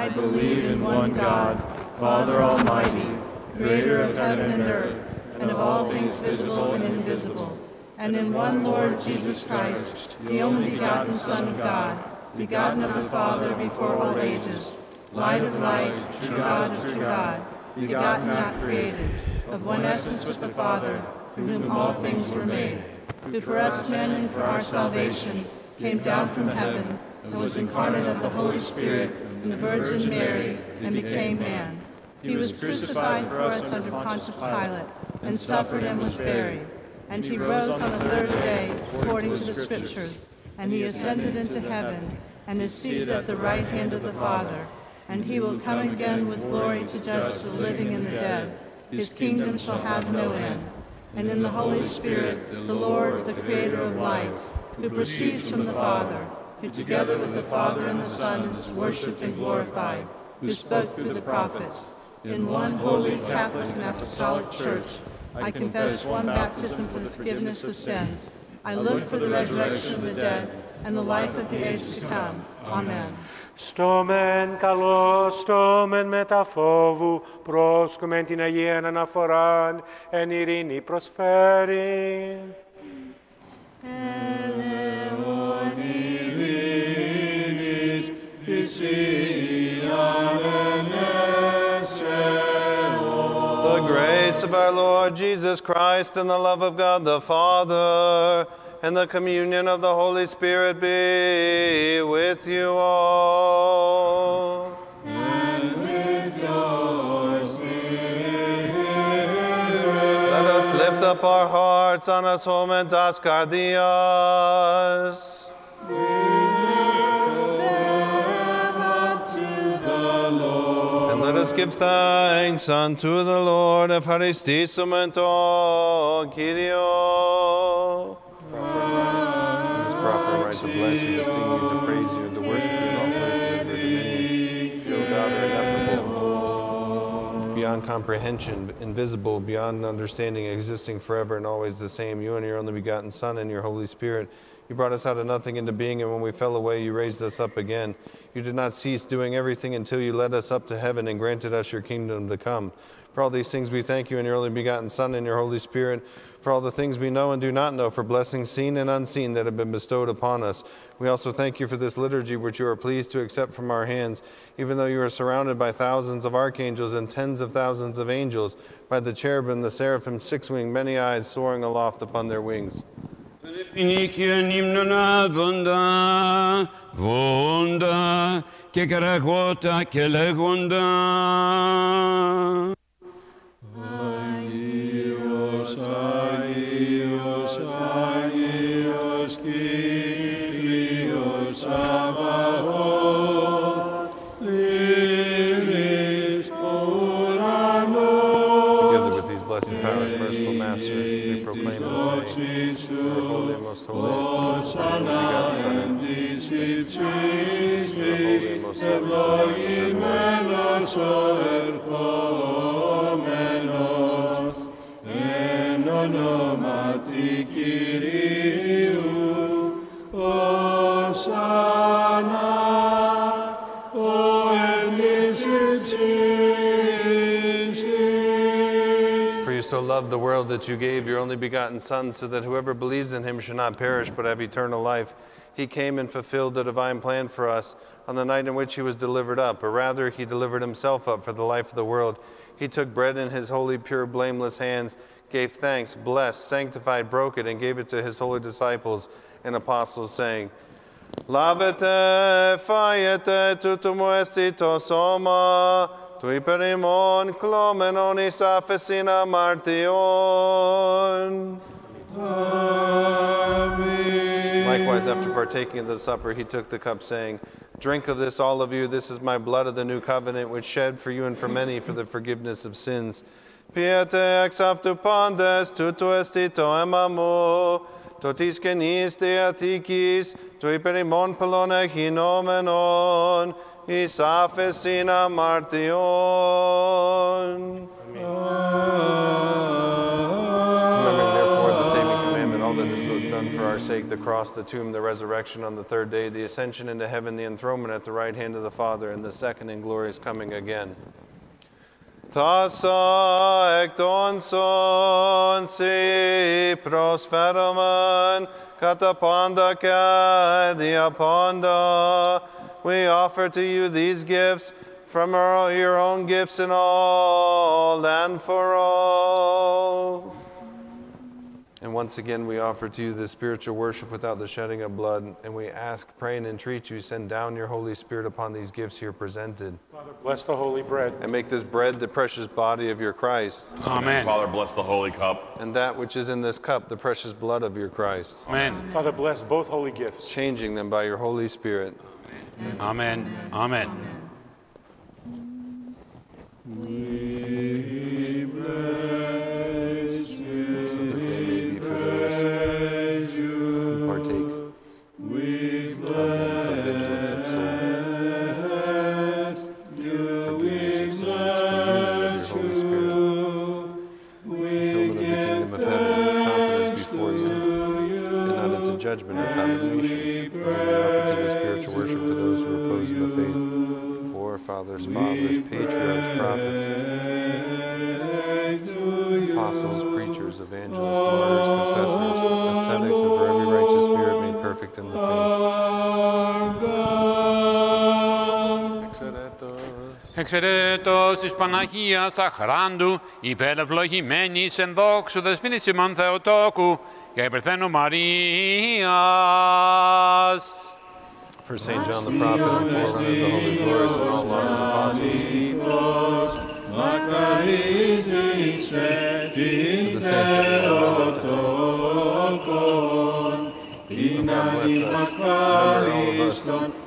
I believe in one God, Father Almighty, creator of heaven and earth, and of all things visible and invisible, and in one Lord Jesus Christ, the only begotten Son of God, begotten of the Father before all ages, light of light, true God of true God, begotten not created, of one essence with the Father, through whom all things were made, who for us men and for our salvation came down from heaven, and was incarnate of the Holy Spirit and the Virgin Mary, and became man. He was crucified for us under Pontius Pilate, and suffered and was buried. And he rose on the third day, according to the Scriptures. And he ascended into heaven, and is seated at the right hand of the Father. And he will come again with glory to judge the living and the dead. His kingdom shall have no end. And in the Holy Spirit, the Lord, the creator of life, who proceeds from the Father, who together with the Father and the Son is worshipped and glorified, who spoke through the prophets. In one holy, Catholic, and apostolic church, I confess one baptism for the forgiveness of sins. I look for the resurrection of the dead and the life of the age to come. Amen. Στόμεν καλό, στόμεν μεταφόβου, πρόσκομεν την Αγίαν αναφοράν, εν ειρήνη προσφέρει. Ελεον ειρήνης, θυσίαν εν εσεώ. The grace of our Lord Jesus Christ and the love of God the Father and the communion of the Holy Spirit be with you all. And with your spirit. Let us lift up our hearts on us home and ask our Dios. We lift them up to the Lord. And let us us give thanks unto the Lord, Evcharistisomen Kyrio. It is proper right to bless you, to sing you, to praise you, and to worship you in all places of your dominion, O God, ineffable, beyond comprehension, invisible, beyond understanding, existing forever and always the same, you and your only begotten Son and your Holy Spirit. You brought us out of nothing into being, and when we fell away, you raised us up again. You did not cease doing everything until you led us up to heaven and granted us your kingdom to come. For all these things we thank you in your only begotten Son and your Holy Spirit, for all the things we know and do not know, for blessings seen and unseen that have been bestowed upon us. We also thank you for this liturgy which you are pleased to accept from our hands, even though you are surrounded by thousands of archangels and tens of thousands of angels, by the cherubim, the seraphim, six-winged, many eyes soaring aloft upon their wings. Επινίκιον ύμνον αβόντα, βόντα και καραγώτα και λέγοντα. Αγίος, Αγίος, Αγίος Κύριος Σαββαώθ, λύρις ουρανός. Together with these blessed powers, merciful Master, we proclaim and say, Hosanna in disciplines, ευλογημένος ο ερχόμενος, εν ονόματι Κυρίου, Hosanna, in disciplines. For you so loved the world that you gave your only begotten Son, so that whoever believes in him should not perish but have eternal life. He came and fulfilled the divine plan for us on the night in which he was delivered up, or rather he delivered himself up for the life of the world. He took bread in his holy, pure, blameless hands, gave thanks, blessed, sanctified, broke it, and gave it to his holy disciples and apostles, saying, Lavete, faiete, tutum estito soma, tui perimon clomenon isafesina martion. Amen. Likewise, after partaking of the supper, he took the cup, saying, Drink of this, all of you. This is my blood of the new covenant, which shed for you and for many for the forgiveness of sins. Piete ex aftu pandes, tutu estito emamu, totis genis te athicis, tui perimon pelone hinomenon, isafesina martion. Remembering therefore the saving commandment, all that is done for our sake, the cross, the tomb, the resurrection on the third day, the ascension into heaven, the enthronement at the right hand of the Father, and the second and glorious coming again. Tassa ec ton son si prosferomen catapanda ca diaponda. We offer to you these gifts from your own gifts in all and for all. And once again, we offer to you the spiritual worship without the shedding of blood, and we ask, pray, and entreat you, send down your Holy Spirit upon these gifts here presented. Father, bless the holy bread. And make this bread the precious body of your Christ. Amen. Father, bless the holy cup. And that which is in this cup, the precious blood of your Christ. Amen. Father, bless both holy gifts. Changing them by your Holy Spirit. Amen. Amen. We praise you, so that they may be for those who partake of them for vigilance of soul, forgiveness of sins, communion of your Holy Spirit, fulfillment of the kingdom of heaven, confidence before you, and not into judgment or condemnation. We offer to the spiritual worship for those who are opposed in the faith. Fathers, patriarchs, prophets, apostles, preachers, evangelists, martyrs, confessors, ascetics, and for every righteous spirit made perfect in the faith. Εξαιρέτως της Παναγίας Αχράντου, υπερευλογημένης εν δόξου δεσποίνης ημών Θεοτόκου και υπερθένου Μαρίας. For St. John the Prophet and forerunner of the Holy Glories and all loving apostles, and the saints of the Lord, and God bless us, remember all of us,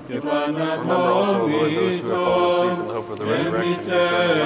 remember also, Lord, those who have fallen asleep in the hope of the resurrection of the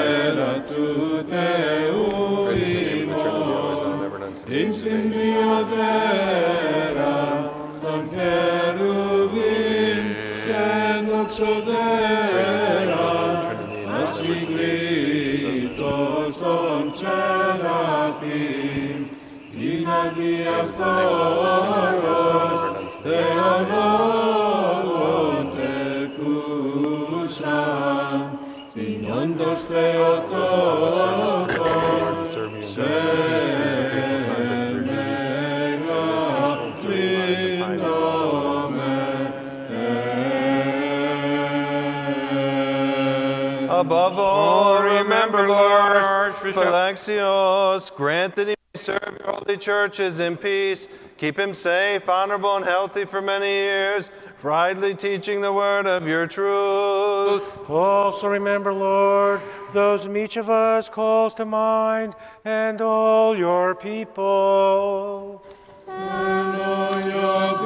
Above all, remember, Lord, Phylaxios, grant that he may serve your holy churches in peace. Keep him safe, honorable, and healthy for many years, rightly teaching the word of your truth. Also remember, Lord, those whom each of us calls to mind, and all your people. And all your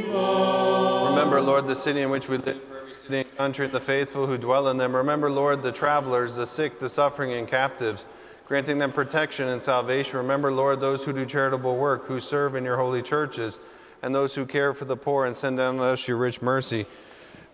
people. Remember, Lord, the city in which we live, the country, the faithful who dwell in them. Remember, Lord, the travelers, the sick, the suffering, and captives, granting them protection and salvation. Remember, Lord, those who do charitable work, who serve in your holy churches, and those who care for the poor, and send down to us your rich mercy.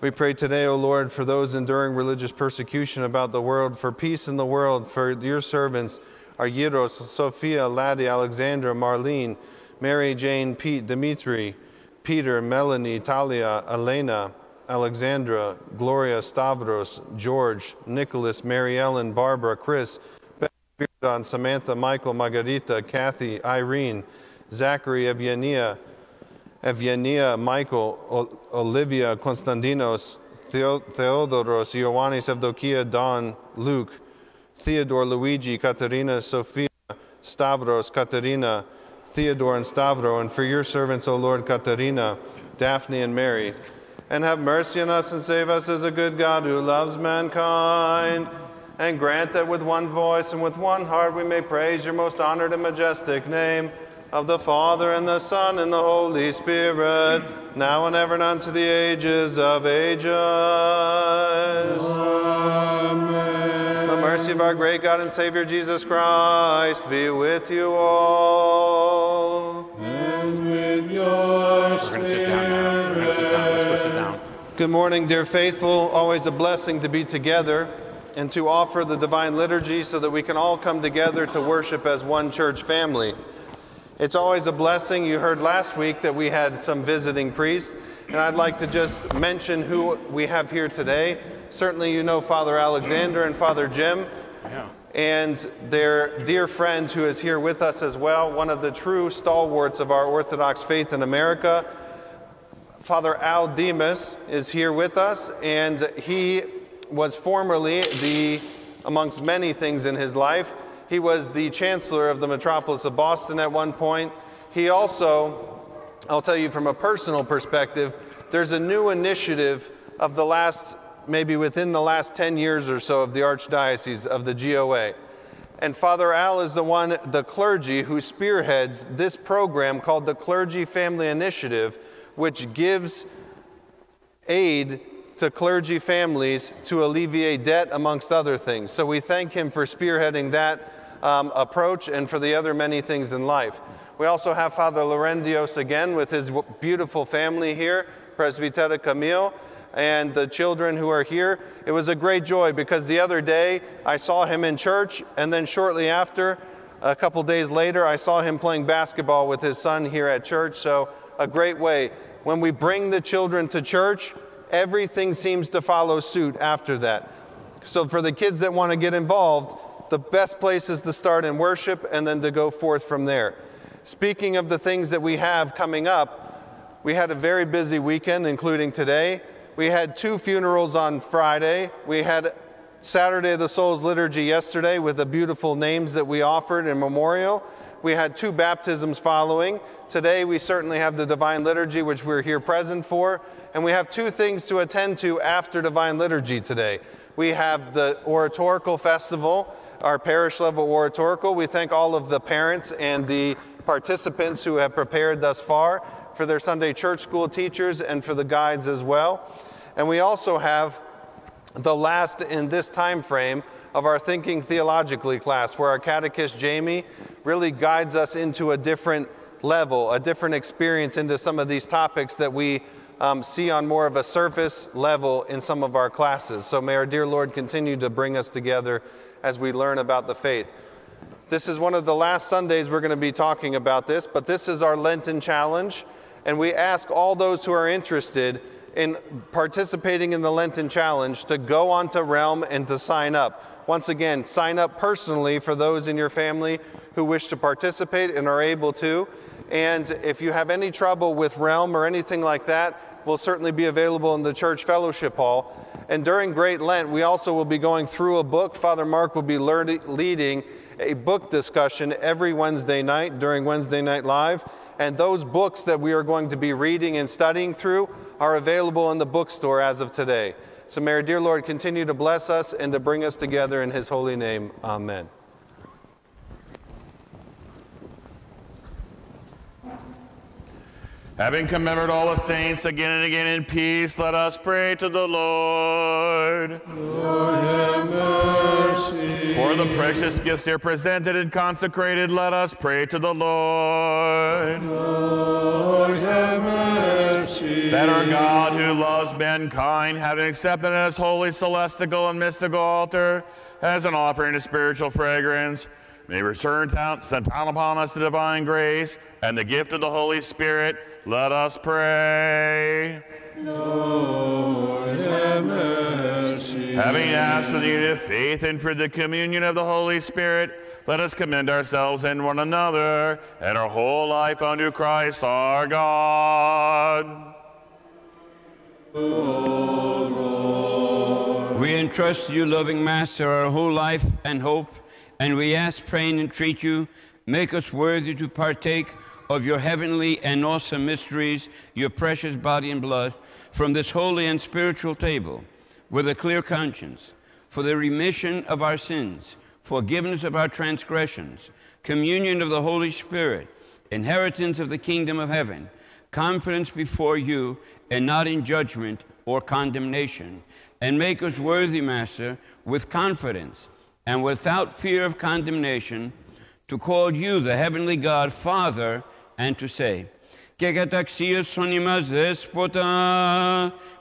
We pray today, O Lord, for those enduring religious persecution about the world, for peace in the world, for your servants, Argyros, Sophia, Laddie, Alexandra, Marlene, Mary, Jane, Pete, Dimitri, Peter, Melanie, Talia, Elena, Alexandra, Gloria, Stavros, George, Nicholas, Mary Ellen, Barbara, Chris, Spyridon, Samantha, Michael, Margarita, Kathy, Irene, Zachary, Evgenia, Michael, Olivia, Konstantinos, Theodoros, Ioannis, Evdokia, Don, Luke, Theodore, Luigi, Katerina, Sophia, Stavros, Katerina, Theodore and Stavro, and for your servants, O Lord, Katerina, Daphne, and Mary. And have mercy on us and save us as a good God who loves mankind. And grant that with one voice and with one heart we may praise your most honored and majestic name, of the Father and the Son and the Holy Spirit, now and ever and unto the ages of ages. Amen. The mercy of our great God and Savior Jesus Christ be with you all. And with your spirit. Good morning, dear faithful. Always a blessing to be together and to offer the divine liturgy so that we can all come together to worship as one church family. It's always a blessing. You heard last week that we had some visiting priests, and I'd like to just mention who we have here today. Certainly you know Father Alexander and Father Jim, and their dear friend who is here with us as well, one of the true stalwarts of our Orthodox faith in America. Father Al Demas is here with us, and he was formerly amongst many things in his life, he was the chancellor of the metropolis of Boston at one point. He also, I'll tell you from a personal perspective, there's a new initiative of the last, maybe within the last 10 years or so of the Archdiocese of the GOA. And Father Al is the one, the clergy, who spearheads this program called the Clergy Family Initiative, which gives aid to clergy families to alleviate debt, amongst other things. So we thank him for spearheading that approach and for the other many things in life. We also have Father Laurentios again with his beautiful family here, Presbytera Camille, and the children who are here. It was a great joy because the other day I saw him in church, and then shortly after, a couple days later, I saw him playing basketball with his son here at church. So a great way. When we bring the children to church, everything seems to follow suit after that. So for the kids that want to get involved, the best place is to start in worship and then to go forth from there. Speaking of the things that we have coming up, we had a very busy weekend, including today. We had two funerals on Friday. We had Saturday of the Souls liturgy yesterday with the beautiful names that we offered in memorial. We had two baptisms following. Today we certainly have the Divine Liturgy, which we're here present for, and we have two things to attend to after Divine Liturgy today. We have the Oratorical Festival, our parish level Oratorical. We thank all of the parents and the participants who have prepared thus far, for their Sunday church school teachers, and for the guides as well. And we also have the last in this time frame of our Thinking Theologically class, where our catechist Jamie really guides us into a different level, a different experience into some of these topics that we see on more of a surface level in some of our classes. So may our dear Lord continue to bring us together as we learn about the faith. This is one of the last Sundays we're going to be talking about this, but this is our Lenten challenge, and we ask all those who are interested in participating in the Lenten challenge to go onto Realm and to sign up. Once again, sign up personally for those in your family who wish to participate and are able to. And if you have any trouble with Realm or anything like that, we'll certainly be available in the Church Fellowship Hall. And during Great Lent, we also will be going through a book. Father Mark will be leading a book discussion every Wednesday night during Wednesday Night Live. And those books that we are going to be reading and studying through are available in the bookstore as of today. So may our dear Lord continue to bless us and to bring us together in his holy name. Amen. Having commemorated all the saints again and again in peace, let us pray to the Lord. Lord, have mercy. For the precious gifts here presented and consecrated, let us pray to the Lord. Lord, have mercy. That our God, who loves mankind, having accepted his holy, celestial, and mystical altar as an offering to spiritual fragrance, may return send down upon us the divine grace and the gift of the Holy Spirit. Let us pray. Lord, have mercy. Having asked for the unity of faith and for the communion of the Holy Spirit, let us commend ourselves and one another and our whole life unto Christ our God. O Lord. We entrust you, loving Master, our whole life and hope, and we ask, pray, and entreat you, make us worthy to partake of your heavenly and awesome mysteries, your precious body and blood, from this holy and spiritual table, with a clear conscience, for the remission of our sins, forgiveness of our transgressions, communion of the Holy Spirit, inheritance of the kingdom of heaven, confidence before you, and not in judgment or condemnation. And make us worthy, Master, with confidence and without fear of condemnation, to call you, the heavenly God, Father, and to say, και καταξίως ονειμάς δέσποτα,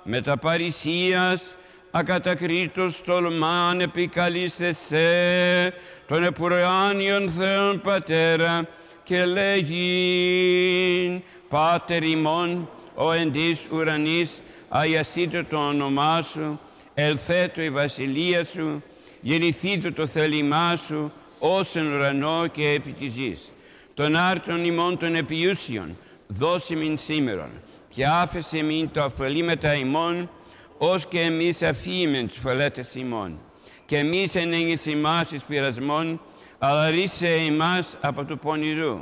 μεταπαρισίας, ακατακρίτως τολμάν επικαλείσεσαι, τον επουρεάνιον Θεόν Πατέρα, και λέγειν, Πάτερ ημών, ο εν της ουρανής, αγιαστείτε το όνομά σου, ελθέτω η βασιλεία σου, γεννηθήτω το θέλημά σου, ως εν ουρανώ και επί της γης. Τον άρτον ημών των επιούσιον, δώσιμην σήμερον, και άφεσαι μην τα αφελήματα ημών, ως και εμείς αφήμεν τους φελέτες ημών. Και εμείς ενέγεις ημάς εις πειρασμόν, αλλά ρίσαι ημάς από του πονηρού.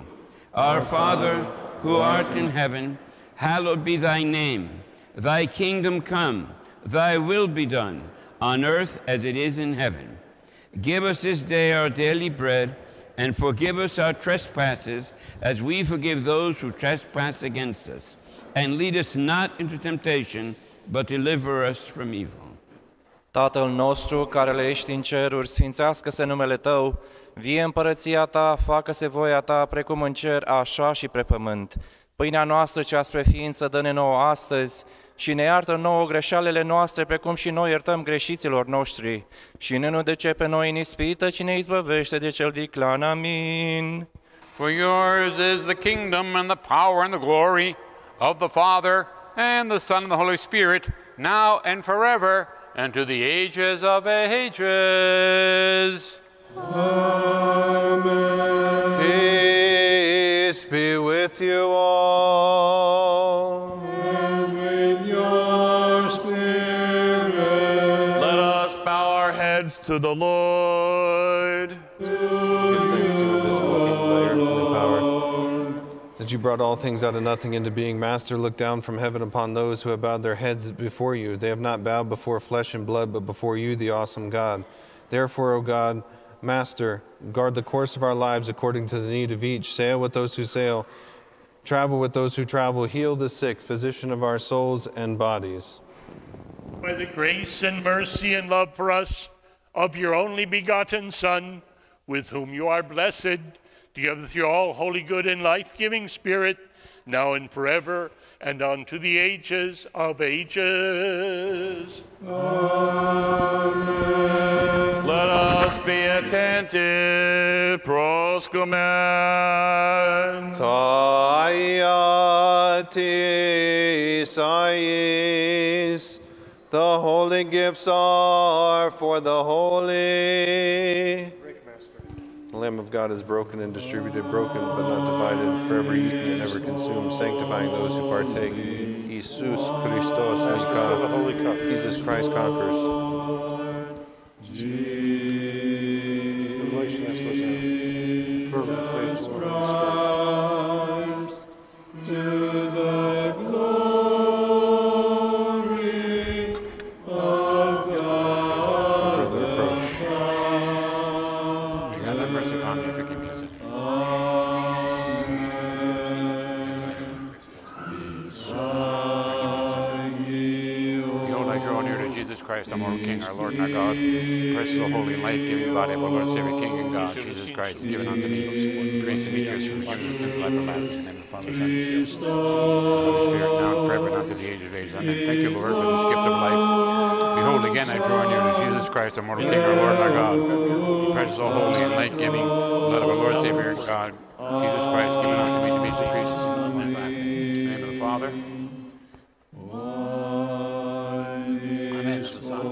Our Father, who art in heaven, hallowed be thy name. Thy kingdom come, thy will be done, on earth as it is in heaven. Give us this day our daily bread, and forgive us our trespasses, as we forgive those who trespass against us. And lead us not into temptation, but deliver us from evil. Tatăl nostru, care le ești în ceruri, sfințească-se numele Tău, vie împărăția Ta, facă-se voia Ta, precum în cer, așa și pe pământ. Pâinea noastră cea spre ființă dă-ne nouă astăzi, și ne iartă nouă greșelile noastre, precum și noi iertăm greșiților noștri. Și ne nu duce pe noi în ispită, ci ne izbăvește de cel viclean. Amin. For yours is the kingdom and the power and the glory of the Father and the Son and the Holy Spirit, now and forever, and to the ages of ages. Amen. Peace be with you all. To the Lord. To give thanks to him, visible, invisible, power. That you brought all things out of nothing into being, Master, look down from heaven upon those who have bowed their heads before you. They have not bowed before flesh and blood, but before you, the awesome God. Therefore, O God, Master, guard the course of our lives according to the need of each. Sail with those who sail, travel with those who travel, heal the sick, physician of our souls and bodies. By the grace and mercy and love for us, of your only begotten Son, with whom you are blessed, together with your all holy, good, and life-giving Spirit, now and forever, and unto the ages of ages. Amen. Let us be attentive. Proskumen. Taiatis ais. The holy gifts are for the holy. The Lamb of God is broken and distributed, broken but not divided, forever eaten and ever consumed, sanctifying those who partake. Jesus Christos and the Holy Cup. Jesus Christ conquers. Christ, given unto me, grace to me, grace for forgiveness of sins, life everlasting, in the name of the Father, Son, and Spirit, now and forever, and unto the age of ages. Amen. Thank you, Lord, for this gift of life. Behold, again I draw near to Jesus Christ, immortal King, our Lord, our God, precious, all holy, and light-giving, blood of our Lord, Savior, and God, Jesus Christ, given unto me to be the priest of sins, life everlasting. In the name of the Father, Amen, of the Son,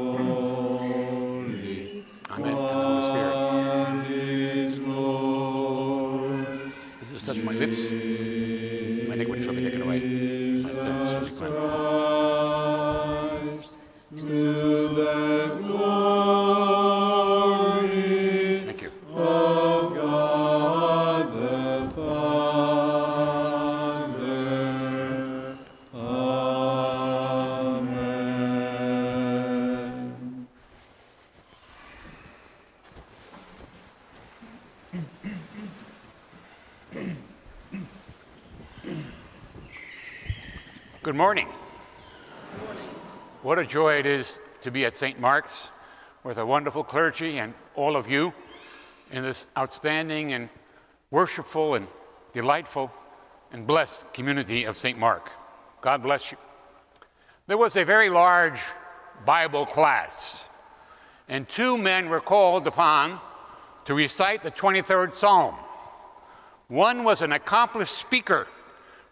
Amen, of the Spirit. Touch my lips, my iniquity shall be taken away, my sins shall be cleansed. Thank you. Good morning. Good morning. What a joy it is to be at St. Mark's with a wonderful clergy and all of you in this outstanding and worshipful and delightful and blessed community of St. Mark. God bless you. There was a very large Bible class, and two men were called upon to recite the 23rd Psalm. One was an accomplished speaker,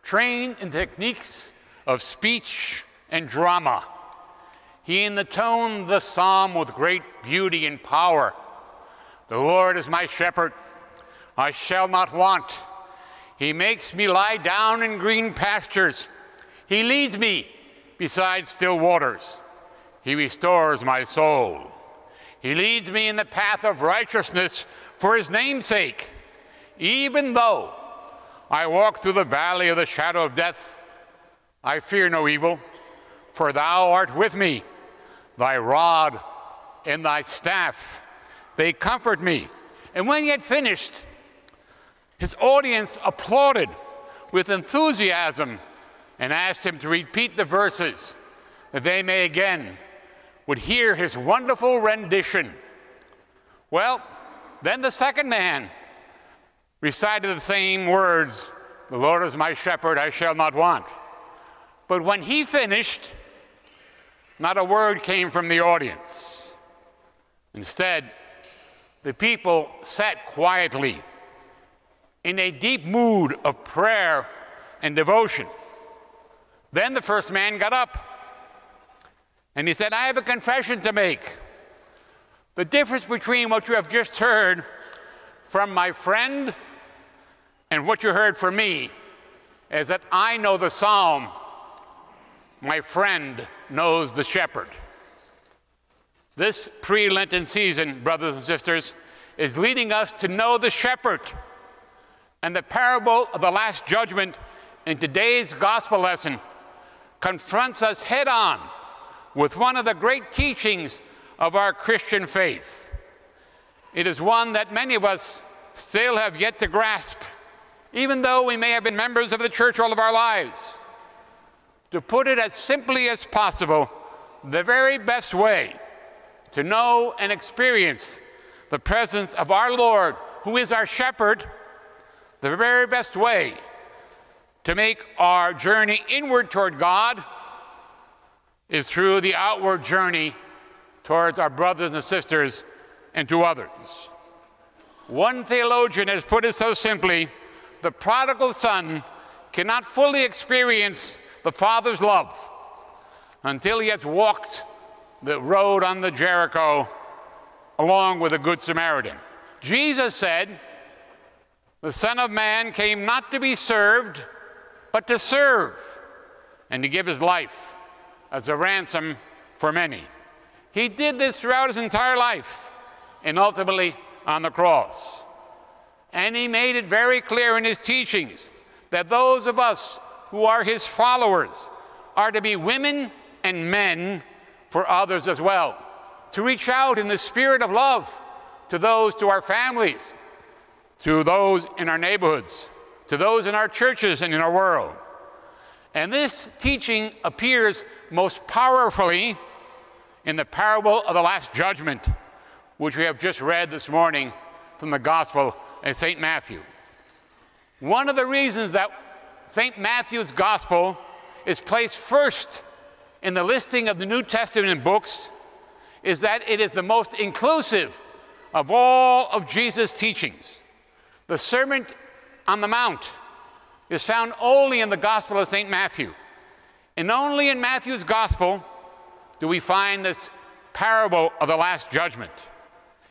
trained in techniques of speech and drama. He intoned the psalm with great beauty and power. The Lord is my shepherd, I shall not want. He makes me lie down in green pastures. He leads me beside still waters. He restores my soul. He leads me in the path of righteousness for his name's sake. Even though I walk through the valley of the shadow of death, I fear no evil, for thou art with me. Thy rod and thy staff, they comfort me. And when he had finished, his audience applauded with enthusiasm and asked him to repeat the verses that they may again would hear his wonderful rendition. Well, then the second man recited the same words, the Lord is my shepherd, I shall not want. But when he finished, not a word came from the audience. Instead, the people sat quietly in a deep mood of prayer and devotion. Then the first man got up and he said, I have a confession to make. The difference between what you have just heard from my friend and what you heard from me is that I know the psalm. My friend knows the shepherd. This pre-Lenten season, brothers and sisters, is leading us to know the shepherd. And the parable of the Last Judgment in today's gospel lesson confronts us head-on with one of the great teachings of our Christian faith. It is one that many of us still have yet to grasp, even though we may have been members of the church all of our lives. To put it as simply as possible, the very best way to know and experience the presence of our Lord, who is our shepherd, the very best way to make our journey inward toward God is through the outward journey towards our brothers and sisters and to others. One theologian has put it so simply, the prodigal son cannot fully experience the Father's love until he has walked the road on the Jericho along with a good Samaritan. Jesus said, the Son of Man came not to be served, but to serve and to give his life as a ransom for many. He did this throughout his entire life and ultimately on the cross. And he made it very clear in his teachings that those of us who are his followers are to be women and men for others as well, to reach out in the spirit of love to those, to our families, to those in our neighborhoods, to those in our churches and in our world. And this teaching appears most powerfully in the parable of the Last Judgment, which we have just read this morning from the Gospel of St. Matthew. One of the reasons that St. Matthew's Gospel is placed first in the listing of the New Testament books is that it is the most inclusive of all of Jesus' teachings. The Sermon on the Mount is found only in the Gospel of St. Matthew. And only in Matthew's Gospel do we find this parable of the Last Judgment.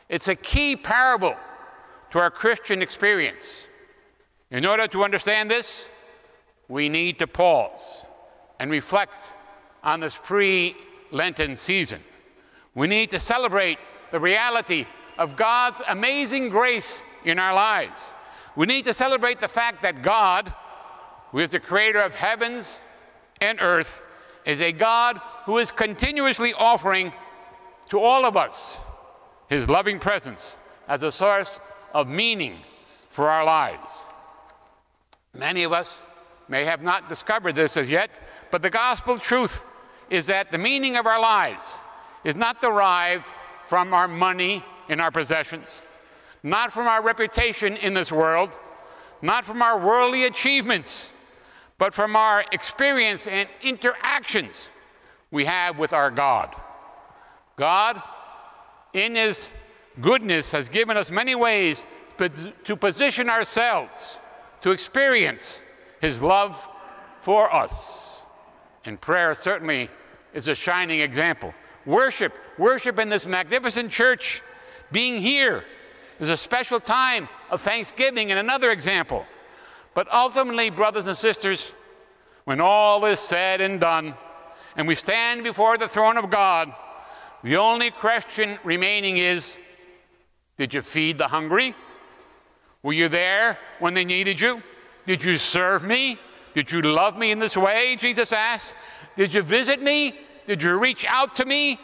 It's a key parable to our Christian experience. In order to understand this, we need to pause and reflect on this pre-Lenten season. We need to celebrate the reality of God's amazing grace in our lives. We need to celebrate the fact that God, who is the creator of heavens and earth, is a God who is continuously offering to all of us his loving presence as a source of meaning for our lives. Many of us may have not discovered this as yet, but the gospel truth is that the meaning of our lives is not derived from our money and our possessions, not from our reputation in this world, not from our worldly achievements, but from our experience and interactions we have with our God. God, in his goodness, has given us many ways to position ourselves to experience his love for us. And prayer certainly is a shining example. Worship, worship in this magnificent church, being here, is a special time of thanksgiving and another example. But ultimately, brothers and sisters, when all is said and done, and we stand before the throne of God, the only question remaining is, did you feed the hungry? Were you there when they needed you? Did you serve me? Did you love me in this way? Jesus asked. Did you visit me? Did you reach out to me?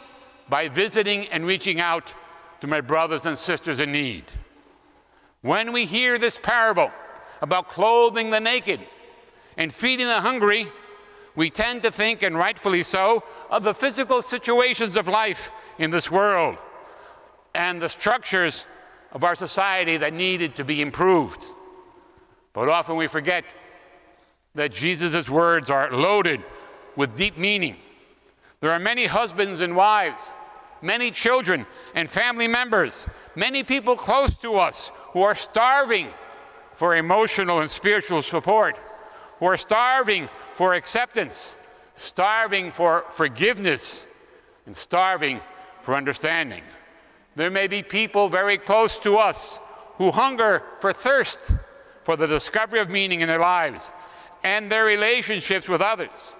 By visiting and reaching out to my brothers and sisters in need. When we hear this parable about clothing the naked and feeding the hungry, we tend to think, and rightfully so, of the physical situations of life in this world and the structures of our society that needed to be improved. But often we forget that Jesus' words are loaded with deep meaning. There are many husbands and wives, many children and family members, many people close to us who are starving for emotional and spiritual support, who are starving for acceptance, starving for forgiveness, and starving for understanding. There may be people very close to us who hunger for thirst for the discovery of meaning in their lives and their relationships with others.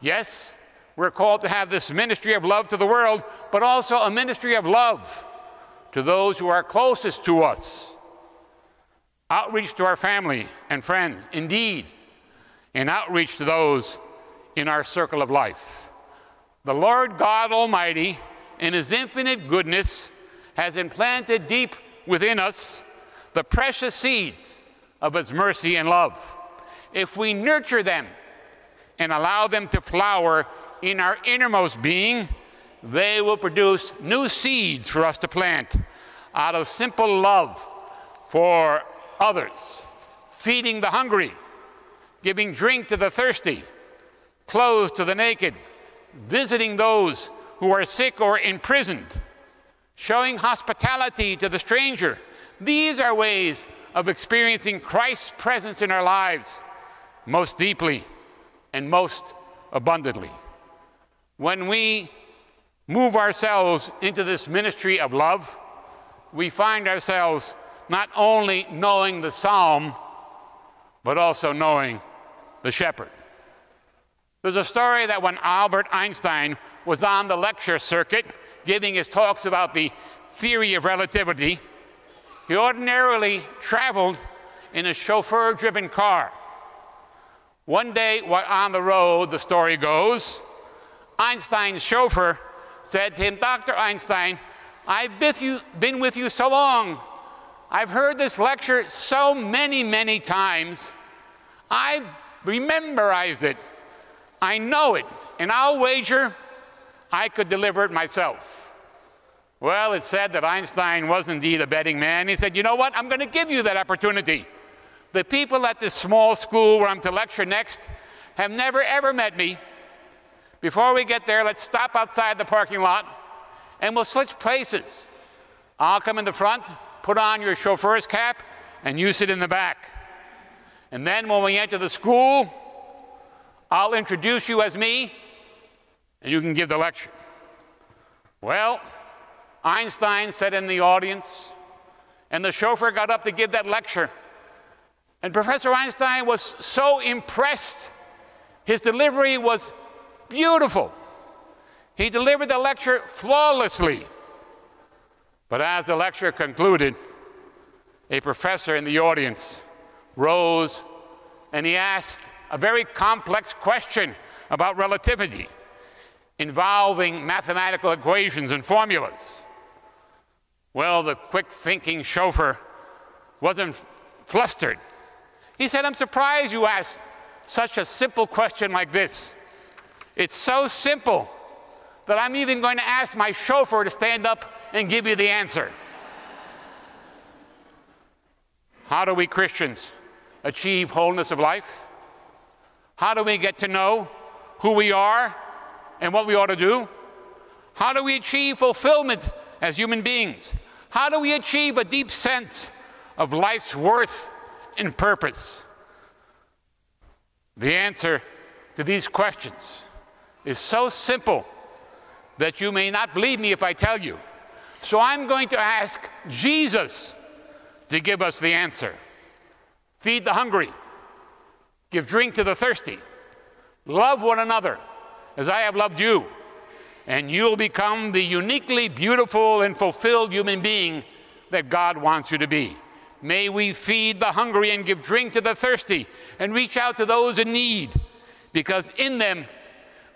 Yes, we're called to have this ministry of love to the world, but also a ministry of love to those who are closest to us. Outreach to our family and friends, indeed, and outreach to those in our circle of life. The Lord God Almighty, in his infinite goodness, has implanted deep within us the precious seeds of his mercy and love. If we nurture them and allow them to flower in our innermost being, they will produce new seeds for us to plant out of simple love for others, feeding the hungry, giving drink to the thirsty, clothes to the naked, visiting those who are sick or imprisoned, showing hospitality to the stranger. These are ways of experiencing Christ's presence in our lives most deeply and most abundantly. When we move ourselves into this ministry of love, we find ourselves not only knowing the psalm, but also knowing the shepherd. There's a story that when Albert Einstein was on the lecture circuit giving his talks about the theory of relativity, he ordinarily traveled in a chauffeur-driven car. One day while on the road, the story goes, Einstein's chauffeur said to him, "Dr. Einstein, I've been with you so long. I've heard this lecture so many times. I memorized it. I know it, and I'll wager I could deliver it myself." Well, it's said that Einstein was indeed a betting man. He said, "You know what? I'm going to give you that opportunity. The people at this small school where I'm to lecture next have never, ever met me. Before we get there, let's stop outside the parking lot, and we'll switch places. I'll come in the front, put on your chauffeur's cap, and you sit in the back. And then when we enter the school, I'll introduce you as me, and you can give the lecture." Well, Einstein sat in the audience, and the chauffeur got up to give that lecture. And Professor Einstein was so impressed. His delivery was beautiful. He delivered the lecture flawlessly. But as the lecture concluded, a professor in the audience rose and he asked a very complex question about relativity involving mathematical equations and formulas. Well, the quick-thinking chauffeur wasn't flustered. He said, "I'm surprised you asked such a simple question like this. It's so simple that I'm even going to ask my chauffeur to stand up and give you the answer." How do we Christians achieve wholeness of life? How do we get to know who we are and what we ought to do? How do we achieve fulfillment as human beings? How do we achieve a deep sense of life's worth and purpose? The answer to these questions is so simple that you may not believe me if I tell you. So I'm going to ask Jesus to give us the answer. Feed the hungry, give drink to the thirsty, love one another as I have loved you, and you'll become the uniquely beautiful and fulfilled human being that God wants you to be. May we feed the hungry and give drink to the thirsty and reach out to those in need, because in them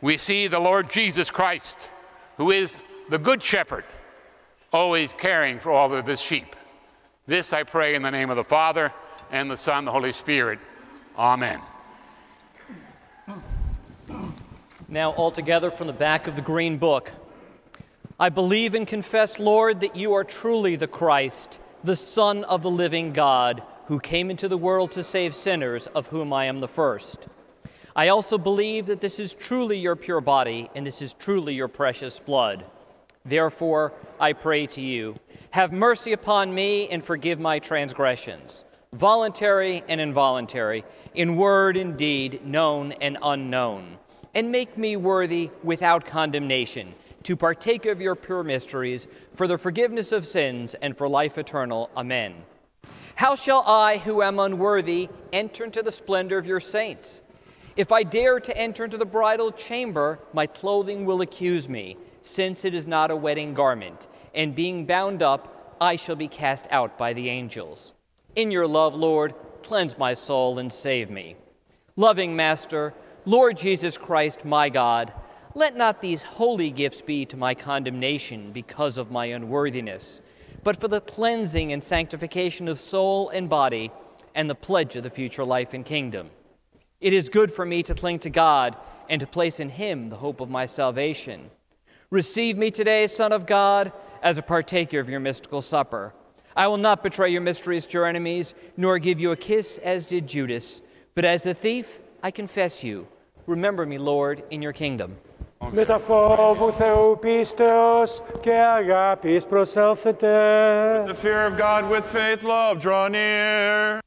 we see the Lord Jesus Christ, who is the Good Shepherd, always caring for all of his sheep. This I pray in the name of the Father, and the Son, and the Holy Spirit. Amen. Now altogether from the back of the Green Book. I believe and confess, Lord, that you are truly the Christ, the Son of the living God, who came into the world to save sinners, of whom I am the first. I also believe that this is truly your pure body, and this is truly your precious blood. Therefore, I pray to you, have mercy upon me and forgive my transgressions, voluntary and involuntary, in word and deed, known and unknown, and make me worthy without condemnation to partake of your pure mysteries for the forgiveness of sins and for life eternal. Amen. How shall I, who am unworthy, enter into the splendor of your saints? If I dare to enter into the bridal chamber, my clothing will accuse me, since it is not a wedding garment, and being bound up, I shall be cast out by the angels. In your love, Lord, cleanse my soul and save me. Loving Master, Lord Jesus Christ, my God, let not these holy gifts be to my condemnation because of my unworthiness, but for the cleansing and sanctification of soul and body and the pledge of the future life and kingdom. It is good for me to cling to God and to place in him the hope of my salvation. Receive me today, Son of God, as a partaker of your mystical supper. I will not betray your mysteries to your enemies, nor give you a kiss as did Judas, But as the thief, I confess you, remember me, Lord, in your kingdom. Με τα φόβου Θεού πίστεως και αγάπης προσέλθετε. The fear of God with faith, love, draw near.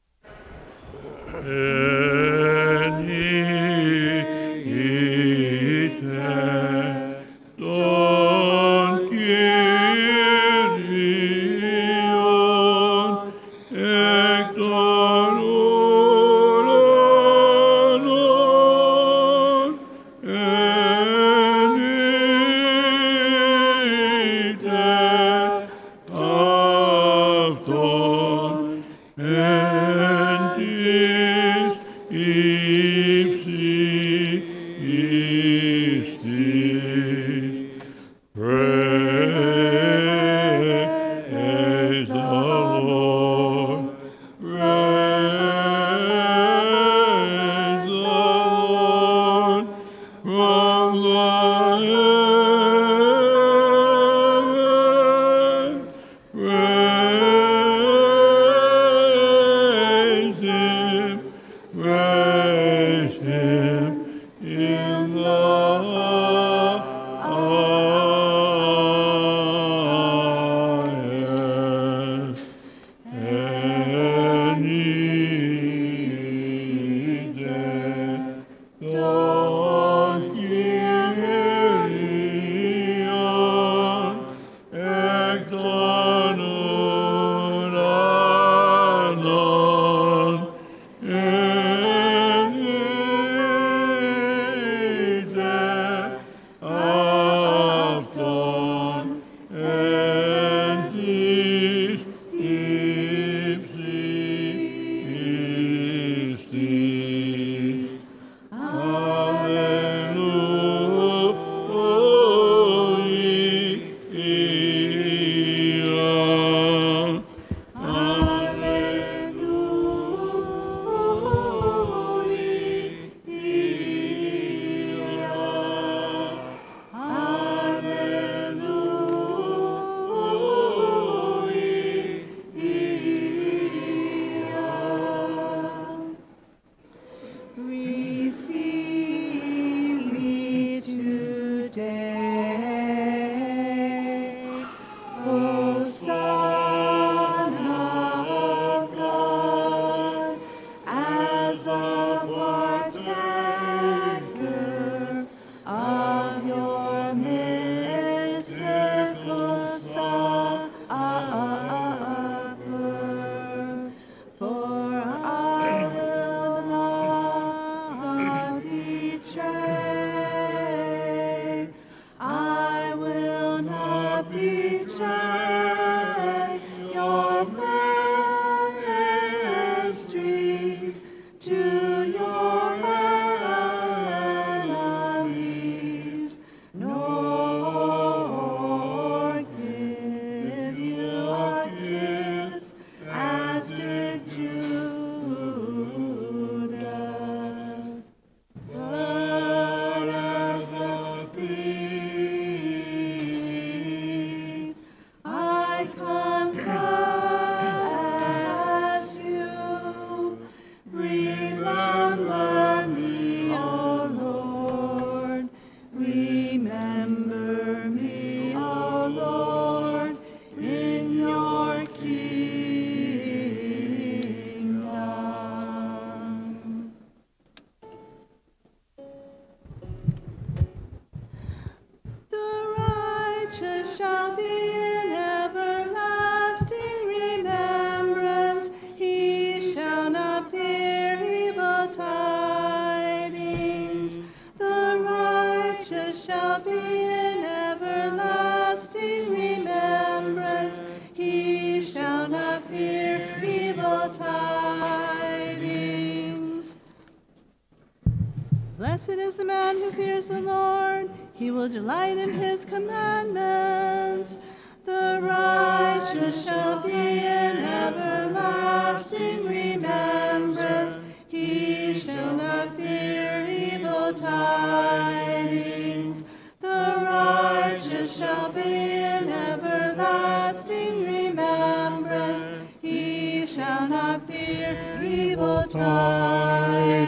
Evil time.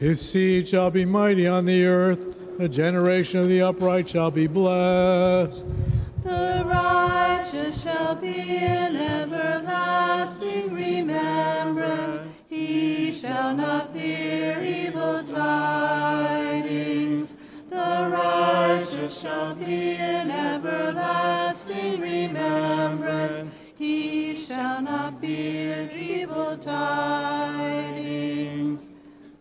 His seed shall be mighty on the earth. The generation of the upright shall be blessed. The righteous shall be in everlasting remembrance. He shall not fear evil tidings. The righteous shall be in everlasting remembrance. He shall not fear evil tidings.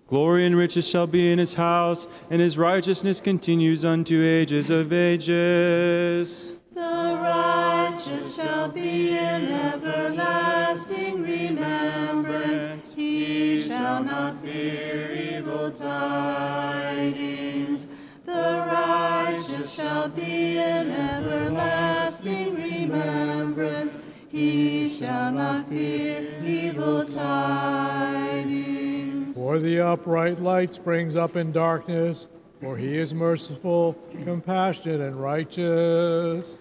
Glory and riches shall be in his house, and his righteousness continues unto ages of ages. The righteous shall be in everlasting remembrance. He shall not fear evil tidings. The righteous shall be in everlasting remembrance. He shall not fear evil tidings. For the upright light springs up in darkness, for he is merciful, compassionate, and righteous.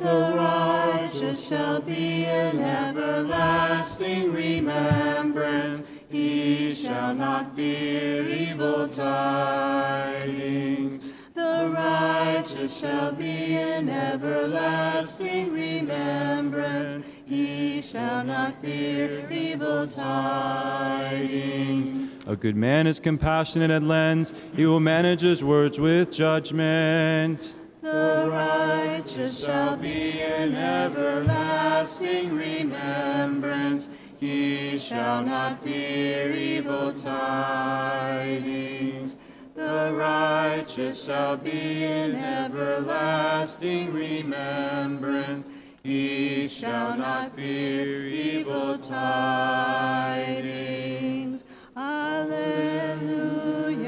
The righteous shall be in everlasting remembrance. He shall not fear evil tidings. The righteous shall be in everlasting remembrance. He shall not fear evil tidings. A good man is compassionate and lends. He will manage his words with judgment. The righteous shall be in everlasting remembrance. He shall not fear evil tidings. The righteous shall be in everlasting remembrance. He shall not fear evil tidings. Alleluia,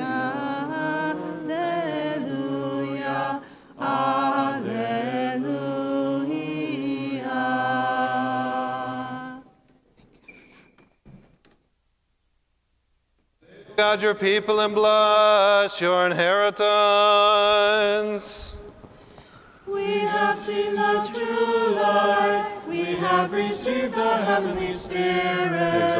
alleluia, alleluia. Save God your people and bless your inheritance. We have seen the true light. We have received the heavenly Spirit.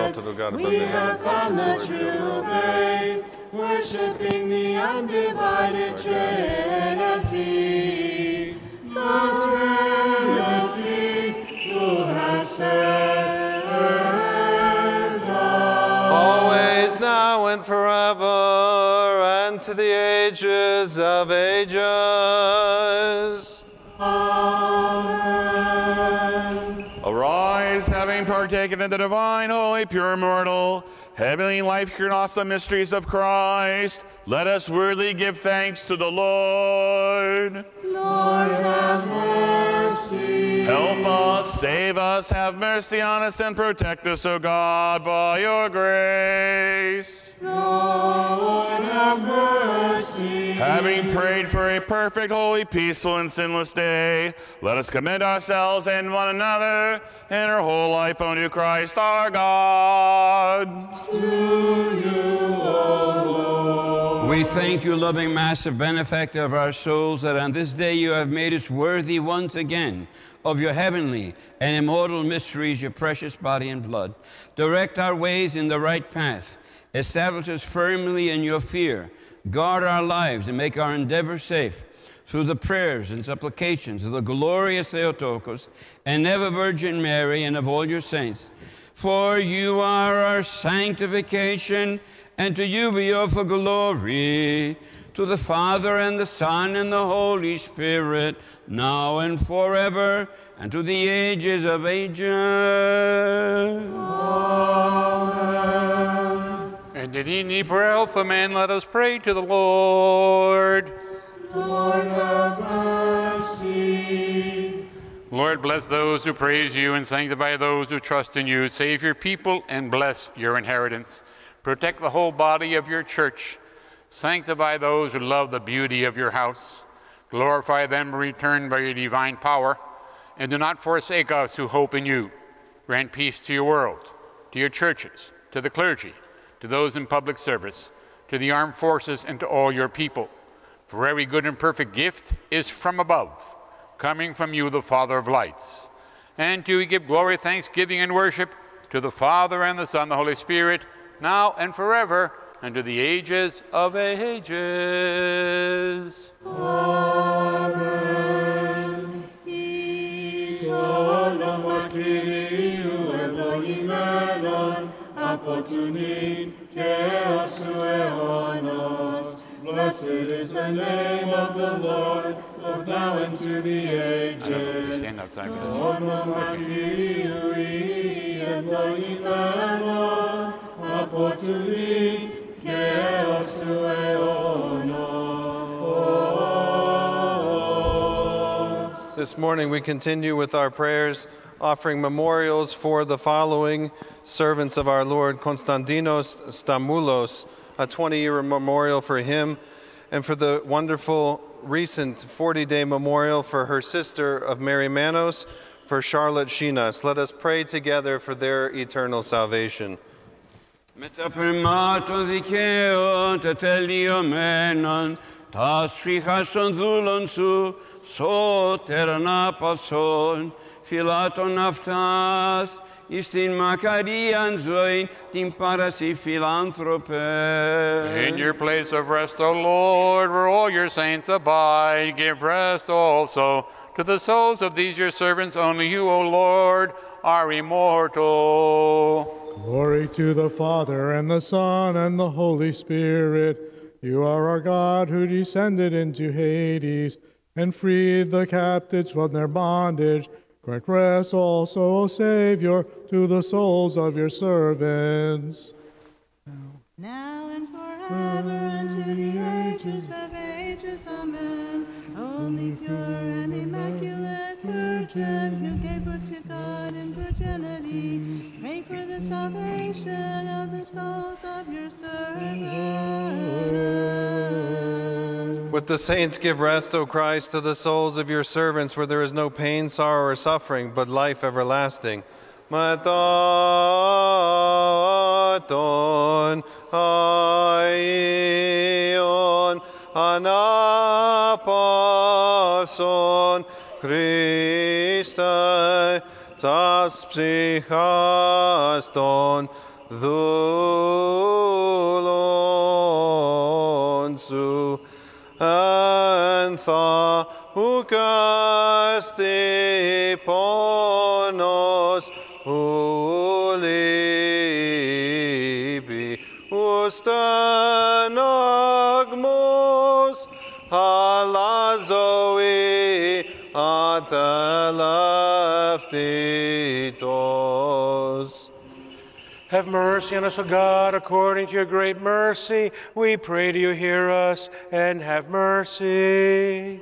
We have found the true faith, worshiping the undivided Trinity. The Trinity who has saved us. Always, now, and forever, and to the ages of ages. Amen. Arise, having partaken of the divine, holy, pure, immortal, heavenly life, and awesome mysteries of Christ, let us worthily give thanks to the Lord. Lord, have mercy. Help us, save us, have mercy on us, and protect us, O God, by your grace. Lord, have mercy. Having prayed for a perfect, holy, peaceful, and sinless day, let us commend ourselves and one another and our whole life unto Christ our God. To you, O Lord. We thank you, loving Master, benefactor of our souls, that on this day you have made us worthy once again of your heavenly and immortal mysteries, your precious body and blood. Direct our ways in the right path. Establish us firmly in your fear. Guard our lives and make our endeavor safe through the prayers and supplications of the glorious Theotokos and ever-Virgin Mary and of all your saints. For you are our sanctification, and to you we offer glory, to the Father and the Son and the Holy Spirit, now and forever, and to the ages of ages. Amen. And in any prayer for man, let us pray to the Lord. Lord, have mercy. Lord, bless those who praise you and sanctify those who trust in you. Save your people and bless your inheritance. Protect the whole body of your church. Sanctify those who love the beauty of your house. Glorify them in return by your divine power. And do not forsake us who hope in you. Grant peace to your world, to your churches, to the clergy, to those in public service, to the armed forces, and to all your people. For every good and perfect gift is from above, coming from you, the Father of lights. And to you give glory, thanksgiving, and worship to the Father and the Son, the Holy Spirit, now and forever, and to the ages of ages. Amen. Blessed is the name of the Lord, from now into the ages. Stand outside with us. This morning we continue with our prayers, offering memorials for the following servants of our Lord: Konstantinos Stamoulos, a 20-year memorial for him, and for the wonderful recent 40-day memorial for her sister of Mary Manos, for Charlotte Shinas. Let us pray together for their eternal salvation. Με τα πνευμά των δικαίων τετελειωμένων, τα σφίχας των δούλων σου, σώτεραν άπαυσον, φυλάτων αυτάς, εις την μακαρίαν ζωήν, την παρασύ φιλάνθρωπε. In your place of rest, O Lord, where all your saints abide, give rest also to the souls of these your servants, only you, O Lord, are immortal. Glory to the Father, and the Son, and the Holy Spirit. You are our God, who descended into Hades, and freed the captives from their bondage. Grant rest also, O Savior, to the souls of your servants. Now and forever, unto the ages of ages. Amen. Only pure and immaculate Virgin, who gave birth to God in virginity, make for the salvation of the souls of your servants. With the saints give rest, O Christ, to the souls of your servants, where there is no pain, sorrow, or suffering, but life everlasting. Mataton aion anapason Christe tas psychaston dulon su antha ucaste ponos ulibi ustanagmos halazoi atalaftitos. Have mercy on us, O God, according to your great mercy. We pray to you, hear us, and have mercy.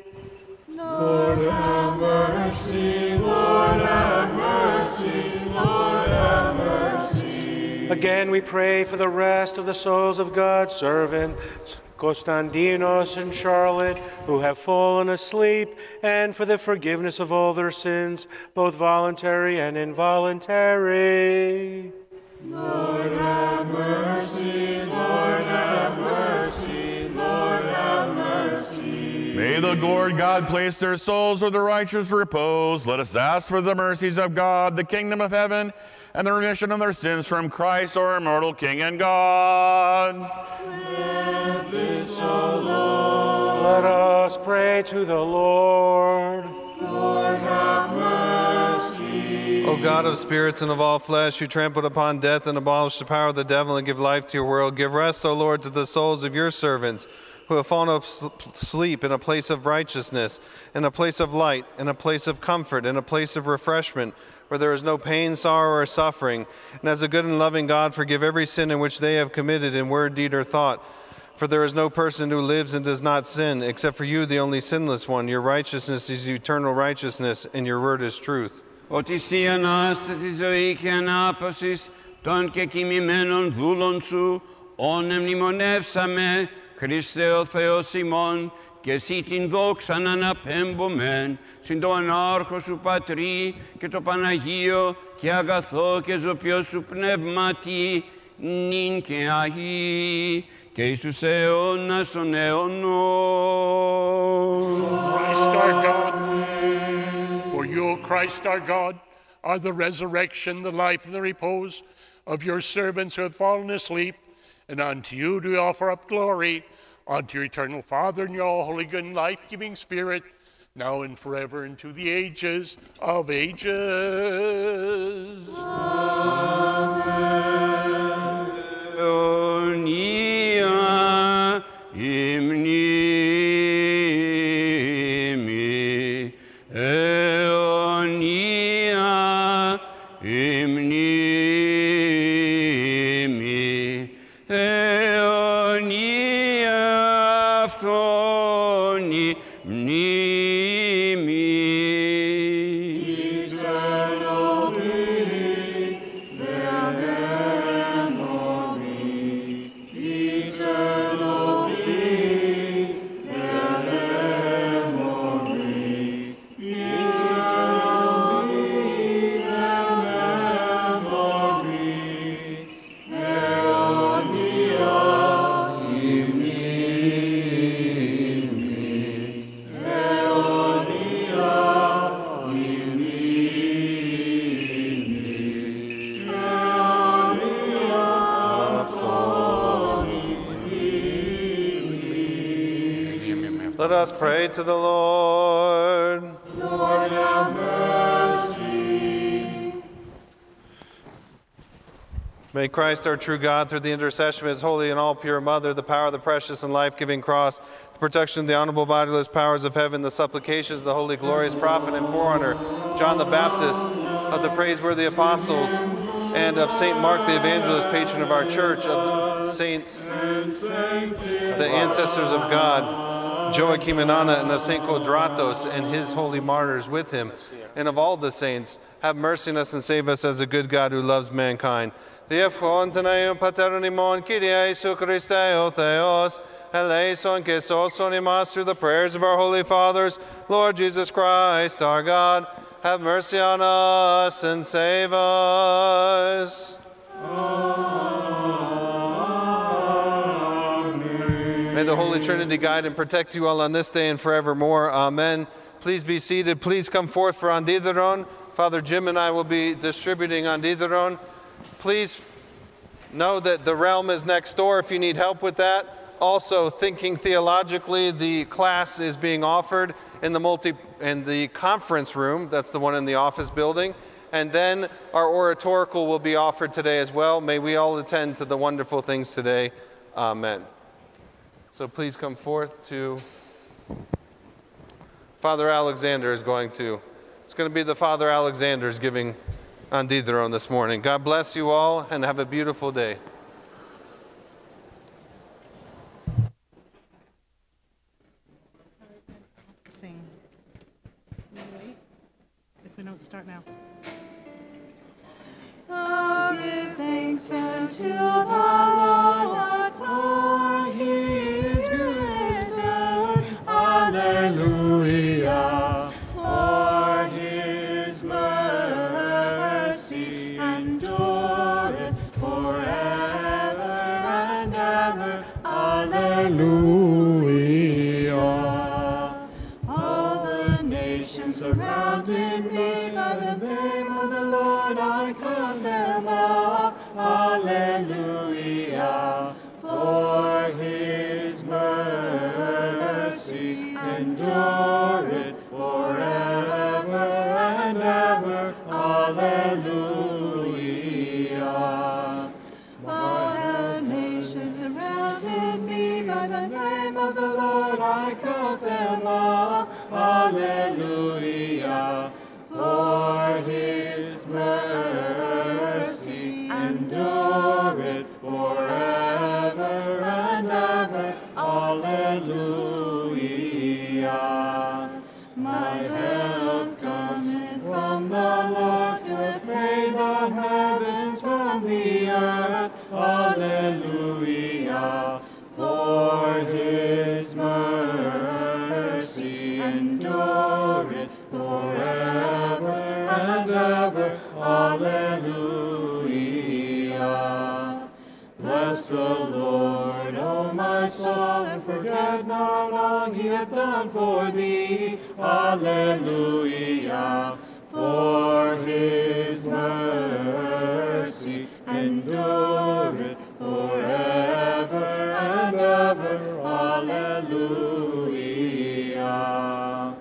Lord, have mercy. Lord, have mercy. Lord, have mercy. Again, we pray for the rest of the souls of God's servants, Konstantinos and Charlotte, who have fallen asleep, and for the forgiveness of all their sins, both voluntary and involuntary. Lord, have mercy. Lord, have mercy. Lord, have mercy. May the Lord God place their souls where the righteous repose. Let us ask for the mercies of God, the kingdom of heaven, and the remission of their sins from Christ, our immortal King and God. With this, O Lord. Let us pray to the Lord. Lord, have mercy. O God of spirits and of all flesh, who trampled upon death and abolished the power of the devil and give life to your world, give rest, O Lord, to the souls of your servants, who have fallen asleep in a place of righteousness, in a place of light, in a place of comfort, in a place of refreshment, where there is no pain, sorrow, or suffering. And as a good and loving God, forgive every sin in which they have committed in word, deed, or thought. For there is no person who lives and does not sin, except for you, the only sinless one. Your righteousness is eternal righteousness, and your word is truth. Χριστέ ο Θεός ημών, και εσύ την δόξαν αναπέμπομεν, συν το ανάρχο σου Πατρί και το Παναγίο και αγαθό και ζωπιό σου πνεύματι, νυν και αγί, και εις τους αιώνας των αιώνων. Christ our God, for you, Christ our God, are the resurrection, the life, and the repose of your servants who have fallen asleep, And unto you do we offer up glory, unto your eternal Father, and your holy, good, and life-giving Spirit, now and forever, and to the ages of ages. Amen. Let us pray to the Lord. Lord, have mercy. May Christ, our true God, through the intercession of his holy and all-pure Mother, the power of the precious and life-giving cross, the protection of the honorable bodiless powers of heaven, the supplications of the holy, glorious prophet and forerunner, John the Baptist, of the praiseworthy apostles, and of St. Mark the evangelist, patron of our church, of the saints, the ancestors of God, Joachim and Anna, and of St. Quadratus and his holy martyrs with him, and of all the saints, have mercy on us and save us as a good God who loves mankind. Through the prayers of our holy fathers, Lord Jesus Christ, our God, have mercy on us and save us. Amen. May the Holy Trinity guide and protect you all on this day and forevermore. Amen. Please be seated. Please come forth for Andideron. Father Jim and I will be distributing Andideron. Please know that the realm is next door if you need help with that. Also, thinking theologically, the class is being offered in the conference room. That's the one in the office building. And then our oratorical will be offered today as well. May we all attend to the wonderful things today. Amen. So please come forth to Father Alexander it's going to be the Father Alexander's giving Andideron this morning. God bless you all and have a beautiful day. Sing. Wait. If we don't start now. Oh, give thanks unto the Lord our God, for he is good. Hallelujah, for his mercy endureth forever and ever. Hallelujah. All the nations surrounded me by the name of the Lord our God. Hallelujah, for his mercy endureth forever and ever. Hallelujah. All the nations surrounded me, by the name of the Lord I called them all. Hallelujah, for his mercy endureth forever and ever. Alleluia. My help cometh from the Lord, who hath made the heavens from the earth. Alleluia. For his mercy endureth forever and ever. Alleluia. Bless the Lord, O my soul, and forget not all he hath done for thee. Alleluia, for his mercy endureth forever Alleluia.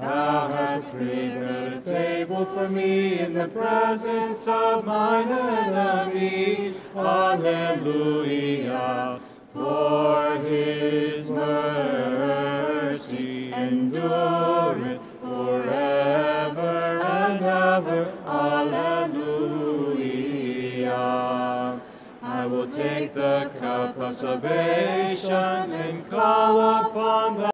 Thou hast prepared a table for me in the presence of mine enemies. Alleluia. For his mercy endureth forever and ever. Alleluia. I will take the cup of salvation and call upon thy